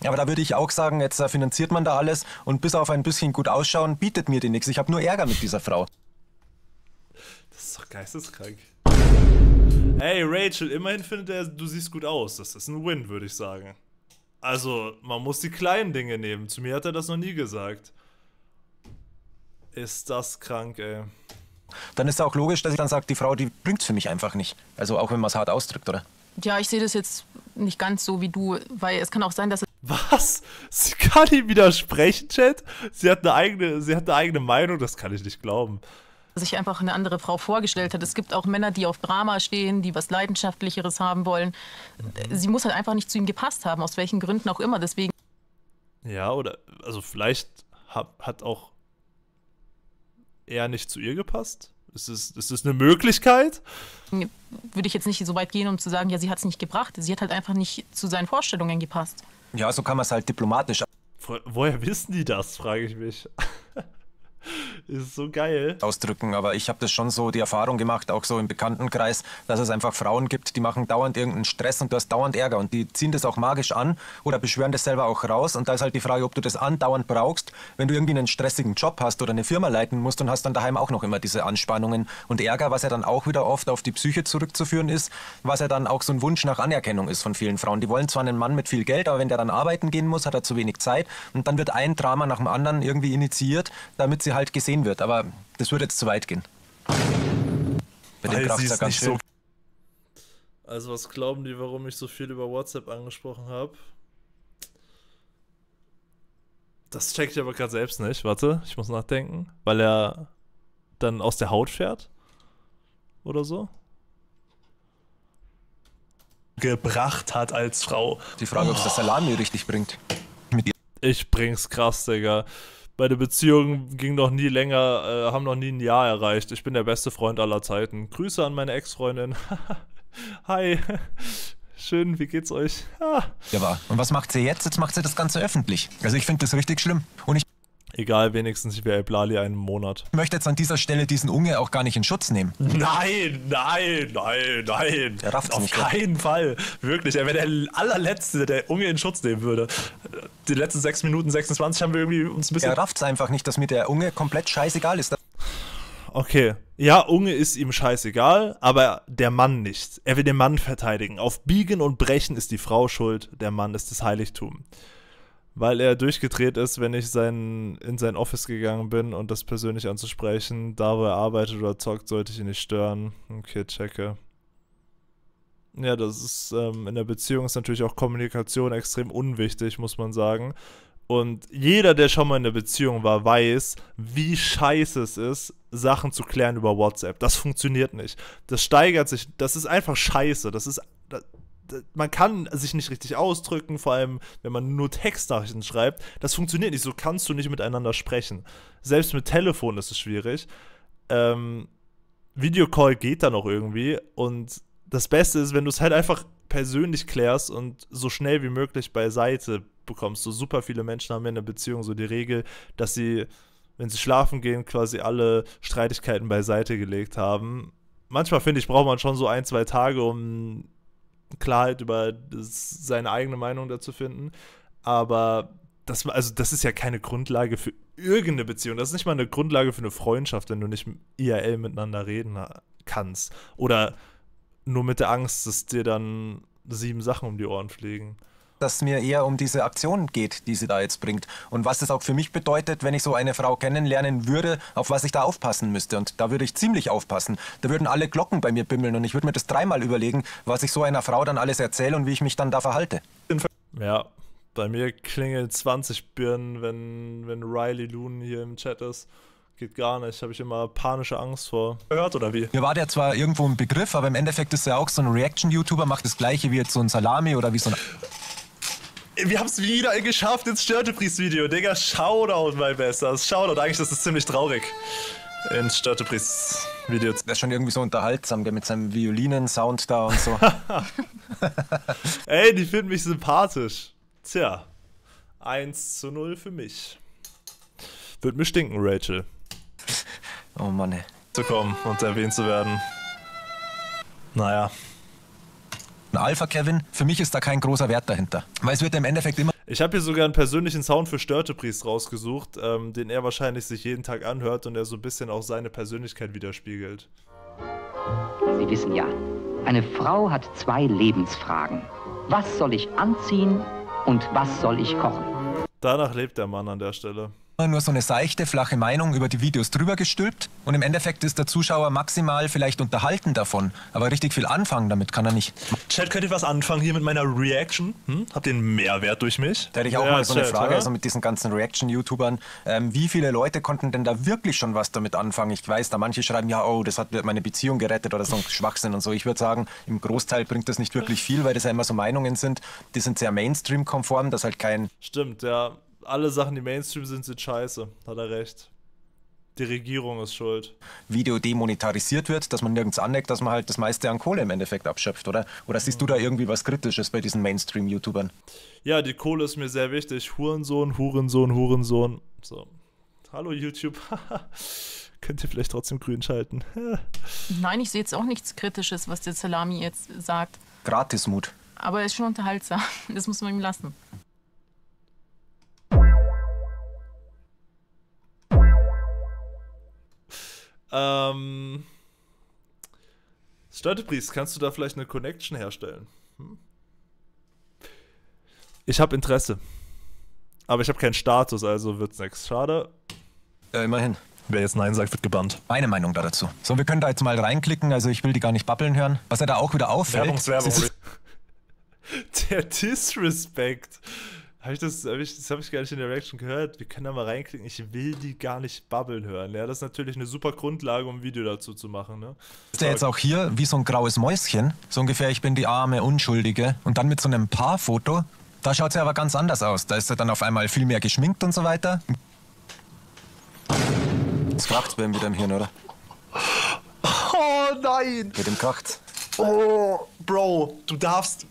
Aber da würde ich auch sagen, jetzt finanziert man da alles und bis auf ein bisschen gut ausschauen, bietet mir die nichts. Ich habe nur Ärger mit dieser Frau. Das ist doch geisteskrank. Hey Rachel, immerhin findet er, du siehst gut aus. Das ist ein Win, würde ich sagen. Also, man muss die kleinen Dinge nehmen. Zu mir hat er das noch nie gesagt. Ist das krank, ey. Dann ist auch logisch, dass ich dann sage, die Frau, die bringt's für mich einfach nicht. Also auch wenn man es hart ausdrückt, oder? Ja, ich sehe das jetzt nicht ganz so wie du, weil es kann auch sein, dass... Was? Sie kann ihm widersprechen, Chat? Sie hat eine eigene Meinung, das kann ich nicht glauben. Sich einfach eine andere Frau vorgestellt hat. Es gibt auch Männer, die auf Drama stehen, die was Leidenschaftlicheres haben wollen. Mhm. Sie muss halt einfach nicht zu ihm gepasst haben, aus welchen Gründen auch immer, deswegen... Ja, oder, also vielleicht hat auch... eher nicht zu ihr gepasst? Ist es eine Möglichkeit? Würde ich jetzt nicht so weit gehen, um zu sagen, ja, sie hat es nicht gebracht. Sie hat halt einfach nicht zu seinen Vorstellungen gepasst. Ja, so kann man es halt diplomatisch... Woher wissen die das, frage ich mich. Ist so geil. ...ausdrücken, aber ich habe das schon so die Erfahrung gemacht, auch so im Bekanntenkreis, dass es einfach Frauen gibt, die machen dauernd irgendeinen Stress und du hast dauernd Ärger und die ziehen das auch magisch an oder beschwören das selber auch raus und da ist halt die Frage, ob du das andauernd brauchst, wenn du irgendwie einen stressigen Job hast oder eine Firma leiten musst und hast dann daheim auch noch immer diese Anspannungen und Ärger, was ja dann auch wieder oft auf die Psyche zurückzuführen ist, was ja dann auch so ein Wunsch nach Anerkennung ist von vielen Frauen. Die wollen zwar einen Mann mit viel Geld, aber wenn der dann arbeiten gehen muss, hat er zu wenig Zeit und dann wird ein Drama nach dem anderen irgendwie initiiert, damit sie halt gesehen wird, aber das würde jetzt zu weit gehen. Bei dem Kraftsack ganz schön. Also was glauben die, warum ich so viel über WhatsApp angesprochen habe? Das checkt ich aber gerade selbst nicht. Warte, ich muss nachdenken. Weil er dann aus der Haut fährt? Oder so? Gebracht hat als Frau. Die Frage, ob es das Salami richtig bringt. Ich bring's krass, Digga. Meine Beziehung ging noch nie länger, haben noch nie ein Jahr erreicht. Ich bin der beste Freund aller Zeiten. Grüße an meine Ex-Freundin. Hi. Schön, wie geht's euch? Ja, war. Und was macht sie jetzt? Jetzt macht sie das Ganze öffentlich. Also ich finde das richtig schlimm. Und ich Egal, wenigstens ich wäre Iblali einen Monat. Ich möchte jetzt an dieser Stelle diesen Unge auch gar nicht in Schutz nehmen. Nein, nein, nein, nein. Der rafft's nicht. Auf keinen Fall. Wirklich, er wäre der allerletzte, der Unge in Schutz nehmen würde. Die letzten 6 Minuten 26 haben wir irgendwie uns ein bisschen... Er rafft's einfach nicht, dass mir der Unge komplett scheißegal ist. Okay. Ja, Unge ist ihm scheißegal, aber der Mann nicht. Er will den Mann verteidigen. Auf Biegen und Brechen ist die Frau schuld, der Mann ist das Heiligtum. Weil er durchgedreht ist, wenn ich in sein Office gegangen bin und das persönlich anzusprechen. Da, wo er arbeitet oder zockt, sollte ich ihn nicht stören. Okay, checke. Ja, das ist in der Beziehung ist natürlich auch Kommunikation extrem unwichtig, muss man sagen. Und jeder, der schon mal in einer Beziehung war, weiß, wie scheiße es ist, Sachen zu klären über WhatsApp. Das funktioniert nicht. Das steigert sich. Das ist einfach scheiße. Man kann sich nicht richtig ausdrücken, vor allem, wenn man nur Textnachrichten schreibt. Das funktioniert nicht, so kannst du nicht miteinander sprechen. Selbst mit Telefon ist es schwierig. Videocall geht da noch irgendwie. Und das Beste ist, wenn du es halt einfach persönlich klärst und so schnell wie möglich beiseite bekommst. So super viele Menschen haben ja in der Beziehung so die Regel, dass sie, wenn sie schlafen gehen, quasi alle Streitigkeiten beiseite gelegt haben. Manchmal, finde ich, braucht man schon so 1, 2 Tage, um Klarheit über seine eigene Meinung dazu finden, aber das ist ja keine Grundlage für irgendeine Beziehung, das ist nicht mal eine Grundlage für eine Freundschaft, wenn du nicht IRL miteinander reden kannst oder nur mit der Angst, dass dir dann 7 Sachen um die Ohren fliegen. Dass mir eher um diese Aktion geht, die sie da jetzt bringt und was das auch für mich bedeutet, wenn ich so eine Frau kennenlernen würde, auf was ich da aufpassen müsste, und da würde ich ziemlich aufpassen. Da würden alle Glocken bei mir bimmeln und ich würde mir das 3-mal überlegen, was ich so einer Frau dann alles erzähle und wie ich mich dann da verhalte. Ja, bei mir klingeln 20 Birnen, wenn Riley Loon hier im Chat ist. Geht gar nicht, habe ich immer panische Angst vor. Gehört oder wie? Mir war der zwar irgendwo ein Begriff, aber im Endeffekt ist er auch so ein Reaction-YouTuber, macht das gleiche wie jetzt so ein Salami oder wie so ein... Wir haben es wieder geschafft ins Störtepriest-Video. Digga, Shoutout, mein Bestes. Shoutout, eigentlich, das ist ziemlich traurig. Ins Störtepriest-Video. Der ist schon irgendwie so unterhaltsam, mit seinem Violinen-Sound da und so. Ey, die finden mich sympathisch. Tja, 1:0 für mich. Würde mir stinken, Rachel. Oh Mann, ey. Zu kommen und erwähnt zu werden. Naja. Ein Alpha-Kevin, für mich ist da kein großer Wert dahinter. Weil es wird im Endeffekt immer... Ich habe hier sogar einen persönlichen Sound für Störtepriest rausgesucht, den er wahrscheinlich sich jeden Tag anhört und der so ein bisschen auch seine Persönlichkeit widerspiegelt. Sie wissen ja, eine Frau hat 2 Lebensfragen. Was soll ich anziehen und was soll ich kochen? Danach lebt der Mann an der Stelle. Nur so eine seichte, flache Meinung über die Videos drüber gestülpt und im Endeffekt ist der Zuschauer maximal vielleicht unterhalten davon, aber richtig viel anfangen damit kann er nicht. Chat, könnt ihr was anfangen hier mit meiner Reaction? Hm? Habt ihr einen Mehrwert durch mich? Da hätte ich auch mal so eine Frage, also mit diesen ganzen Reaction-YouTubern, wie viele Leute konnten denn da wirklich schon was damit anfangen? Ich weiß, da manche schreiben, ja, oh, das hat meine Beziehung gerettet oder so ein Schwachsinn und so. Ich würde sagen, im Großteil bringt das nicht wirklich viel, weil das ja immer so Meinungen sind, die sind sehr Mainstream-konform, das halt kein... Stimmt, ja. Alle Sachen, die Mainstream sind, sind scheiße. Hat er recht. Die Regierung ist schuld. Video demonetarisiert wird, dass man nirgends aneckt, dass man halt das meiste an Kohle im Endeffekt abschöpft, oder? Oder siehst du da irgendwie was Kritisches bei diesen Mainstream-YouTubern? Ja, die Kohle ist mir sehr wichtig. Hurensohn, Hurensohn, Hurensohn. So. Hallo YouTube. Könnt ihr vielleicht trotzdem grün schalten? Nein, ich sehe jetzt auch nichts Kritisches, was der Salami jetzt sagt. Gratismut. Aber er ist schon unterhaltsam. Das muss man ihm lassen. Störtepriest, kannst du da vielleicht eine Connection herstellen? Hm? Ich habe Interesse. Aber ich habe keinen Status, also wird's nichts. Schade. Ja, immerhin. Wer jetzt Nein sagt, wird gebannt. Meine Meinung da dazu. So, wir können da jetzt mal reinklicken, also ich will die gar nicht babbeln hören. Was er da auch wieder auffällt... Werbung. Der Disrespect. Das habe ich gar nicht in der Reaction gehört. Wir können da mal reinklicken. Ich will die gar nicht babbeln hören. Ja, das ist natürlich eine super Grundlage, um ein Video dazu zu machen. Ne? Ist der jetzt auch hier wie so ein graues Mäuschen? So ungefähr, ich bin die arme Unschuldige. Und dann mit so einem Paarfoto. Da schaut es ja aber ganz anders aus. Da ist er dann auf einmal viel mehr geschminkt und so weiter. Jetzt kracht's bei ihm wieder im Hirn, oder? Oh nein! Mit dem kracht's. Oh, Bro, du darfst...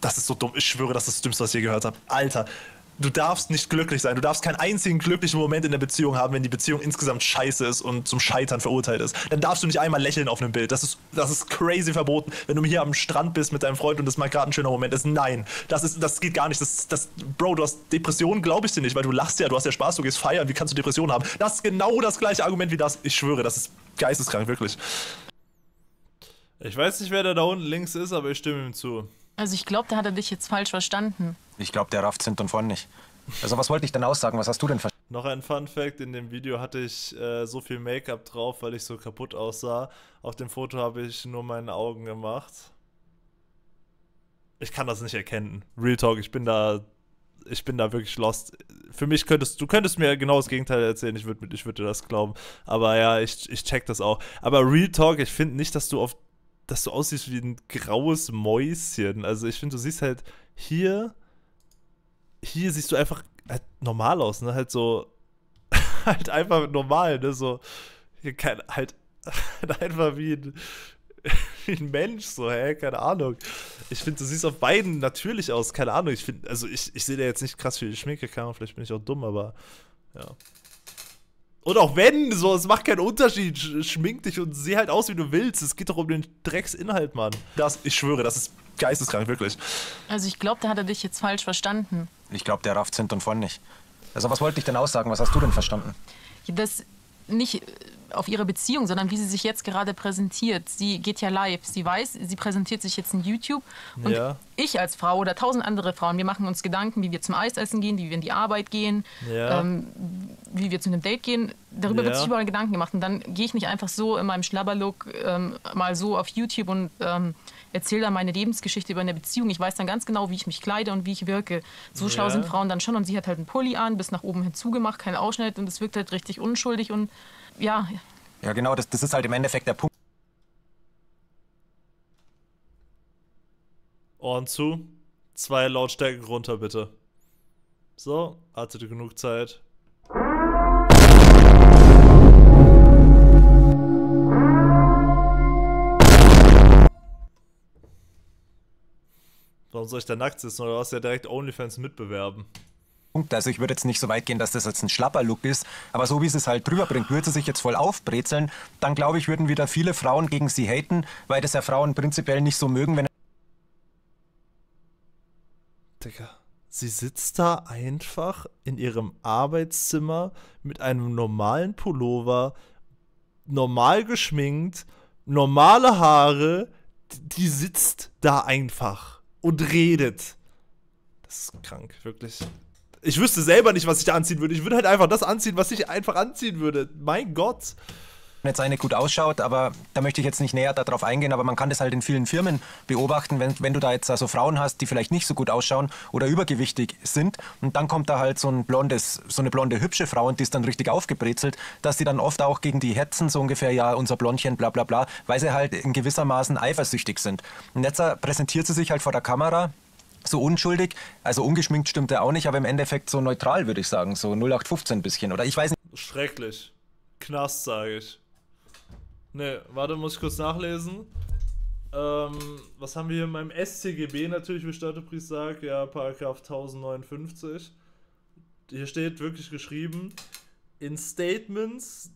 Das ist so dumm. Ich schwöre, das ist das Dümmste, was ich je gehört habe. Alter, du darfst nicht glücklich sein. Du darfst keinen einzigen glücklichen Moment in der Beziehung haben, wenn die Beziehung insgesamt scheiße ist und zum Scheitern verurteilt ist. Dann darfst du nicht einmal lächeln auf einem Bild. Das ist crazy verboten. Wenn du hier am Strand bist mit deinem Freund und das mal gerade ein schöner Moment ist, nein. Das geht gar nicht. Bro, du hast Depressionen, glaube ich dir nicht, weil du lachst ja, du hast ja Spaß, du gehst feiern. Wie kannst du Depressionen haben? Das ist genau das gleiche Argument wie das. Ich schwöre, das ist geisteskrank, wirklich. Ich weiß nicht, wer da unten links ist, aber ich stimme ihm zu. Also ich glaube, da hat er dich jetzt falsch verstanden. Ich glaube, der rafft hinten und vorne nicht. Also was wollte ich denn aussagen? Was hast du denn verstanden? Noch ein Funfact, in dem Video hatte ich so viel Make-up drauf, weil ich so kaputt aussah. Auf dem Foto habe ich nur meine Augen gemacht. Ich kann das nicht erkennen. Real Talk, ich bin da wirklich lost. Für mich könntest du mir genau das Gegenteil erzählen, ich würd dir das glauben. Aber ja, ich check das auch. Aber Real Talk, ich finde nicht, dass du aussiehst wie ein graues Mäuschen. Also ich finde, du siehst halt hier siehst du einfach halt normal aus, ne? Halt so, halt einfach normal, ne? So, halt einfach wie ein Mensch, so, hä? Keine Ahnung. Ich finde, du siehst auf beiden natürlich aus, keine Ahnung. Ich finde, also ich sehe da jetzt nicht krass viel Schminke, kann man, vielleicht bin ich auch dumm, aber ja. Und auch wenn, so, es macht keinen Unterschied, schmink dich und sieh halt aus, wie du willst. Es geht doch um den Drecksinhalt, Mann. Ich schwöre, das ist geisteskrank, wirklich. Also ich glaube, da hat er dich jetzt falsch verstanden. Ich glaube, der rafft's hinten und vorne nicht. Also was wollte ich denn aussagen? Was hast du denn verstanden? Das nicht auf ihre Beziehung, sondern wie sie sich jetzt gerade präsentiert. Sie geht ja live. Sie weiß, sie präsentiert sich jetzt in YouTube. Und ja, ich als Frau oder tausend andere Frauen, wir machen uns Gedanken, wie wir zum Eisessen gehen, wie wir in die Arbeit gehen, ja, wie wir zu einem Date gehen. Darüber, ja, wird sich überall Gedanken gemacht. Und dann gehe ich nicht einfach so in meinem Schlabberlook mal so auf YouTube und erzähle dann meine Lebensgeschichte über eine Beziehung. Ich weiß dann ganz genau, wie ich mich kleide und wie ich wirke. So, ja, schlau sind Frauen dann schon. Und sie hat halt einen Pulli an, bis nach oben hinzugemacht, keinen Ausschnitt. Und es wirkt halt richtig unschuldig und ja. Ja, genau, das ist halt im Endeffekt der Punkt. Ohren zu. 2 Lautstärken runter, bitte. So, hatte genug Zeit. Warum soll ich da nackt sitzen? Oder du hast ja direkt OnlyFans mitbewerben. Also ich würde jetzt nicht so weit gehen, dass das jetzt ein Schlapperlook ist, aber so wie sie es halt drüber bringt, würde sie sich jetzt voll aufbrezeln, dann glaube ich, würden wieder viele Frauen gegen sie haten, weil das ja Frauen prinzipiell nicht so mögen, wenn... Digga, sie sitzt da einfach in ihrem Arbeitszimmer mit einem normalen Pullover, normal geschminkt, normale Haare, die sitzt da einfach und redet. Das ist krank, wirklich. Ich wüsste selber nicht, was ich da anziehen würde. Ich würde halt einfach das anziehen, was ich einfach anziehen würde. Mein Gott. Wenn jetzt eine gut ausschaut, aber da möchte ich jetzt nicht näher darauf eingehen, aber man kann das halt in vielen Firmen beobachten, wenn du da jetzt also Frauen hast, die vielleicht nicht so gut ausschauen oder übergewichtig sind und dann kommt da halt so eine blonde hübsche Frau und die ist dann richtig aufgebrezelt, dass die dann oft auch gegen die hetzen, so ungefähr, ja, unser Blondchen, bla bla bla, weil sie halt in gewissermaßen eifersüchtig sind. Und jetzt präsentiert sie sich halt vor der Kamera so unschuldig, also ungeschminkt stimmt er auch nicht, aber im Endeffekt so neutral, würde ich sagen, so 0815 bisschen, oder ich weiß nicht. Schrecklich. Knast, sage ich. Ne, warte, muss ich kurz nachlesen. Was haben wir hier in meinem StGB natürlich, wie Störtepriest sagt, ja, Paragraph 1059. Hier steht wirklich geschrieben, in Statements,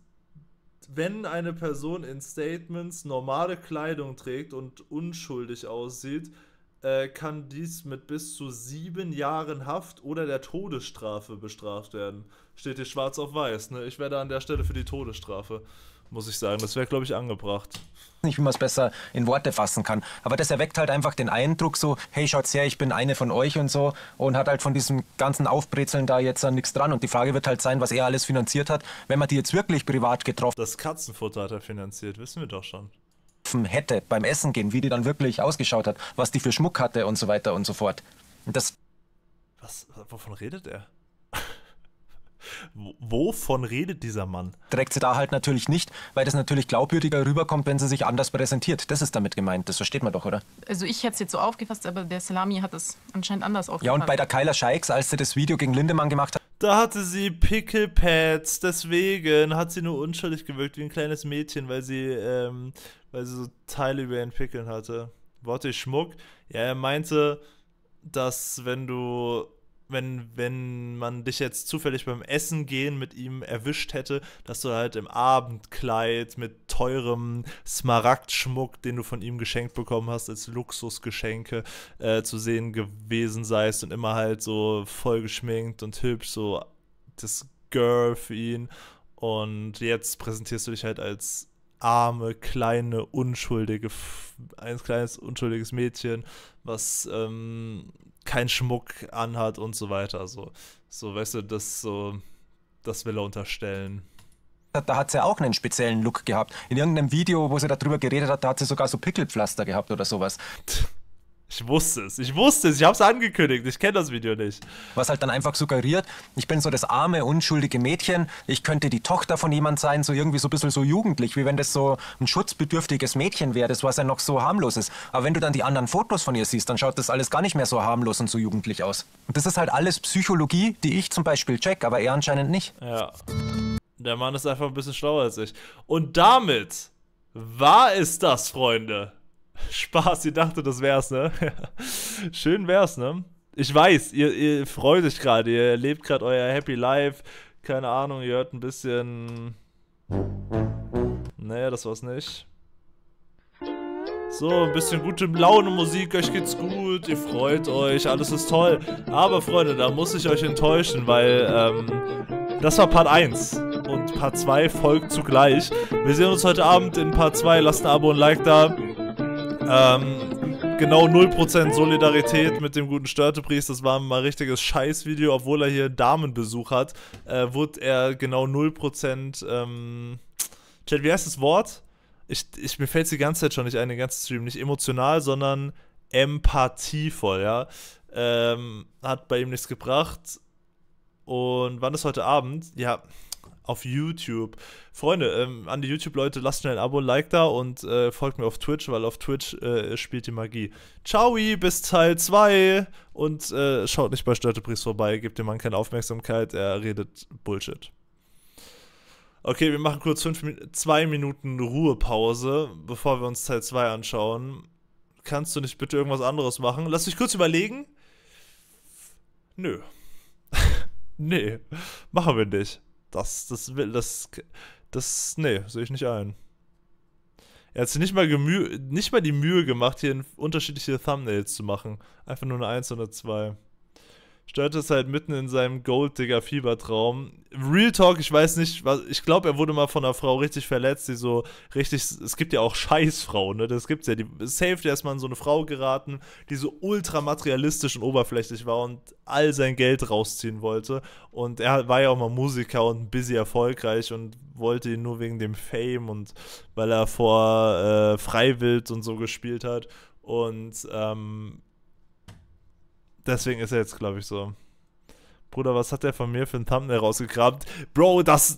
wenn eine Person in Statements normale Kleidung trägt und unschuldig aussieht, kann dies mit bis zu 7 Jahren Haft oder der Todesstrafe bestraft werden. Steht hier schwarz auf weiß, ne? Ich wäre da an der Stelle für die Todesstrafe, muss ich sagen. Das wäre, glaube ich, angebracht. Nicht, wie man es besser in Worte fassen kann. Aber das erweckt halt einfach den Eindruck so, hey, schaut's her, ich bin eine von euch und so. Und hat halt von diesem ganzen Aufbrezeln da jetzt nichts dran. Und die Frage wird halt sein, was er alles finanziert hat, wenn man die jetzt wirklich privat getroffen hat. Das Katzenfutter hat er finanziert, wissen wir doch schon. Hätte beim Essen gehen, wie die dann wirklich ausgeschaut hat, was die für Schmuck hatte und so weiter und so fort. Das... Was? Wovon redet er? Wovon redet dieser Mann? Trägt sie da halt natürlich nicht, weil das natürlich glaubwürdiger rüberkommt, wenn sie sich anders präsentiert. Das ist damit gemeint, das versteht man doch, oder? Also ich hätte es jetzt so aufgefasst, aber der Salami hat es anscheinend anders aufgefasst. Ja, und bei der Kayla Scheiks, als sie das Video gegen Lindemann gemacht hat, da hatte sie Pickelpads, deswegen hat sie nur unschuldig gewirkt, wie ein kleines Mädchen, weil sie so Teile über ihren Pickeln hatte. Worte Schmuck? Ja, er meinte, dass wenn du wenn man dich jetzt zufällig beim Essen gehen mit ihm erwischt hätte, dass du halt im Abendkleid mit teurem Smaragdschmuck, den du von ihm geschenkt bekommen hast, als Luxusgeschenke zu sehen gewesen seist und immer halt so voll geschminkt und hübsch, so das Girl für ihn. Und jetzt präsentierst du dich halt als arme, kleine, unschuldige, ein kleines, unschuldiges Mädchen, was keinen Schmuck anhat und so weiter. So weißt du, das will er unterstellen. Da hat sie ja auch einen speziellen Look gehabt. In irgendeinem Video, wo sie darüber geredet hat, da hat sie sogar so Pickelpflaster gehabt oder sowas. Ich wusste es, ich hab's angekündigt, ich kenne das Video nicht. Was halt dann einfach suggeriert, ich bin so das arme, unschuldige Mädchen, ich könnte die Tochter von jemand sein, so irgendwie so ein bisschen so jugendlich, wie wenn das so ein schutzbedürftiges Mädchen wäre, das was ja noch so harmlos ist. Aber wenn du dann die anderen Fotos von ihr siehst, dann schaut das alles gar nicht mehr so harmlos und so jugendlich aus. Und das ist halt alles Psychologie, die ich zum Beispiel check, aber er anscheinend nicht. Ja, der Mann ist einfach ein bisschen schlauer als ich. Und damit war es das, Freunde. Spaß, ihr dachtet, das wär's, ne? Schön wär's, ne? Ich weiß, ihr freut euch gerade, ihr lebt gerade euer Happy Life. Keine Ahnung, ihr hört ein bisschen... Nee, das war's nicht. So, ein bisschen gute Laune Musik, euch geht's gut, ihr freut euch, alles ist toll. Aber Freunde, da muss ich euch enttäuschen, weil das war Part 1 und Part 2 folgt zugleich. Wir sehen uns heute Abend in Part 2, lasst ein Abo und ein Like da. Genau 0% Solidarität mit dem guten Störtepriest, das war mal ein richtiges Scheißvideo, obwohl er hier Damenbesuch hat, wurde er genau 0%, Chat, wie heißt das Wort? Mir fällt es die ganze Zeit schon nicht ein, den ganzen Stream, nicht emotional, sondern empathievoll, ja, hat bei ihm nichts gebracht. Und wann ist heute Abend? Ja, auf YouTube. Freunde, an die YouTube-Leute, lasst schnell ein Abo, Like da und folgt mir auf Twitch, weil auf Twitch spielt die Magie. Ciao, bis Teil 2 und schaut nicht bei Störtepriest vorbei, gebt dem Mann keine Aufmerksamkeit, er redet Bullshit. Okay, wir machen kurz 2 Minuten Ruhepause, bevor wir uns Teil 2 anschauen. Kannst du nicht bitte irgendwas anderes machen? Lass mich kurz überlegen. Nö. Nee, machen wir nicht. Nee, sehe ich nicht ein. Er hat sich nicht mal die Mühe gemacht, hier unterschiedliche Thumbnails zu machen. Einfach nur eine 1 oder 2. Stört es halt mitten in seinem Gold-Digger-Fiebertraum. Real Talk, ich weiß nicht, ich glaube, er wurde mal von einer Frau richtig verletzt, die so richtig, es gibt ja auch Scheißfrauen, ne, das gibt's ja, der ist mal in so eine Frau geraten, die so ultra materialistisch und oberflächlich war und all sein Geld rausziehen wollte. Und er war ja auch mal Musiker und busy erfolgreich und wollte ihn nur wegen dem Fame und weil er vor Freiwild und so gespielt hat und, deswegen ist er jetzt, glaube ich, so. Bruder, was hat der von mir für ein Thumbnail rausgekramt? Bro, was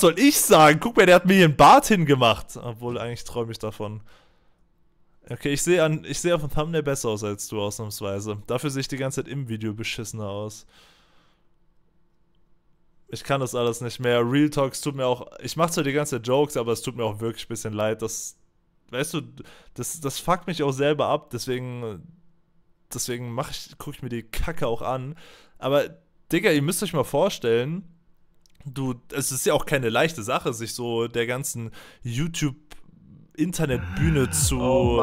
soll ich sagen? Guck mal, der hat mir hier einen Bart hingemacht. Obwohl, eigentlich träume ich davon. Okay, ich sehe auf dem Thumbnail besser aus als du, ausnahmsweise. Dafür sehe ich die ganze Zeit im Video beschissener aus. Ich kann das alles nicht mehr. Real Talks tut mir auch... Ich mache zwar die ganze Zeit Jokes, aber es tut mir auch wirklich ein bisschen leid, dass... Weißt du, das fuckt mich auch selber ab, deswegen... Deswegen gucke ich mir die Kacke auch an. Aber, Digga, ihr müsst euch mal vorstellen, es ist ja auch keine leichte Sache, sich so der ganzen YouTube-Internetbühne zu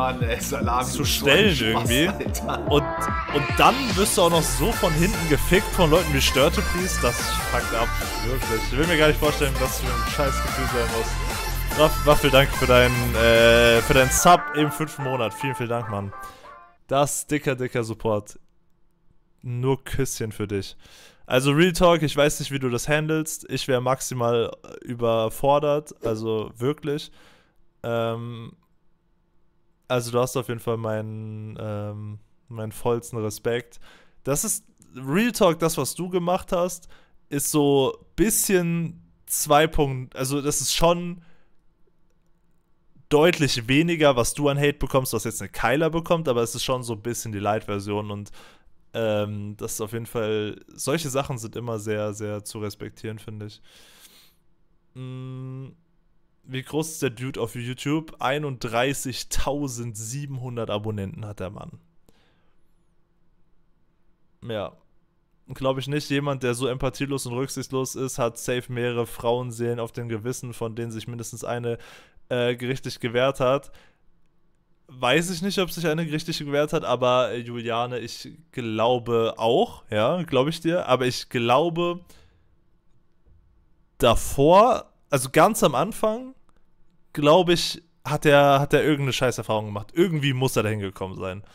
stellen irgendwie. Und dann wirst du auch noch so von hinten gefickt von Leuten wie Störtepriest. Das fuckt ab, wirklich. Ich will mir gar nicht vorstellen, was für ein Scheißgefühl sein muss. Waffel, danke für deinen Sub im 5. Monat. Vielen, vielen Dank, Mann. Das dicker Support. Nur Küsschen für dich. Also Real Talk, ich weiß nicht, wie du das handelst. Ich wäre maximal überfordert. Also wirklich. Also du hast auf jeden Fall meinen vollsten Respekt. Das ist Real Talk, das, was du gemacht hast, ist so ein bisschen 2.0. Also das ist schon... deutlich weniger, was du an Hate bekommst, was jetzt eine Kayla bekommt, aber es ist schon so ein bisschen die Light-Version und das ist auf jeden Fall, solche Sachen sind immer sehr, sehr zu respektieren, finde ich. Wie groß ist der Dude auf YouTube? 31.700 Abonnenten hat der Mann. Ja. Glaube ich nicht. Jemand, der so empathielos und rücksichtslos ist, hat safe mehrere Frauenseelen auf dem Gewissen, von denen sich mindestens eine gerichtlich gewehrt hat. Weiß ich nicht, ob sich eine gerichtlich gewehrt hat, aber Juliane, ich glaube auch, ja, glaube ich dir, aber ich glaube davor, also ganz am Anfang, glaube ich, hat er irgendeine Scheißerfahrung gemacht. Irgendwie muss er dahin gekommen sein.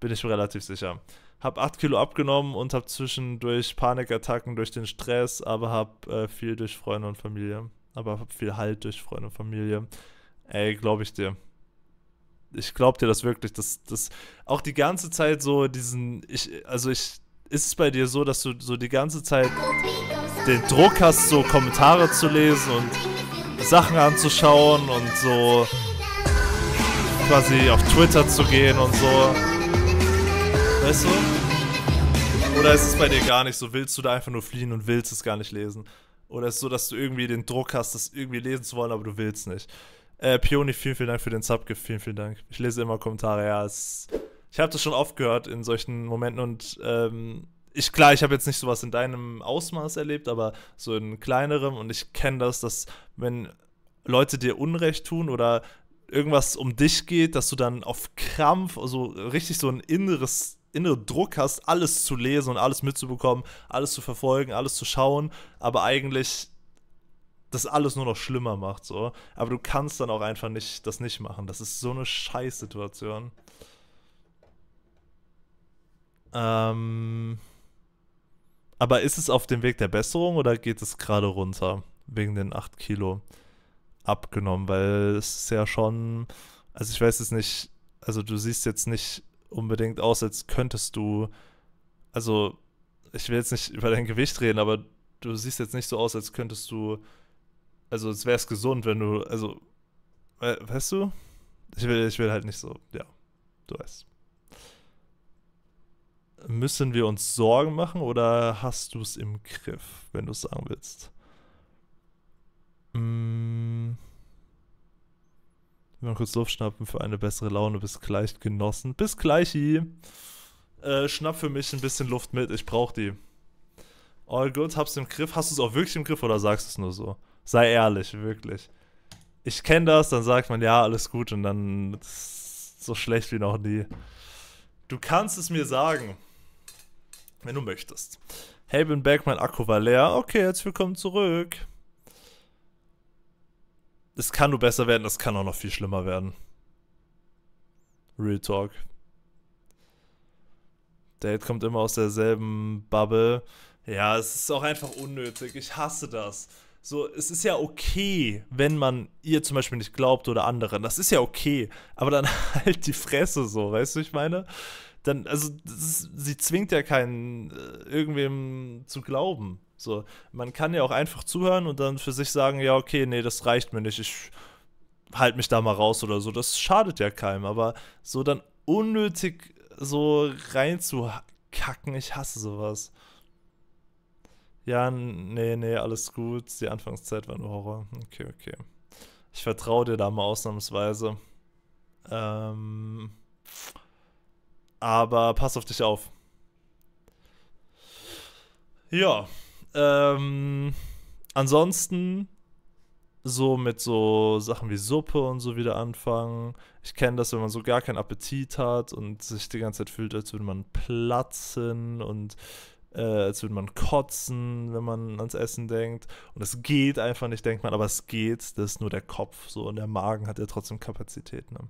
Bin ich mir relativ sicher. Hab 8 Kilo abgenommen und hab zwischendurch Panikattacken durch den Stress, aber hab viel durch Freunde und Familie. Aber hab viel Halt durch Freunde und Familie. Ey, glaube ich dir. Ich glaube dir das wirklich. Das auch die ganze Zeit so diesen... Ist es bei dir so, dass du so die ganze Zeit den Druck hast, so Kommentare zu lesen und Sachen anzuschauen und so quasi auf Twitter zu gehen und so... Weißt du? Oder ist es bei dir gar nicht so? Willst du da einfach nur fliehen und willst es gar nicht lesen? Oder ist es so, dass du irgendwie den Druck hast, das irgendwie lesen zu wollen, aber du willst nicht? Pioni, vielen, vielen Dank für den Subgift, vielen, vielen Dank. Ich lese immer Kommentare, ja. Ich habe das schon oft gehört in solchen Momenten und ich habe jetzt nicht sowas in deinem Ausmaß erlebt, aber so in kleinerem, und ich kenne das, dass wenn Leute dir Unrecht tun oder irgendwas um dich geht, dass du dann auf Krampf, also richtig so ein inneren Druck hast, alles zu lesen und alles mitzubekommen, alles zu verfolgen, alles zu schauen, aber eigentlich das alles nur noch schlimmer macht, so. Aber du kannst dann auch einfach nicht, das nicht machen. Das ist so eine Scheißsituation. Aber ist es auf dem Weg der Besserung oder geht es gerade runter? Wegen den 8 Kilo abgenommen, weil es ist ja schon, also ich weiß jetzt nicht, also du siehst jetzt nicht unbedingt aus, als könntest du, also ich will jetzt nicht über dein Gewicht reden, aber du siehst jetzt nicht so aus, als könntest du, also es wäre es gesund, wenn du, also weißt du, ich will halt nicht so, ja, du weißt. Müssen wir uns Sorgen machen oder hast du es im Griff, wenn du es sagen willst? Mal kurz Luft schnappen für eine bessere Laune. Bis gleich, Genossen. Bis gleich. Schnapp für mich ein bisschen Luft mit. Ich brauche die. All good, hab's im Griff. Hast du es auch wirklich im Griff oder sagst du es nur so? Sei ehrlich, wirklich. Ich kenne das, dann sagt man ja, alles gut und dann ist so schlecht wie noch nie. Du kannst es mir sagen, wenn du möchtest. Hey, bin back, mein Akku war leer. Okay, jetzt willkommen zurück. Es kann nur besser werden, es kann auch noch viel schlimmer werden. Real Talk. Date kommt immer aus derselben Bubble. Ja, es ist auch einfach unnötig. Ich hasse das. So, es ist ja okay, wenn man ihr zum Beispiel nicht glaubt oder anderen. Das ist ja okay. Aber dann halt die Fresse so, weißt du, ich meine? Dann, also, sie zwingt ja keinen, irgendwem zu glauben. So, man kann ja auch einfach zuhören und dann für sich sagen, ja okay, nee, das reicht mir nicht, ich halte mich da mal raus oder so, das schadet ja keinem, aber so dann unnötig so reinzukacken, ich hasse sowas. Ja, nee, alles gut, die Anfangszeit war nur Horror, okay. Ich vertraue dir da mal ausnahmsweise. Aber pass auf dich auf. Ja, ansonsten so mit so Sachen wie Suppe und so wieder anfangen. Ich kenne das, wenn man so gar keinen Appetit hat und sich die ganze Zeit fühlt, als würde man platzen und als würde man kotzen, wenn man ans Essen denkt. Und es geht einfach nicht, denkt man, aber es geht. Das ist nur der Kopf so und der Magen hat ja trotzdem Kapazität, ne?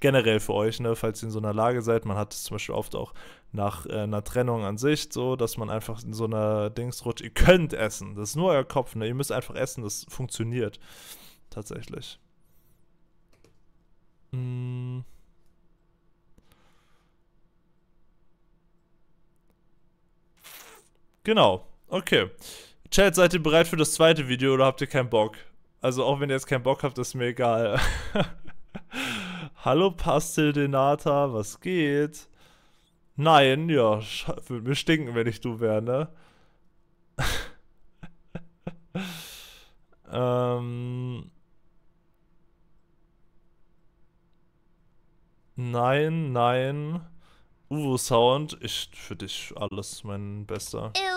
Generell für euch, ne, falls ihr in so einer Lage seid, man hat es zum Beispiel oft auch nach einer Trennung an sich, so, dass man einfach in so einer Dings rutscht, ihr könnt essen, das ist nur euer Kopf, ne, ihr müsst einfach essen, das funktioniert, tatsächlich. Genau, okay. Chat, seid ihr bereit für das zweite Video oder habt ihr keinen Bock? Also auch wenn ihr jetzt keinen Bock habt, ist mir egal. Hallo Pasteldenata, was geht? Nein, ja, würde mir stinken, wenn ich du wäre, ne? Nein. Uwe-Sound, ich für dich alles, mein Bester. Ew.